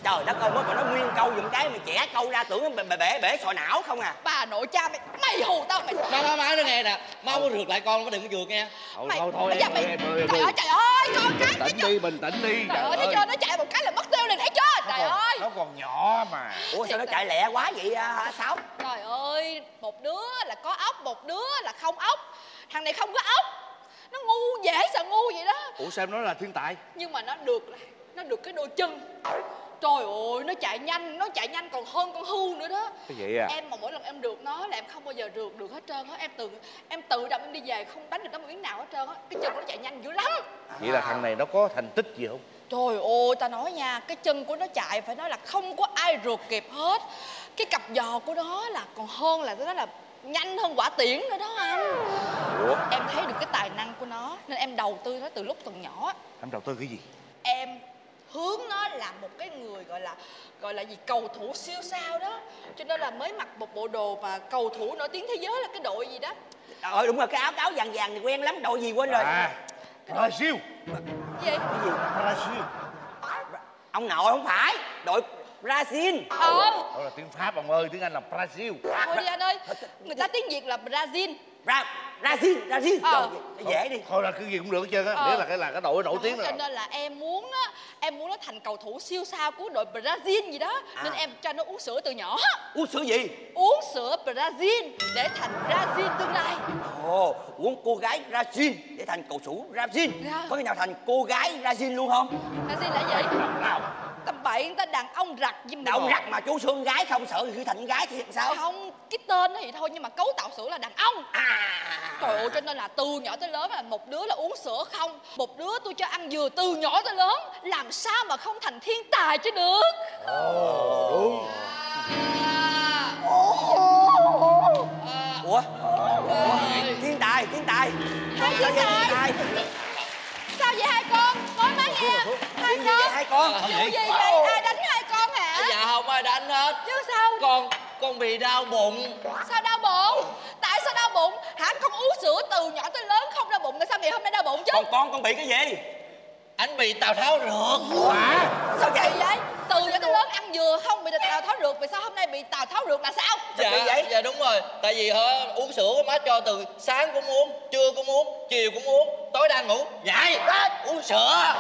Trời đất ơi, mới mà nó nguyên câu dùng cái mày trẻ câu ra tưởng mày bể bể sọ não không à. Bà nội cha mày, mày hù tao mày. Má má má nó nghe nè, má muốn rượt lại con, nó đừng có rượt nghe. Thôi mày, thôi thôi em ơi, em ơi. Trời ơi trời ơi, con cái bình tĩnh đi, bình tĩnh đi. Trời ơi thấy chưa, nó chạy một cái là mất tiêu liền thấy chưa? Trời ơi. Nó còn nhỏ mà. Ủa sao nó chạy lẹ quá vậy hả Sáu? Trời ơi, một đứa là có ốc, một đứa là không ốc. Thằng này không có ốc. nó ngu dễ sợ ngu vậy đó. Ủa sao em nói là thiên tài? Nhưng mà nó được nó được cái đôi chân. Trời ơi, nó chạy nhanh, nó chạy nhanh còn hơn con hươu nữa đó. Cái vậy à? Em mà mỗi lần em rượt nó là em không bao giờ rượt được hết trơn á. Em tự em tự động em đi về, không đánh được nó miếng nào hết trơn á. Cái chân nó chạy nhanh dữ lắm. Vậy là thằng này nó có thành tích gì không? Trời ơi, ta nói nha, cái chân của nó chạy phải nói là không có ai rượt kịp hết. Cái cặp giò của nó là còn hơn là cái đó là nhanh hơn quả tiễn nữa đó anh. Ủa? Em thấy được cái tài năng của nó nên em đầu tư nó từ lúc còn nhỏ. Em đầu tư cái gì? Em hướng nó là một cái người gọi là gọi là gì cầu thủ siêu sao đó, cho nên là mới mặc một bộ đồ mà cầu thủ nổi tiếng thế giới là cái đội gì đó. Ờ đúng rồi, cái áo cáo vàng vàng thì quen lắm, đội gì quên rồi. À, Brazil. Cái gì? Cái gì? Brazil. Ông nội không phải, đội Brazil. Ờ. Đó là tiếng Pháp ông ơi, tiếng Anh là Brazil. Thôi đi anh ơi, người ta tiếng Việt là Brazil. Ra Brazil, Brazil. Ờ. Dễ đi. Thôi là cái gì cũng được hết trơn á, ờ. Nghĩa là cái là cái đội nổi tiếng rồi. Cho nên là em muốn á, em muốn nó thành cầu thủ siêu sao của đội Brazil gì đó. À. Nên em cho nó uống sữa từ nhỏ. Uống sữa gì? Uống sữa Brazil để thành Brazil tương lai. Ồ, uống cô gái Brazil để thành cầu thủ Brazil. Dạ. Có khi nào thành cô gái Brazil luôn không? Brazil là gì? Nào. Tầm bậy người ta đàn ông rặt gì mà. Đàn rặt mà chú xương gái không sợ thì thành gái thì sao? Không, cái tên nó vậy thôi nhưng mà cấu tạo sữa là đàn ông. À. Trời ơi, cho nên là từ nhỏ tới lớn là một đứa là uống sữa không, một đứa tôi cho ăn dừa từ nhỏ tới lớn, làm sao mà không thành thiên tài chứ được. Ồ, đúng. À. À. Ủa? Ủa? Thiên tài, thiên tài. Hai thiên tài. Sao vậy hai con? Nói má nghe. Hai con. Hai con. Chuyện gì vậy? Ai đánh hai con hả? Dạ không ai đánh hết. Chứ sao? Con con bị đau bụng. Sao đau bụng? Tại sao đau bụng? Hả, con uống sữa từ nhỏ tới lớn không đau bụng, sao ngày hôm nay đau bụng chứ? Con con con bị cái gì? Anh bị Tào Tháo rượt. Quả. Sao vậy vậy? Từ nhỏ tới lớn ăn dừa không bị Tào Tháo rượt, vì sao hôm nay bị Tào Tháo rượt là sao? Dạ vậy? Dạ đúng rồi. Tại vì hả, uống sữa má cho từ sáng cũng uống, trưa cũng uống, chiều cũng uống, tối đang ngủ dậy uống sữa.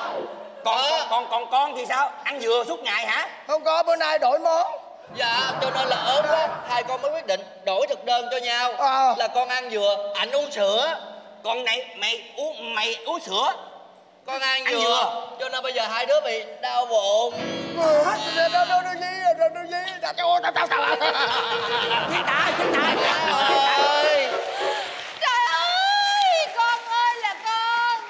Còn ờ. con con con thì sao? Ăn dừa suốt ngày hả? Không có, bữa nay đổi món. Dạ, cho nên là ốm quá, hai con mới quyết định đổi thực đơn cho nhau. À. Là con ăn dừa, ảnh uống sữa. Con này mày uống mày uống sữa. Con ăn, ăn dừa. dừa. Cho nên bây giờ hai đứa bị đau bụng. Trời ơi, nó gì? Nó gì? Tao tao tao tao. Thiên tài, thiên tài. Trời ơi, con ơi là con.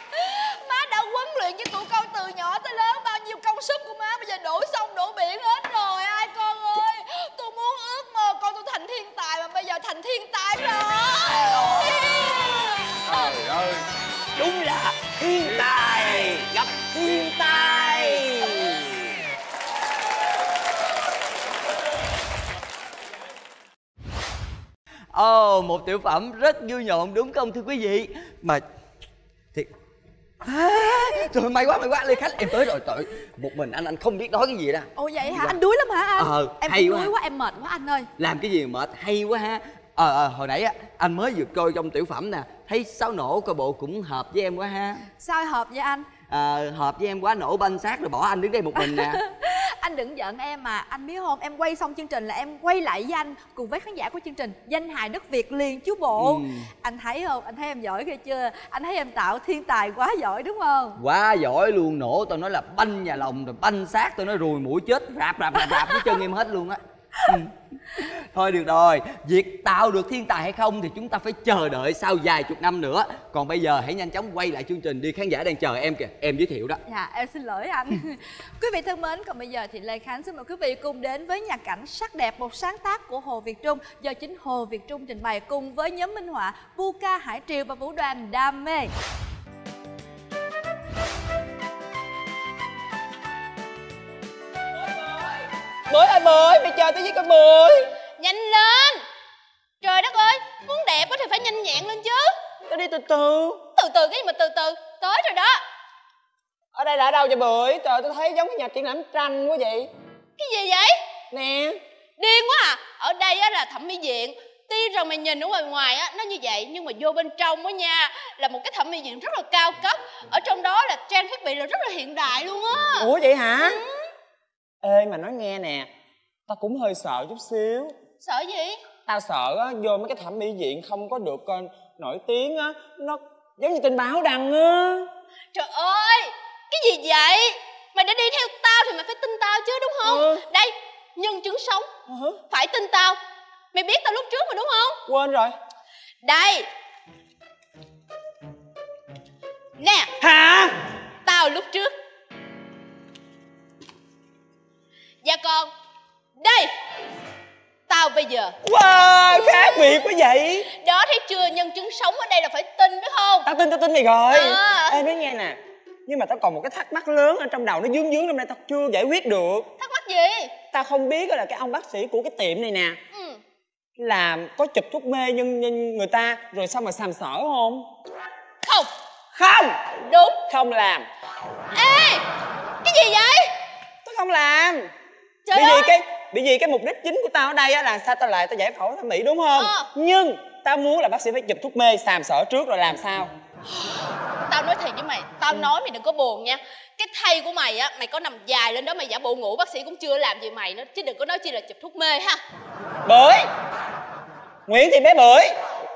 Má đã huấn luyện với tụi con từ nhỏ tới lớn, bao nhiêu công sức của má bây giờ đổ sông đổ biển hết rồi. Ai con ơi, tôi muốn ước mơ con tôi thành thiên tài mà bây giờ thành thiên tài rồi. Trời ơi. Đúng là thiên tài gặp thiên tài. Ồ, oh, một tiểu phẩm rất vui nhộn đúng không thưa quý vị? Mà thiệt à, trời may quá may quá Lê Khách, em tới rồi. Trời, một mình anh anh không biết nói cái gì ra. Ồ vậy hả? Dạ. Anh đuối lắm hả anh? Ờ, em hay quá. Đuối quá em mệt quá anh ơi. Làm cái gì mệt, hay quá ha. Ờ à, à, hồi nãy á anh mới vượt coi trong tiểu phẩm nè, thấy Sáo Nổ coi bộ cũng hợp với em quá ha. Sao hợp với anh? À, hợp với em quá, nổ banh xác rồi bỏ anh đứng đây một mình nè. Anh đừng giận em mà, anh biết không, em quay xong chương trình là em quay lại với anh cùng với khán giả của chương trình Danh Hài Đất Việt liền chú bộ. Ừ. Anh thấy không, anh thấy em giỏi ghê chưa, anh thấy em tạo thiên tài quá giỏi đúng không? Quá giỏi luôn, nổ tao nói là banh nhà lòng rồi banh xác, tao nói rùi mũi chết rạp rạp rạp rạp với chân em hết luôn á. Ừ. Thôi được rồi, việc tạo được thiên tài hay không thì chúng ta phải chờ đợi sau vài chục năm nữa. Còn bây giờ hãy nhanh chóng quay lại chương trình đi, khán giả đang chờ em kìa, em giới thiệu đó. Dạ, em xin lỗi anh. Quý vị thân mến, còn bây giờ thì Lê Khánh xin mời quý vị cùng đến với Nhà Cảnh Sắc Đẹp, một sáng tác của Hồ Việt Trung, do chính Hồ Việt Trung trình bày cùng với nhóm minh họa Puka Hải Triều và Vũ đoàn Đam Mê. Mới anh ơi, mày chờ tao với con Mười. Nhanh lên. Trời đất ơi, muốn đẹp thì phải nhanh nhẹn lên chứ. Tao đi từ từ. Từ từ cái gì mà từ từ, tới rồi đó. Ở đây là ở đâu vậy Bưởi? Trời, tao thấy giống cái nhà triển lãm tranh quá vậy. Cái gì vậy? Nè. Điên quá à. Ở đây á là thẩm mỹ viện. Tuy rằng mày nhìn ở ngoài ngoài á, nó như vậy, nhưng mà vô bên trong á nha, là một cái thẩm mỹ viện rất là cao cấp. Ở trong đó là trang thiết bị là rất là hiện đại luôn á. Ủa vậy hả? Ừ. Ê mà nói nghe nè, tao cũng hơi sợ chút xíu. Sợ gì? Tao sợ á, vô mấy cái thẩm mỹ viện không có được uh, nổi tiếng á, nó giống như tình báo đằng á. Trời ơi, cái gì vậy? Mày đã đi theo tao thì mày phải tin tao chứ đúng không? Ừ. Đây, nhân chứng sống. Ừ. Phải tin tao. Mày biết tao lúc trước mà đúng không? Quên rồi. Đây nè. Hả? Tao lúc trước. Dạ con. Đây. Tao bây giờ. Wow, khác biệt quá vậy. Đó, thấy chưa, nhân chứng sống ở đây là phải tin phải không? Tao tin, tao tin mày rồi. À. Ê, nói nghe nè. Nhưng mà tao còn một cái thắc mắc lớn ở trong đầu nó dướng dướng trong đây tao chưa giải quyết được. Thắc mắc gì? Tao không biết là cái ông bác sĩ của cái tiệm này nè. Ừ. Là có chụp thuốc mê nhưng, nhưng người ta rồi sao mà sàm sỡ không? Không. Không. Đúng. Không làm. Ê, cái gì vậy? Tôi không làm. Trời ơi. Bởi vì cái bởi vì cái mục đích chính của tao ở đây á là sao tao lại tao giải phẫu thẩm mỹ đúng không? Ờ. Nhưng tao muốn là bác sĩ phải chụp thuốc mê sàm sỡ trước rồi làm sao? Tao nói thiệt với mày, tao ừ. nói mày đừng có buồn nha. Cái thây của mày á, mày có nằm dài lên đó mày giả bộ ngủ bác sĩ cũng chưa làm gì mày nữa, chứ đừng có nói chi là chụp thuốc mê ha. Bưởi. Nguyễn Thị bé Bưởi.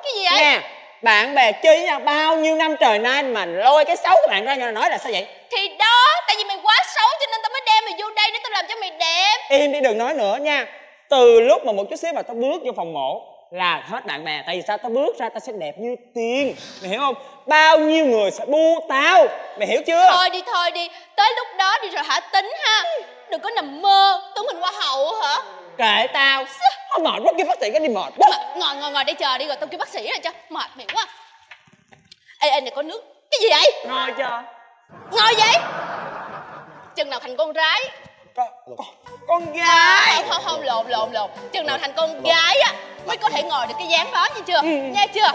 Cái gì vậy? Nè, bạn bè chơi với nhau bao nhiêu năm trời nay mà lôi cái xấu của bạn ra nhà nói là sao vậy? Thì đó, tại vì mày quá xấu cho nên tao mới đem mày vô đây để tao làm cho mày đẹp. Im đi, đừng nói nữa nha. Từ lúc mà một chút xíu mà tao bước vô phòng mổ là hết bạn bè. Tại vì sao? Tao bước ra tao sẽ đẹp như tiên, mày hiểu không? Bao nhiêu người sẽ bu tao, mày hiểu chưa? Thôi đi, thôi đi, tới lúc đó đi rồi hả tính ha. Đừng có nằm mơ tưởng mình hoa hậu hả? Kệ tao. Không, mệt quá, kêu bác sĩ cái đi mệt quá. Ngồi ngồi ngồi đây chờ đi rồi tao kêu bác sĩ rồi cho. Mệt miệng quá. Ê ê này có nước. Cái gì vậy? Ngồi chờ. Ngồi vậy? Chừng nào thành con gái? Con gái. Không không không, lộn lộn lộn. Chừng nào thành con gái á mới có thể ngồi được cái dáng đó nha chưa? Nghe chưa?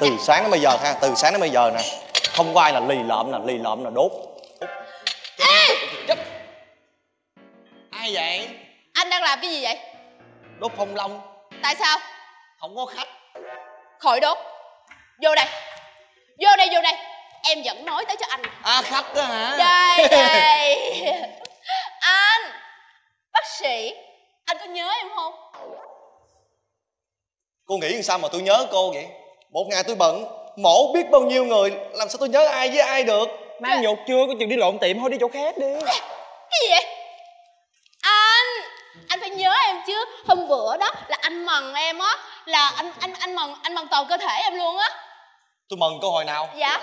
Từ sáng đến bây giờ ha, từ sáng đến bây giờ nè. Không có ai là lì lợm là lì lợm là đốt. Ê! Ai vậy? Anh đang làm cái gì vậy? Đốt phong long. Tại sao? Không có khách. Khỏi đốt. Vô đây. Vô đây, vô đây. Em vẫn nói tới cho anh. À, khách đó hả? Đây, đây. Anh. Bác sĩ. Anh có nhớ em không? Cô nghĩ sao mà tôi nhớ cô vậy? Một ngày tôi bận mổ biết bao nhiêu người, làm sao tôi nhớ ai với ai được? Mang nhột chưa? Có chừng đi lộn tiệm thôi, đi chỗ khác đi. Cái gì vậy? Anh. Anh phải nhớ em chứ. Hôm bữa đó là anh mần em á. Là anh anh anh mần anh mần toàn cơ thể em luôn á. Tôi mần cô hồi nào? Dạ.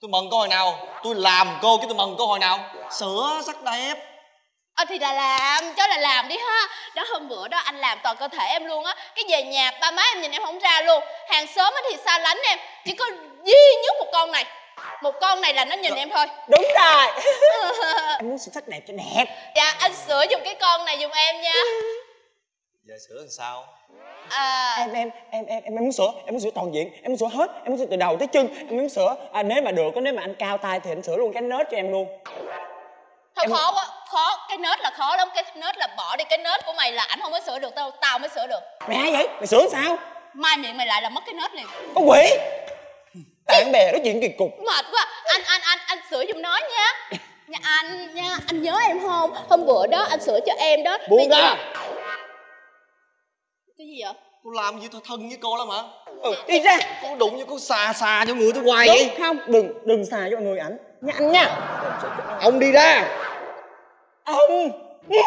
Tôi mần cô hồi nào? Tôi làm cô chứ tôi mần cô hồi nào? Sửa sắc đẹp. Ờ thì là làm, cho là làm đi ha. Đó hôm bữa đó anh làm toàn cơ thể em luôn á. Cái về nhà ba má em nhìn em không ra luôn. Hàng xóm thì xa lánh em. Chỉ có duy nhất một con này. Một con này là nó nhìn. Được. Em thôi. Đúng rồi. Anh muốn sửa sắc đẹp cho đẹp. Dạ anh sửa dùng cái con này giùm em nha. Giờ sửa làm sao? À... Em, em em em em muốn sửa, em muốn sửa toàn diện, em muốn sửa hết, em muốn sửa từ đầu tới chân, em muốn sửa. À, nếu mà được, nếu mà anh cao tay thì anh sửa luôn cái nết cho em luôn. Thôi em... khó quá, khó, cái nết là khó lắm, cái nết là bỏ đi, cái nết của mày là ảnh không có sửa được, tao tao mới sửa được. Mày ai vậy? Mày sửa làm sao? Mai miệng mày lại là mất cái nết liền. Có quỷ. Bạn bè nói chuyện kỳ cục. Mệt quá. Anh anh anh anh sửa giùm nó nha. Nha anh nha, anh nhớ em không? Hôm bữa đó anh sửa cho em đó. Buông ra. Cái gì vậy? Cô làm gì tôi thân với cô lắm hả? Ừ, đi ra. Cô đụng như cô xà xà cho người tôi hoài vậy. Không, đừng đừng xà cho người ảnh. Nha anh nha. Ông đi ra. Ông. Ê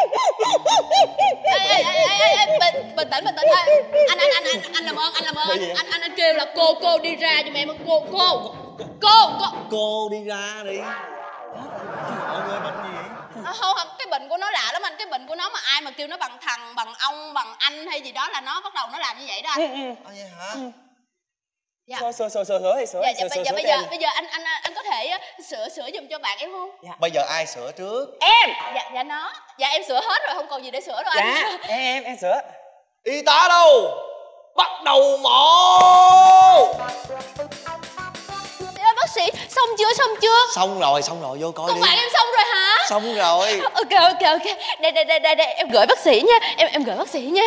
ê ê ê ê bình bình tĩnh bình tĩnh thôi. Anh anh anh anh anh làm ơn anh làm ơn anh anh anh kêu là cô cô đi ra giùm em. Cô cô cô cô cô đi ra đi. Mọi người bệnh gì vậy? À, không không, cái bệnh của nó lạ lắm anh. Cái bệnh của nó mà ai mà kêu nó bằng thằng bằng ông bằng anh hay gì đó là nó bắt đầu nó làm như vậy đó anh. Ừ, ừ. À, vậy hả? Ừ. Dạ. Sửa sửa sửa sửa thì sửa. Dạ, dạ, sửa, dạ, sửa bây giờ bây giờ anh anh anh có thể sửa sửa giùm cho bạn em không? Dạ. Bây giờ ai sửa trước? Em. Dạ dạ nó. Dạ em sửa hết rồi, không còn gì để sửa rồi anh. Dạ. em em em sửa. Y tá đâu? Bắt đầu mổ. Ê, bác sĩ, xong chưa xong chưa? Xong rồi xong rồi, vô coi còn đi. Còn bạn em xong rồi hả? Xong rồi. Ok ok ok. Đây đây đây đây đây em gửi bác sĩ nha. Em em gửi bác sĩ nha.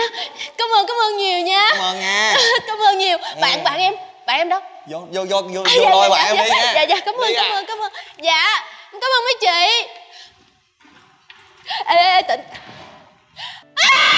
Cảm ơn cảm ơn nhiều nha. Cảm ơn nha. Cảm ơn nhiều. Bạn ừ. bạn em bạn em đâu? Vô vô vô vô, à, vô dạ, lôi dạ, bạn dạ, em dạ, đi nha. Dạ dạ cảm ơn cảm ơn cảm ơn. Dạ cảm ơn mấy chị. Ê ê tỉnh. À!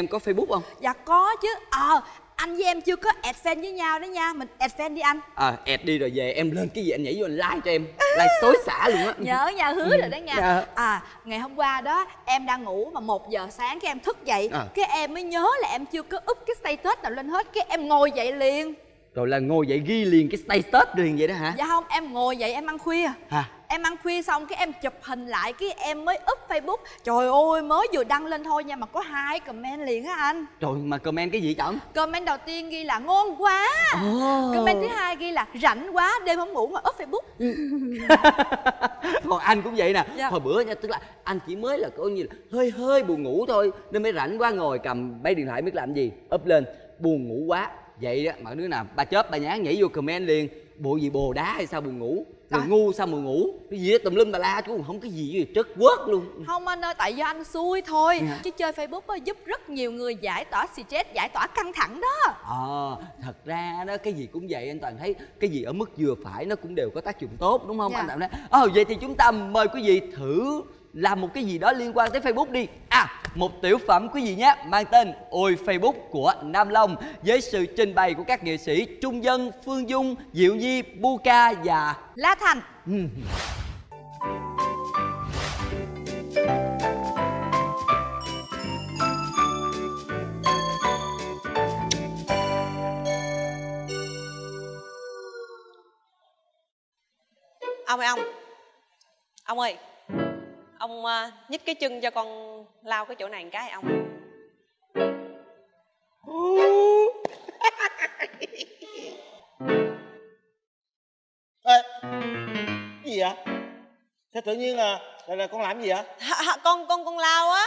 em có Facebook không? Dạ có chứ. Ờ, à, anh với em chưa có add fan với nhau đó nha. Mình add fan đi anh. Ờ, à, add đi rồi về em lên cái gì anh nhảy vô anh like cho em. Like tối xả luôn á. Nhớ nhà hứa rồi đó nha. Dạ. À, ngày hôm qua đó em đang ngủ mà một giờ sáng cái em thức dậy à. Cái em mới nhớ là em chưa có up cái status nào lên hết. Cái em ngồi dậy liền. Rồi là ngồi dậy ghi liền cái status liền vậy đó hả? Dạ không, em ngồi dậy em ăn khuya. Hả? Em ăn khuya xong cái em chụp hình lại cái em mới up Facebook. Trời ơi, mới vừa đăng lên thôi nha mà có hai comment liền á anh. Trời, mà comment cái gì chổng? Comment đầu tiên ghi là ngon quá. Oh. Comment thứ hai ghi là rảnh quá, đêm không ngủ mà up Facebook. Còn anh cũng vậy nè. Dạ. Hồi bữa nha, tức là anh chỉ mới là coi như là hơi hơi buồn ngủ thôi nên mới rảnh quá ngồi cầm máy điện thoại biết làm gì, up lên buồn ngủ quá. Vậy đó, mà đứa nào ba chớp ba nhán nhảy vô comment liền. Bộ gì bồ đá hay sao buồn ngủ? Rồi à. Ngu sao buồn ngủ? Cái gì đó tùm lum bà la chứ không cái gì trớt quớt luôn. Không anh ơi, tại do anh xui thôi. À. Chứ chơi Facebook đó, giúp rất nhiều người giải tỏa stress, giải tỏa căng thẳng đó. Ờ, à, thật ra đó cái gì cũng vậy, anh Toàn thấy cái gì ở mức vừa phải nó cũng đều có tác dụng tốt đúng không? Dạ. Anh Toàn nói, ờ vậy thì chúng ta mời quý vị thử làm một cái gì đó liên quan tới Facebook đi. À, một tiểu phẩm quý vị nhé, mang tên Ôi Facebook của Nam Long, với sự trình bày của các nghệ sĩ Trung Dân, Phương Dung, Diệu Nhi, Buka và La Thành. Ông ơi ông, ông ơi, ông nhích cái chân cho con lao cái chỗ này một cái ông. Ê, cái gì vậy? Thế tự nhiên là, là, là con làm gì vậy? À, con con con lao á.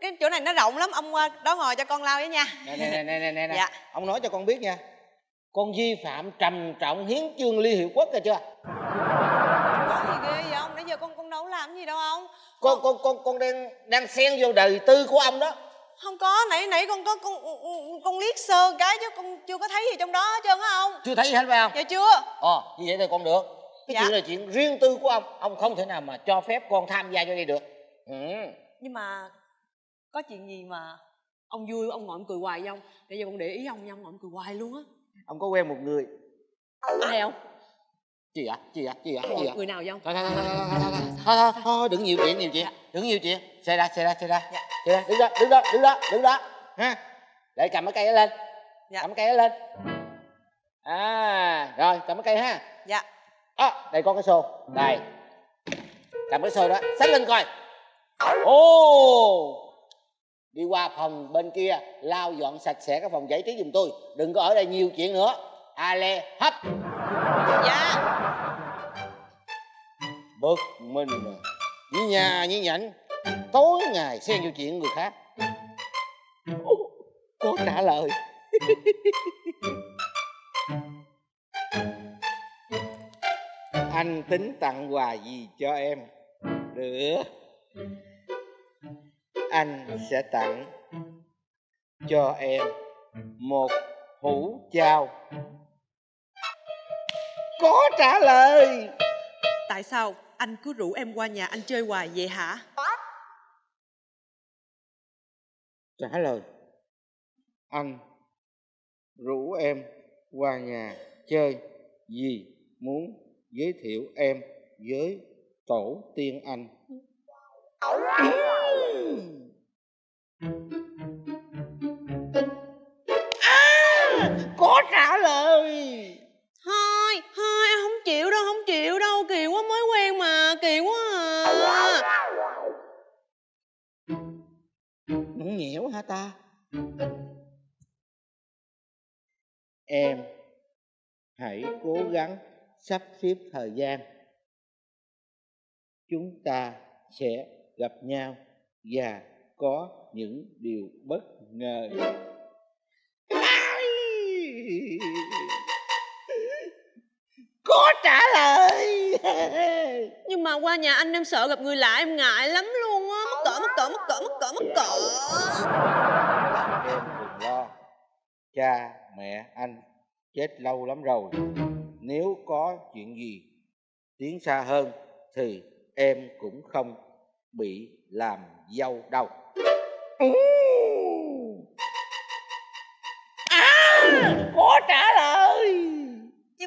Cái chỗ này nó rộng lắm, ông đó ngồi cho con lao với nha. Nè nè nè nè nè nè. Dạ. Ông nói cho con biết nha. Con vi phạm trầm trọng hiến chương Liên Hiệp Quốc rồi chưa? Giờ con con đâu làm gì đâu ông. Con con con con đang đang xen vô đời tư của ông đó. Không có, nãy nãy con có con con liếc sơ cái chứ con chưa có thấy gì trong đó hết trơn á ông. Chưa thấy gì hết phải không? Dạ chưa. Ờ, như vậy thì con được. Cái dạ. chuyện là chuyện riêng tư của ông, ông không thể nào mà cho phép con tham gia vô đây được. Ừ. Nhưng mà có chuyện gì mà ông vui ông ngồi ông cười hoài không? Để giờ con để ý ông nha, ông ngồi ông cười hoài luôn á. Ông có quen một người. Ai không? Chị ạ, chị ạ, chị ạ, chị ạ. Người nào vậy ông? Thôi thôi thôi thôi thôi thôi thôi thôi thôi đừng nhiều chuyện, nhiều chuyện, đừng nhiều chuyện. Xe ra, xe ra, xe ra, xe ra, đứng đó, đứng đó, đứng đó, đứng đó, ha. Để cầm cái cây đó lên, cầm cái cây đó lên. À, rồi cầm cái cây ha. Dạ. À, đây có cái xô, đây. Cầm cái xô đó, xách lên coi. Ô, đi qua phòng bên kia, lau dọn sạch sẽ cái phòng giải trí giùm tôi. Đừng có ở đây nhiều chuyện nữa. Ale hấp. Dạ. Bực mình với nhà với nhảnh, tối ngày xen vô chuyện người khác. Có trả lời. Anh tính tặng quà gì cho em? Được, anh sẽ tặng cho em một hũ chao. Có trả lời. Tại sao anh cứ rủ em qua nhà anh chơi hoài vậy hả? Trả lời. Anh rủ em qua nhà chơi vì muốn giới thiệu em với tổ tiên anh. À, có trả lời. Thôi, thôi, em không chịu đâu, không chịu đâu, kỳ quá, mới quen mà, kỳ quá à. Muốn nhẽo hả ta? Em hãy cố gắng sắp xếp thời gian. Chúng ta sẽ gặp nhau và có những điều bất ngờ. Có trả lời. Nhưng mà qua nhà anh em sợ gặp người lạ, em ngại lắm luôn á. Mắc cỡ, mắc cỡ, mắc cỡ, mắc cỡ, mắc cỡ. Em đừng lo. Cha mẹ anh chết lâu lắm rồi. Nếu có chuyện gì tiến xa hơn thì em cũng không bị làm dâu đâu.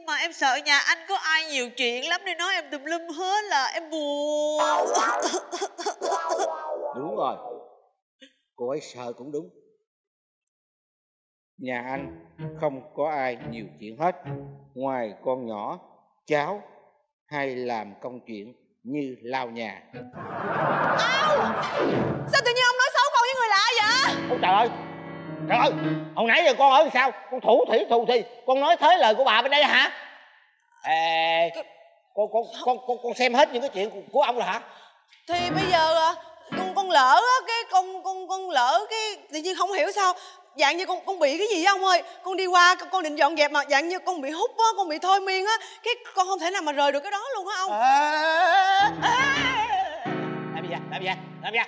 mà em sợ nhà anh có ai nhiều chuyện lắm để nói em tùm lum hết là em buồn. Đúng rồi, cô ấy sợ cũng đúng. Nhà anh không có ai nhiều chuyện hết, ngoài con nhỏ, cháu hay làm công chuyện như lau nhà. Ông, sao tự nhiên ông nói xấu con với người lạ vậy? Ôi trời ơi, trời ơi, hồi nãy giờ con ở sao? Con thủ thủy thù thì con nói thế lời của bà bên đây hả? Ê, con, con, con, con, con xem hết những cái chuyện của, của ông rồi hả? Thì bây giờ con con lỡ cái con con con lỡ cái tự nhiên không hiểu sao dạng như con con bị cái gì á ông ơi. Con đi qua con định dọn dẹp mà dạng như con bị hút á, con bị thôi miên á, cái con không thể nào mà rời được cái đó luôn á ông. Làm gì vậy? Làm gì vậy? Làm gì vậy?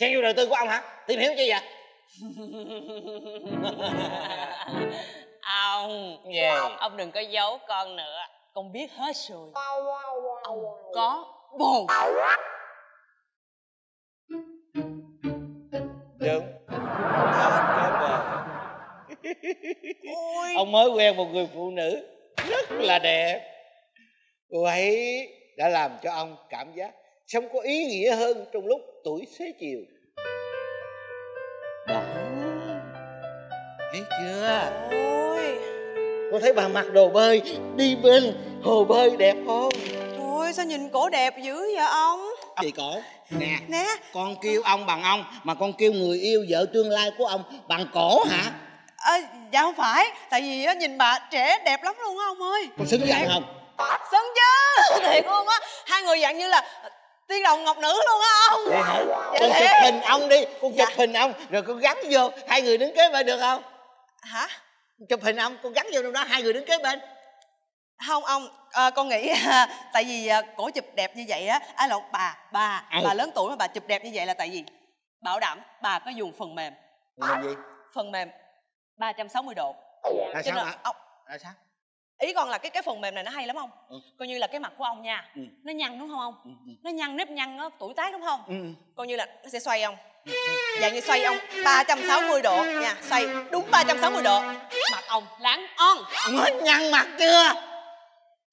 Xem vô đời tư của ông hả? Tìm hiểu chi vậy? Ông yeah. Ông đừng có giấu con nữa, con biết hết rồi. Ông có bồ. Đúng. Ông mới quen một người phụ nữ rất là đẹp. Cô ấy đã làm cho ông cảm giác sống có ý nghĩa hơn trong lúc tuổi xế chiều. Đó, thấy chưa? Ôi, cô thấy bà mặc đồ bơi đi bên hồ bơi đẹp không? Ôi sao nhìn cổ đẹp dữ vậy ông? Chị cổ nè, nè, con kêu ông bằng ông mà con kêu người yêu vợ tương lai của ông bằng cổ hả? À, dạ không phải, tại vì á, nhìn bà trẻ đẹp lắm luôn á ông ơi. Con xứng dạng không? Xứng chứ, thiệt luôn á, hai người dạng như là tiên đồng ngọc nữ luôn á ông. Vậy hả? Dạ con thiệt. Chụp hình ông đi, con chụp dạ. hình ông rồi con gắn vô, hai người đứng kế bên được không? Hả? Chụp hình ông, con gắn vô trong đó, hai người đứng kế bên. Không ông, à, con nghĩ à, tại vì à, cổ chụp đẹp như vậy á, à lộn, bà, bà, ừ. bà lớn tuổi mà bà chụp đẹp như vậy là tại vì bảo đảm bà có dùng phần mềm. Phần gì? Phần mềm ba trăm sáu mươi độ. Là sao hả? Ông... Là sao? Ý con là cái cái phần mềm này nó hay lắm ông. Ừ. Coi như là cái mặt của ông nha, ừ. nó nhăn đúng không ông? Ừ. Nó nhăn nếp nhăn á, tuổi tác đúng không? Ừ. Coi như là nó sẽ xoay ông. Ừ. Dạng như xoay ông ba trăm sáu mươi độ nha, xoay đúng ba trăm sáu mươi độ. Mặt ông láng on. Ông hết nhăn mặt chưa?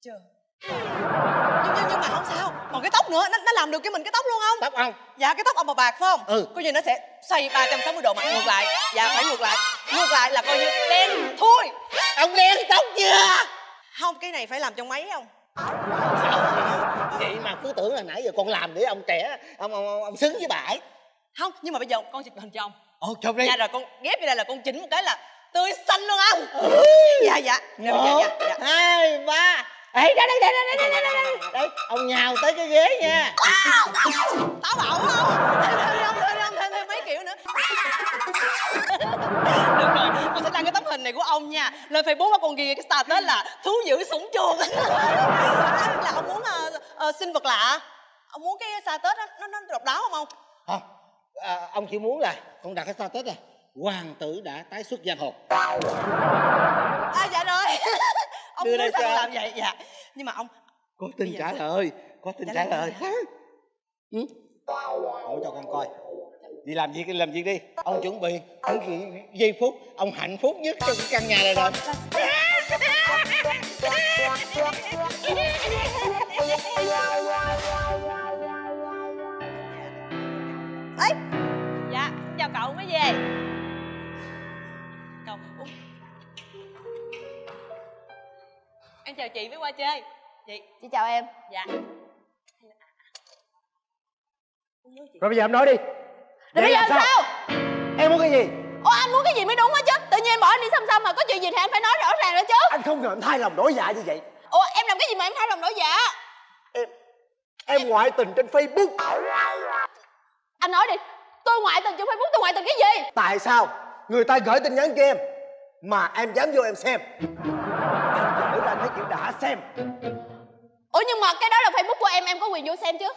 Chưa. Nhưng, nhưng, nhưng mà không sao, còn cái tóc nữa, nó, nó làm được cái mình cái tóc luôn không? Tóc ông. Dạ cái tóc ông màu bạc phải không? Ừ. Coi như nó sẽ xoay ba trăm sáu mươi độ mặt ngược lại. Dạ phải ngược lại. Ngược lại là coi như đen thui. Ông đen tóc chưa? Không, cái này phải làm trong máy không? Vậy mà cứ tưởng là nãy giờ con làm để ông trẻ, ông ông, ông, ông xứng với bà ấy. Không, nhưng mà bây giờ con chụp hình cho ông. Ồ, chụp đi. Dạ rồi con ghép vô đây là con chỉnh một cái là tươi xanh luôn ông. Dạ dạ. Rồi bây giờ dạ. dạ. Hai, ba. Ê, đây, đây, đây, đây, đây, đây, đây, đây, đây, ông nhào tới cái ghế nha. Táo bạo không? Thôi ông, thôi ông, thêm thêm mấy kiểu nữa. Được rồi, con sẽ đăng cái tấm hình này của ông nha. Lên Facebook của con ghi cái status là thú dữ sủng chuồng. Anh là ông muốn uh, uh, sinh vật lạ. Ông muốn cái status nó nó độc đáo không ông? Không, à, ông chỉ muốn là con đặt cái status này. Hoàng tử đã tái xuất giang hồ. À dạ rồi. Ông đưa đây cho làm vậy dạ. Nhưng mà ông có tin trả lời, có tin trả lời. Ừ. Ông cho con coi. Đi làm việc, đi làm việc đi. Ông chuẩn bị những giây phút ông hạnh phúc nhất trong căn nhà này rồi. Ấy. Dạ, chào cậu mới về. Cậu uống. Em chào chị với qua chơi. Chị chị chào em. Dạ. Rồi bây giờ em nói đi. Rồi bây giờ làm sao? sao? Em muốn cái gì? Ủa anh muốn cái gì mới đúng á chứ. Tự nhiên em bỏ anh đi xăm xăm mà có chuyện gì thì anh phải nói rõ ràng nữa chứ. Anh không ngờ em thay lòng đổi dạ như vậy. Ủa em làm cái gì mà em thay lòng đổi dạ? Em em, em... ngoại tình trên Facebook. Anh nói đi. Tôi ngoại tình trên Facebook, tôi ngoại tình cái gì? Tại sao người ta gửi tin nhắn cho em mà em dám vô em xem? Anh thấy chữ đã xem. Ủa nhưng mà cái đó là Facebook của em, em có quyền vô xem chứ?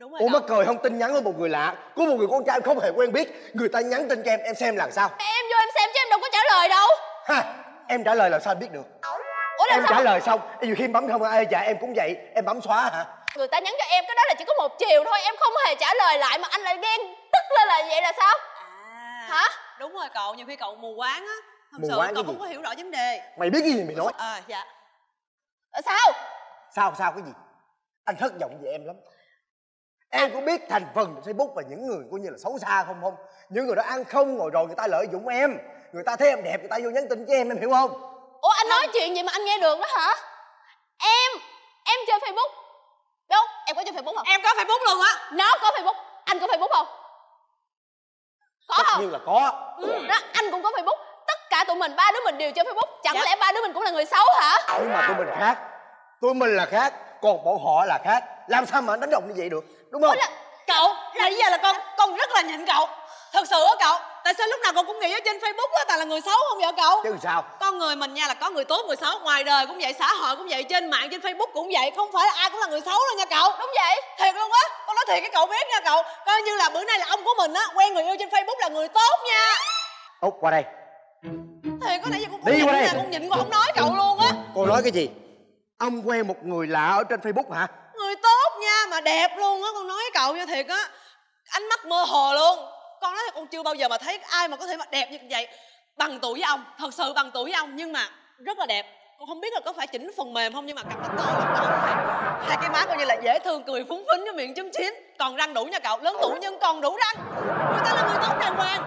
Đúng rồi. Ủa mắc cười không, tin nhắn của một người lạ, của một người con trai em không hề quen biết, người ta nhắn tin cho em, em xem làm sao? Em vô em xem chứ em đâu có trả lời đâu. Ha, em trả lời làm sao em biết được? Ủa làm em sao? Trả lời xong, nhiều khi em bấm không ai dạ em cũng vậy, em bấm xóa hả? Người ta nhắn cho em cái đó là chỉ có một chiều thôi, em không hề trả lời lại mà anh lại ghen tức lên là vậy là sao? À, hả? Đúng rồi cậu, nhiều khi cậu mù quáng á. Thật sự cậu không có hiểu rõ vấn đề. Mày biết cái gì mày nói? Ờ à, dạ. Sao? Sao sao cái gì? Anh thất vọng về em lắm. Em cũng biết thành phần Facebook và những người coi như là xấu xa không không? Những người đó ăn không ngồi rồi người ta lợi dụng em. Người ta thấy em đẹp người ta vô nhắn tin với em, em hiểu không? Ủa anh nói chuyện gì mà anh nghe được đó hả? Em, em chơi Facebook. Đúng, em có chơi Facebook không? Em có Facebook luôn á. Nó có Facebook, anh có Facebook không? Có không? Tất nhiên là có. Ừ. Đó, anh cũng có Facebook. Tất cả tụi mình, ba đứa mình đều chơi Facebook. Chẳng dạ. lẽ ba đứa mình cũng là người xấu hả? Nhưng mà tụi mình khác. Tụi mình là khác, còn bọn họ là khác. Làm sao mà anh đánh đồng như vậy được, đúng không? Là... Cậu, là bây giờ là con con rất là nhịn cậu. Thật sự á cậu, tại sao lúc nào con cũng nghĩ ở trên Facebook á, tại là người xấu không vậy cậu? Chứ sao? Con người mình nha là có người tốt người xấu, ngoài đời cũng vậy, xã hội cũng vậy, trên mạng trên Facebook cũng vậy, không phải là ai cũng là người xấu đâu nha cậu. Đúng vậy, thiệt luôn á, con nói thiệt cái cậu biết nha cậu. Coi như là bữa nay là ông của mình á, quen người yêu trên Facebook là người tốt nha. Út qua đây. Thiệt có nãy giờ con cũng nhịn nha, con nhịn con không nói cậu luôn á. Cô nói cái gì? Ông quen một người lạ ở trên Facebook hả? Người tốt nha mà đẹp luôn á, con nói với cậu nha thiệt á. Ánh mắt mơ hồ luôn. Con nói con chưa bao giờ mà thấy ai mà có thể mà đẹp như vậy. Bằng tuổi với ông, thật sự bằng tuổi với ông nhưng mà rất là đẹp. Con không biết là có phải chỉnh phần mềm không nhưng mà cặp mắt to lắm cậu. Hai cái má coi như là dễ thương, cười phúng phính với miệng chúm chím. Còn răng đủ nha cậu, lớn tuổi nhưng còn đủ răng. Người ta là người tốt đàng hoàng.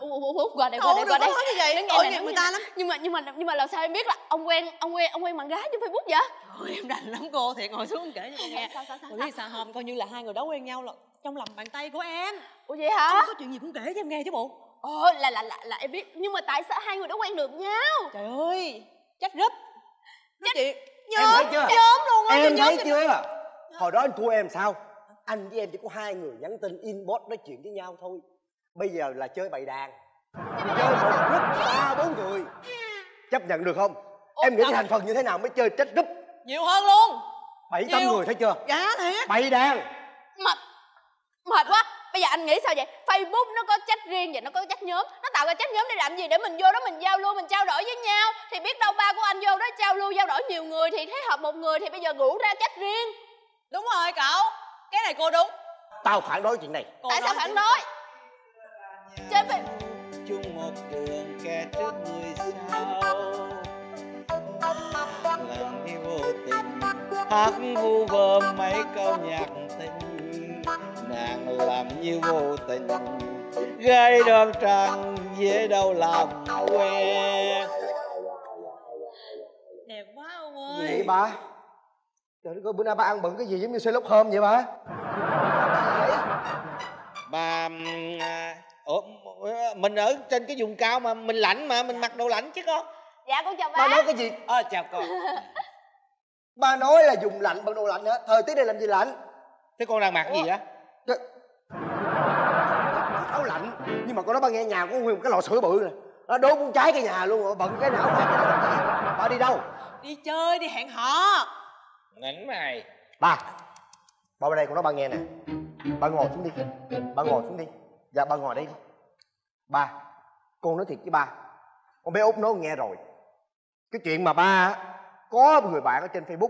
Ủa qua đây qua đây qua đây. Nói như vậy, tội nghiệp người ta lắm. Nhưng mà nhưng mà nhưng mà làm sao em biết là ông quen ông quen ông quen bạn gái trên Facebook vậy? Thôi em đành lắm cô, thiệt ngồi xuống kể cho nghe. Sao sao sao? Ủa sao hôm coi như là hai người đó quen nhau là trong lòng bàn tay của em. Ủa vậy hả? Không có chuyện gì cũng kể cho em nghe chứ bộ. Ờ là là là là em biết, nhưng mà tại sao hai người đó quen được nhau? Trời ơi, chắc rúp. Chắc chị nhóm luôn á, em thấy chưa? Hồi đó anh thua em sao? Anh với em chỉ có hai người nhắn tin inbox nói chuyện với nhau thôi. Bây giờ là chơi bày đàn. Chơi một group ba bốn người chấp nhận được không? Ô, em nghĩ cái thành phần như thế nào mới chơi trách group nhiều hơn luôn, bảy tám người thấy chưa? Dạ thiệt bày đàn mệt mệt quá. Bây giờ anh nghĩ sao vậy? Facebook nó có chat riêng và nó có chat nhóm, nó tạo ra chat nhóm để làm gì? Để mình vô đó mình giao lưu, mình trao đổi với nhau, thì biết đâu ba của anh vô đó trao lưu giao đổi nhiều người thì thấy hợp một người, thì bây giờ gũ ra chat riêng. Đúng rồi cậu, cái này cô đúng. Tao phản đối chuyện này. Cô tại sao phản đối? Chơi phải... chung một đường kẻ trước người sau, làm thì vô tình hát vu vơ mấy câu nhạc tình, nàng làm như vô tình gây đơn trăng dễ đau lòng quen. Đẹp quá ông ơi. Gì bà? Trời ơi bữa nay bà ăn bận cái gì giống như xe lốc hôm vậy bà? Bà... Ủa, mình ở trên cái vùng cao mà mình lạnh mà mình mặc đồ lạnh chứ con. Dạ con chào ba. Ba nói cái gì? Ờ chào con. Ba nói là vùng lạnh bằng đồ lạnh hả? Thời tiết này làm gì lạnh? Thế con đang mặc gì vậy? Áo lạnh. Nhưng mà con nói ba nghe nhà có nguyên một cái lò sưởi bự này. Nó đốt con cháy cái nhà luôn rồi, bận cái não. Ba đi đâu? Đi chơi, đi hẹn hò. Nảnh mày. Ba, ba bên đây con nói ba nghe nè. Ba ngồi xuống đi. Ba ngồi xuống đi. Dạ ba ngồi đây đi. Ba, con nói thiệt với ba, con bé Út nói con nghe rồi. Cái chuyện mà ba có người bạn ở trên Facebook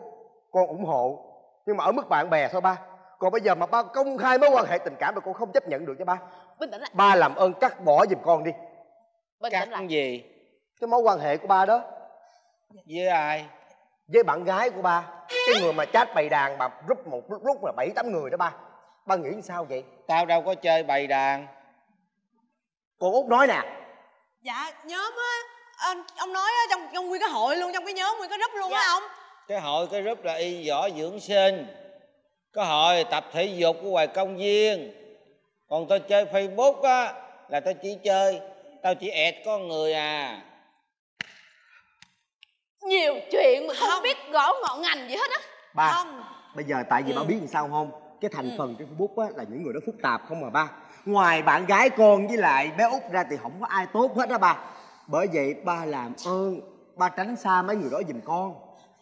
con ủng hộ, nhưng mà ở mức bạn bè thôi ba. Còn bây giờ mà ba công khai mối quan hệ tình cảm rồi con không chấp nhận được cho ba. Bình tĩnh lại. Ba làm ơn cắt bỏ giùm con đi. Bình tĩnh lại. Cắt gì? Cái mối quan hệ của ba đó. Với ai? Với bạn gái của ba. Cái người mà chat bày đàn mà rút một lúc là bảy tám người đó ba. Ba nghĩ sao vậy? Tao đâu có chơi bày đàn. Cô Út nói nè. Dạ nhóm á, à, ông nói á, trong, trong nguyên cái hội luôn, trong cái nhóm nguyên cái group luôn á dạ. Ông cái hội cái group là y võ dưỡng sinh, có hội tập thể dục ở ngoài công viên. Còn tao chơi Facebook á là tao chỉ chơi, tao chỉ ẹt con người à. Nhiều chuyện mà không, không biết gõ ngọn ngành gì hết á. Ba, không. Bây giờ tại vì ừ. ba biết làm sao không? Cái thành ừ. phần trên Facebook á là những người đó phức tạp không mà ba. Ngoài bạn gái con với lại bé Út ra thì không có ai tốt hết đó ba. Bởi vậy ba làm ơn ba tránh xa mấy người đó giùm con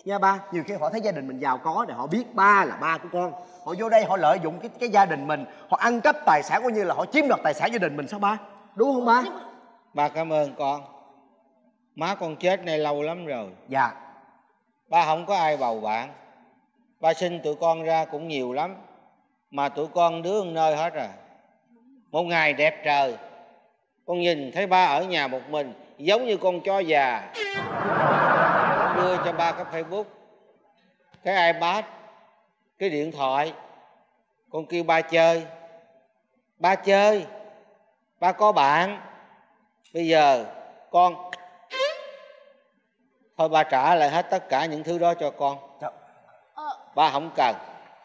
nha ba. Nhiều khi họ thấy gia đình mình giàu có để họ biết ba là ba của con, họ vô đây họ lợi dụng cái cái gia đình mình, họ ăn cắp tài sản coi như là họ chiếm đoạt tài sản gia đình mình sao ba, đúng không ba? Ba cảm ơn con. Má con chết này lâu lắm rồi. Dạ. Ba không có ai bầu bạn. Ba sinh tụi con ra cũng nhiều lắm mà tụi con đứa nơi hết rồi. Một ngày đẹp trời, con nhìn thấy ba ở nhà một mình giống như con chó già. Con đưa cho ba cái Facebook, cái iPad, cái điện thoại. Con kêu ba chơi, ba chơi, ba có bạn. Bây giờ con thôi ba trả lại hết tất cả những thứ đó cho con. Ba không cần.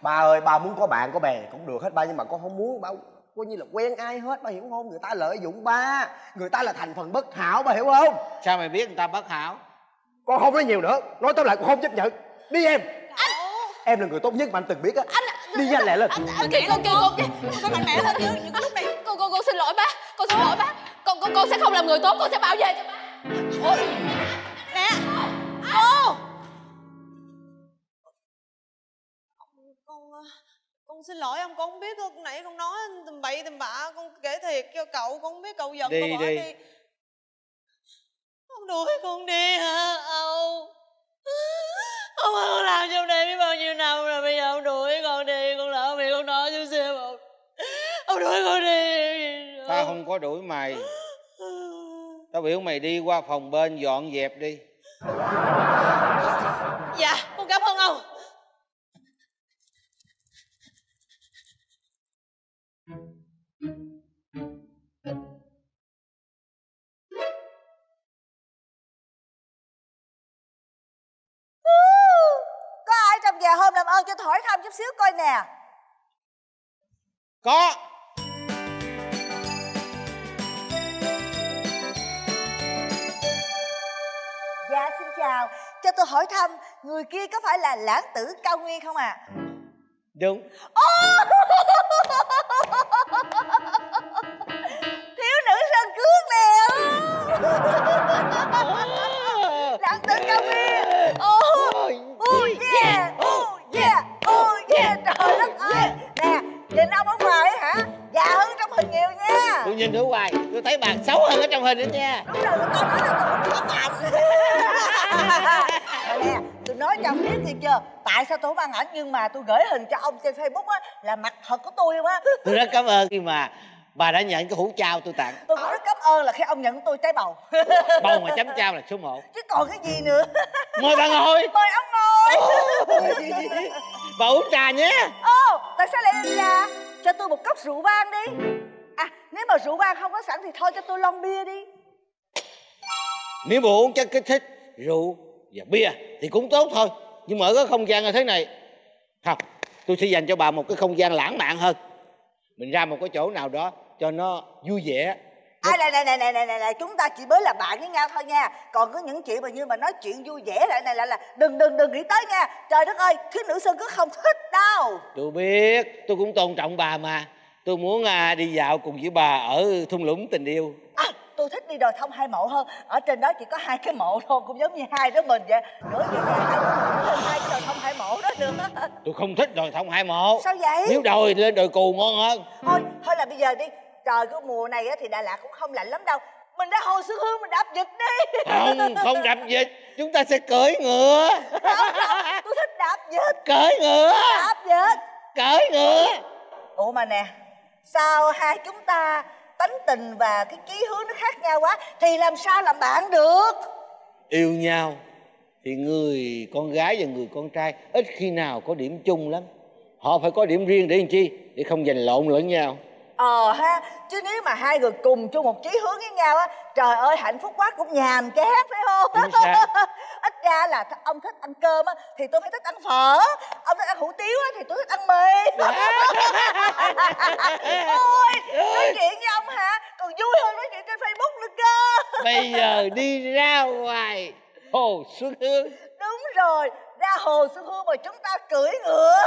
Ba ơi, ba muốn có bạn có bè cũng được hết ba, nhưng mà con không muốn ba coi như là quen ai hết, ba hiểu không? Người ta lợi dụng ba, người ta là thành phần bất hảo, ba hiểu không? Sao mày biết người ta bất hảo? Con không nói nhiều nữa, nói tóm lại con không chấp nhận. Đi em. Anh... em là người tốt nhất mà anh từng biết á. Anh... đi ra lẹ lên. Anh, anh kìa con, kìa con, con mạnh mẽ lên. Những cái lúc này con con con xin lỗi ba, con xin lỗi ba. Con con con sẽ không làm người tốt, con sẽ bảo vệ cho ba. Ôi. Nè. Ô. Con xin lỗi ông, con không biết, con nãy con nói tầm bậy tầm bạ, con kể thiệt cho cậu, con không biết cậu giận, con bỏ đi. đi. Ông đuổi con đi hả? Ông Ông không làm trong đây biết bao nhiêu năm rồi, bây giờ ông đuổi con đi, con lỡ bị con nói chút xíu. Ông Ông đuổi con đi. Tao không có đuổi mày. Tao biểu mày đi qua phòng bên dọn dẹp đi. Dạ, con cảm ơn ông. Trong nhà hôm làm ơn cho thổi thăm chút xíu coi nè. Có. Dạ xin chào, cho tôi hỏi thăm người kia có phải là lãng tử Cao Nguyên không ạ? À? Đúng. Oh! Thiếu nữ sân cước nè. Lãng tử Cao Nguyên. Oh! Oh yeah, oh yeah, oh yeah. Trời đất ơi. Nè, nhìn ông ở ngoài hả? Già hơn trong hình nhiều nha. Tôi nhìn ở ngoài, tôi thấy bạn xấu hơn ở trong hình nữa nha. Đúng rồi, tôi nói là tôi không có ảnh. Nè, tôi nói cho ông biết thiệt chưa? Tại sao tôi không ăn ảnh, nhưng mà tôi gửi hình cho ông trên Facebook á, là mặt thật của tôi không á. Tôi rất cảm ơn khi mà bà đã nhận cái hũ trao tôi tặng. Tôi cũng rất cảm ơn là khi ông nhận tôi trái bầu. Bầu mà chấm trao là số một. Chứ còn cái gì nữa. Mời bà ngồi. Mời ông ngồi. Oh. Bà uống trà nhé. Ồ, oh, tại sao lại uống trà? Cho tôi một cốc rượu vang đi. À, nếu mà rượu vang không có sẵn thì thôi cho tôi lon bia đi. Nếu mà uống chất kích thích rượu và bia thì cũng tốt thôi. Nhưng mà ở cái không gian như thế này, không, tôi sẽ dành cho bà một cái không gian lãng mạn hơn. Mình ra một cái chỗ nào đó cho nó vui vẻ. Ai này này này này này này chúng ta chỉ mới là bạn với nhau thôi nha. Còn có những chuyện mà như mà nói chuyện vui vẻ lại này là là đừng đừng đừng nghĩ tới nha. Trời đất ơi, thiếu nữ Sơn cứ không thích đâu. Tôi biết, tôi cũng tôn trọng bà mà. Tôi muốn à, đi dạo cùng với bà ở thung lũng tình yêu. À, tôi thích đi đồi thông hai mộ hơn. Ở trên đó chỉ có hai cái mộ thôi, cũng giống như hai đứa mình vậy. Nữa về nhà hai đứa mình hai cái đồi thông hai mộ đó nữa. Tôi không thích đồi thông hai mộ. Sao vậy? Nếu đồi lên đồi cù ngon hơn. Thôi, thôi là bây giờ đi. Trời, cái mùa này thì Đà Lạt cũng không lạnh lắm đâu. Mình ra Hồ Xuân Hương mình đạp vịt đi. Không, không đạp vịt. Chúng ta sẽ cưỡi ngựa. Không, không, tôi thích đạp vịt. Cưỡi ngựa. Đạp vịt. Cưỡi ngựa. Ủa mà nè, sao hai chúng ta tánh tình và cái chí hướng nó khác nhau quá thì làm sao làm bạn được? Yêu nhau thì người con gái và người con trai ít khi nào có điểm chung lắm. Họ phải có điểm riêng để làm chi? Để không giành lộn lẫn nhau. Ờ ha, chứ nếu mà hai người cùng chung một chí hướng với nhau á, trời ơi hạnh phúc quá cũng nhàm chán phải không? Ít ra là ông thích ăn cơm á thì tôi phải thích ăn phở, ông thích ăn hủ tiếu á thì tôi thích ăn mì. Ôi, nói chuyện với ông hả còn vui hơn nói chuyện trên Facebook nữa cơ. Bây giờ đi ra ngoài Hồ Xuân Hương. Đúng rồi, ra Hồ Xuân Hương mà chúng ta cưỡi ngựa.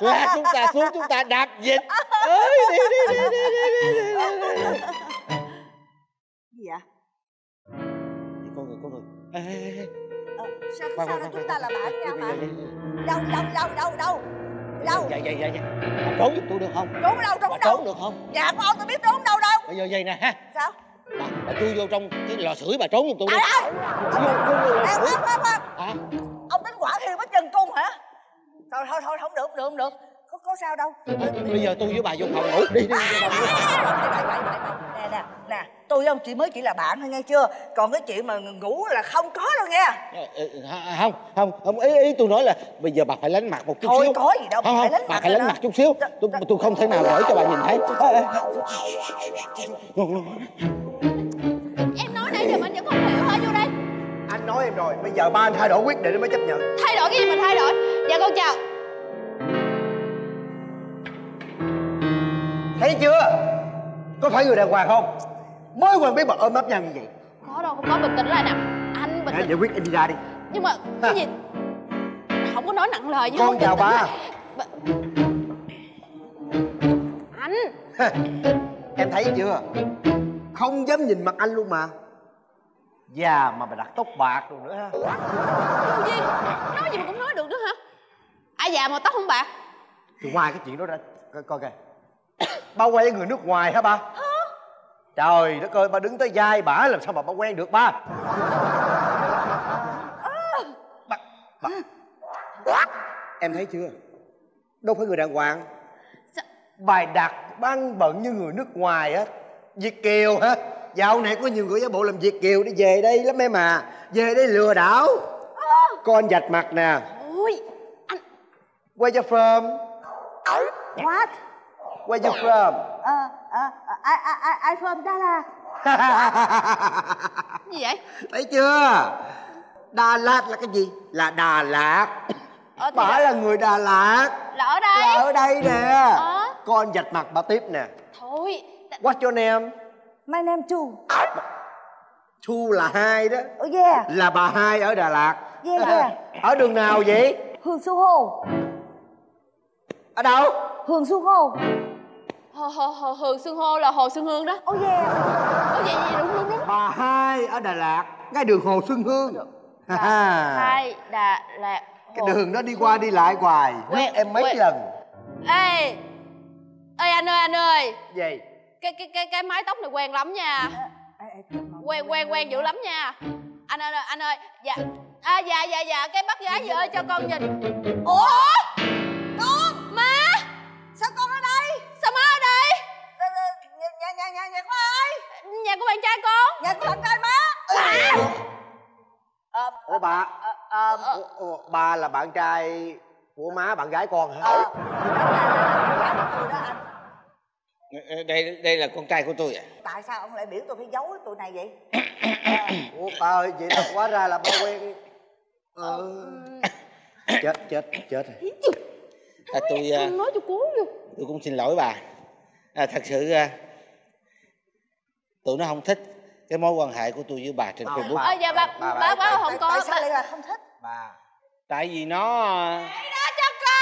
Ra chúng ta xuống chúng ta đạp vịt. Ơi đi đi đi đi đi đi đi. Gì vậy? Đi con người con người. Ê ê ê. Sao sao đó chúng ta là bạn nhau mà. Đâu đâu đâu đâu đâu. Đâu. Vậy vậy vậy vậy. Trốn giúp tôi được không? Trốn đâu trốn đâu. Trốn được không? Dạ con tôi biết trốn đâu đâu. Bây giờ vậy nè ha. Sao? Bà, bà chui vô trong cái lò sưởi bà trốn giùm tôi đi. Đâu. Em khoan khoan khoan. Hả? Ông tính quả thiêu mất chân cung hả? Thôi thôi thôi không được không được không được. Có có sao đâu. Bây giờ tôi với bà vô phòng ngủ đi, đi, đi, đi, đi. Nè nè nè, tôi với ông chị mới chỉ là bạn thôi nghe chưa, còn cái chuyện mà ngủ là không có đâu nghe. Không không không, ý ý tôi nói là bây giờ bà phải lánh mặt một chút xíu. Thôi có gì đâu, không không, bà phải lánh mặt chút xíu, tôi tôi không thể nào để cho bà nhìn thấy. Em nói nãy giờ mà anh vẫn không hiểu hả? Vô đây. Anh nói em rồi, bây giờ ba anh thay đổi quyết định mới chấp nhận. Thay đổi cái gì mà thay đổi? Dạ con chào. Thấy chưa? Có phải người đàng hoàng không? Mới quen biết mà ôm ấp nhau như vậy. Có đâu, không có, bình tĩnh lại nè. Anh bình tĩnh. Giải quyết, em đi ra đi. Nhưng mà cái gì? Không có nói nặng lời nha. Con chào ba. Anh. Em thấy chưa? Không dám nhìn mặt anh luôn mà. Già mà bà đặt tóc bạc rồi nữa ha. Vô duyên, nói gì mà cũng nói được nữa hả? Ai già mà tóc không bạc? Thì ngoài cái chuyện đó ra, coi, coi kìa. Ba quen với người nước ngoài hả ba? Hả? Trời đất ơi, ba đứng tới vai bả làm sao mà ba quen được ba? Ba, ba. Em thấy chưa? Đâu phải người đàng hoàng. Bài đặt băng bận như người nước ngoài á. Việt kiều hả? Dạo này có nhiều người giả bộ làm Việt kiều để về đây lắm em à. Về đây lừa đảo. À. Con vạch mặt nè. Ôi, anh. Where you from? What? Where you from? Uh, uh, I, I, I, I from Đà Lạt. Gì vậy? Thấy chưa? Đà Lạt là cái gì? Là Đà Lạt. Bà là người Đà Lạt. Là ở đây. Là ở đây nè. À. Con vạch mặt bà tiếp nè. Thôi. What's your name? My name Chu. Chu là hai đó. Oh yeah. Là bà hai ở Đà Lạt. Yeah, yeah. Ở đường nào vậy? Hương Xu Hồ. Ở đâu? Hương Xu Hồ. Hương Xu Hồ là Hồ Xuân Hương đó. Oh yeah. Có vậy gì đúng đúng đúng. Bà hai ở Đà Lạt, ngay đường Hồ Xuân Hương. Bà hai Đà Lạt. Cái đường đó đi qua đi lại hoài. Quét em mấy lần. Ê. Ê anh ơi anh ơi. Gì? Cái cái cái cái mái tóc này quen lắm nha. Quen quen quen dữ lắm nha. Anh ơi anh ơi. Dạ. À dạ dạ dạ, cái bác gái gì ơi cho con nhìn. Ủa? Con má. Sao con ở đây? Sao má ở đây? Nhà nhà nhà nhà của ai? Nhà của bạn trai con. Nhà của bạn trai má. Ủa bà. Bà là bạn trai của má bạn gái con hả? Đây đây là con trai của tôi à? Tại sao ông lại biểu tôi phải giấu tụi này vậy? À. Ủa ba ơi, vậy là quá ra là ba quen. Ờ... chết chết chết rồi. À, tôi à, nói cho cuốn luôn. Tôi cũng xin lỗi bà. À, thật sự à, tụi nó không thích cái mối quan hệ của tôi với bà trên à, Facebook. Ờ dạ bà bà, bà, bà, bà không bà, có. Tại sao lại là không thích? Bà. Tại vì nó. Để đó cho con.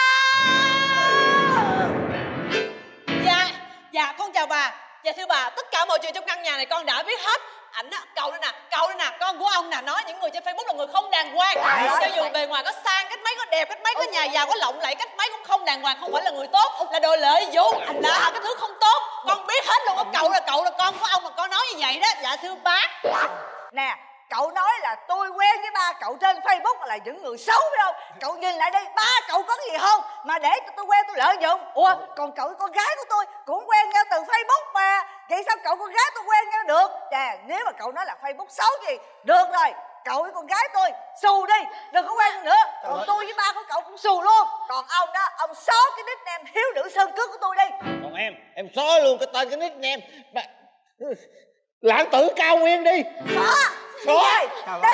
Dạ con chào bà. Dạ thưa bà, tất cả mọi chuyện trong căn nhà này con đã biết hết. Ảnh á, cậu đây nè, cậu đây nè, con của ông nè. Nói những người trên Facebook là người không đàng hoàng. Cho dù bề ngoài có sang, cách mấy có đẹp, cách mấy có nhà giàu, có lộng lẫy, cách mấy cũng không đàng hoàng. Không phải là người tốt, là đồ lợi dụng, là cái thứ không tốt. Con biết hết luôn, cậu là cậu là con của ông mà con nói như vậy đó. Dạ thưa bác. Nè, cậu nói là tôi quen với ba cậu trên Facebook là những người xấu phải không? Cậu nhìn lại đây, ba cậu có gì không mà để tôi quen tôi lợi dụng? Ủa, còn cậu con gái của tôi cũng quen nhau từ Facebook mà. Vậy sao cậu con gái tôi quen nhau được? Nè, nếu mà cậu nói là Facebook xấu gì, được rồi, cậu với con gái tôi xù đi, đừng có quen nữa. Còn tôi với ba của cậu cũng xù luôn. Còn ông đó, ông xóa cái nickname Hiếu Nữ Sơn Cước của tôi đi. Còn em, em xóa luôn cái tên cái nickname ba... Lãng Tử Cao Nguyên đi. Xóa. Ủa? Khoan má,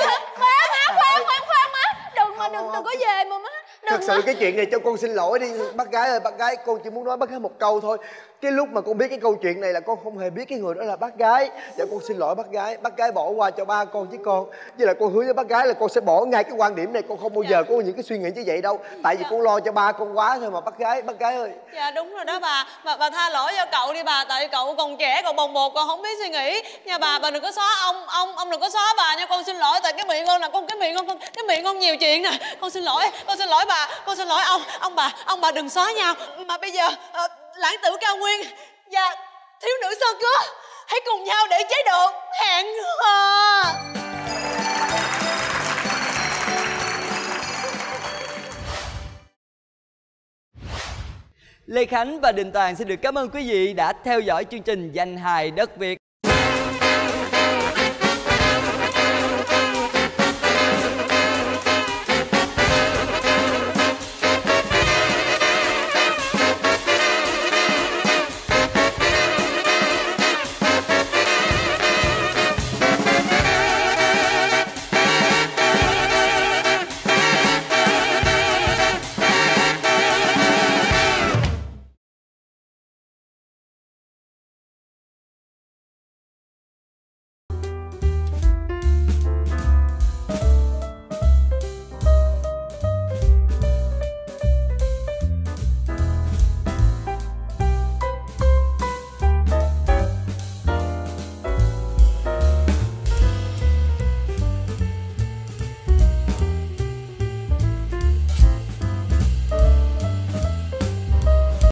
khoan, khoan, khoan má. Đừng mà, đừng, đừng có về mà má. Thật sự cái chuyện này cho con xin lỗi đi. Bác gái ơi, bác gái, con chỉ muốn nói bác gái một câu thôi. Cái lúc mà con biết cái câu chuyện này là con không hề biết cái người đó là bác gái. Dạ con xin lỗi bác gái, bác gái bỏ qua cho ba con chứ con. Với lại con hứa với bác gái là con sẽ bỏ ngay cái quan điểm này. Con không bao giờ có những cái suy nghĩ như vậy đâu. Tại vì con lo cho ba con quá thôi mà bác gái, bác gái ơi. Dạ đúng rồi đó bà. Bà, bà tha lỗi cho cậu đi bà. Tại cậu còn trẻ, cậu bồng bột, còn không biết suy nghĩ. Nha bà, bà đừng có xóa ông, ông, ông đừng có xóa bà nha. Con xin lỗi, tại cái miệng con là con, cái miệng con, cái miệng con nhiều chuyện nè. Con xin lỗi, con xin lỗi bà, con xin lỗi ông, ông bà, ông bà đừng xóa nhau. Mà bây giờ uh, Lãng Tử Cao Nguyên và Thiếu Nữ Sơn Cước hãy cùng nhau để chế độ hẹn hò. Lê Khánh và Đình Toàn xin được cảm ơn quý vị đã theo dõi chương trình Danh hài đất Việt.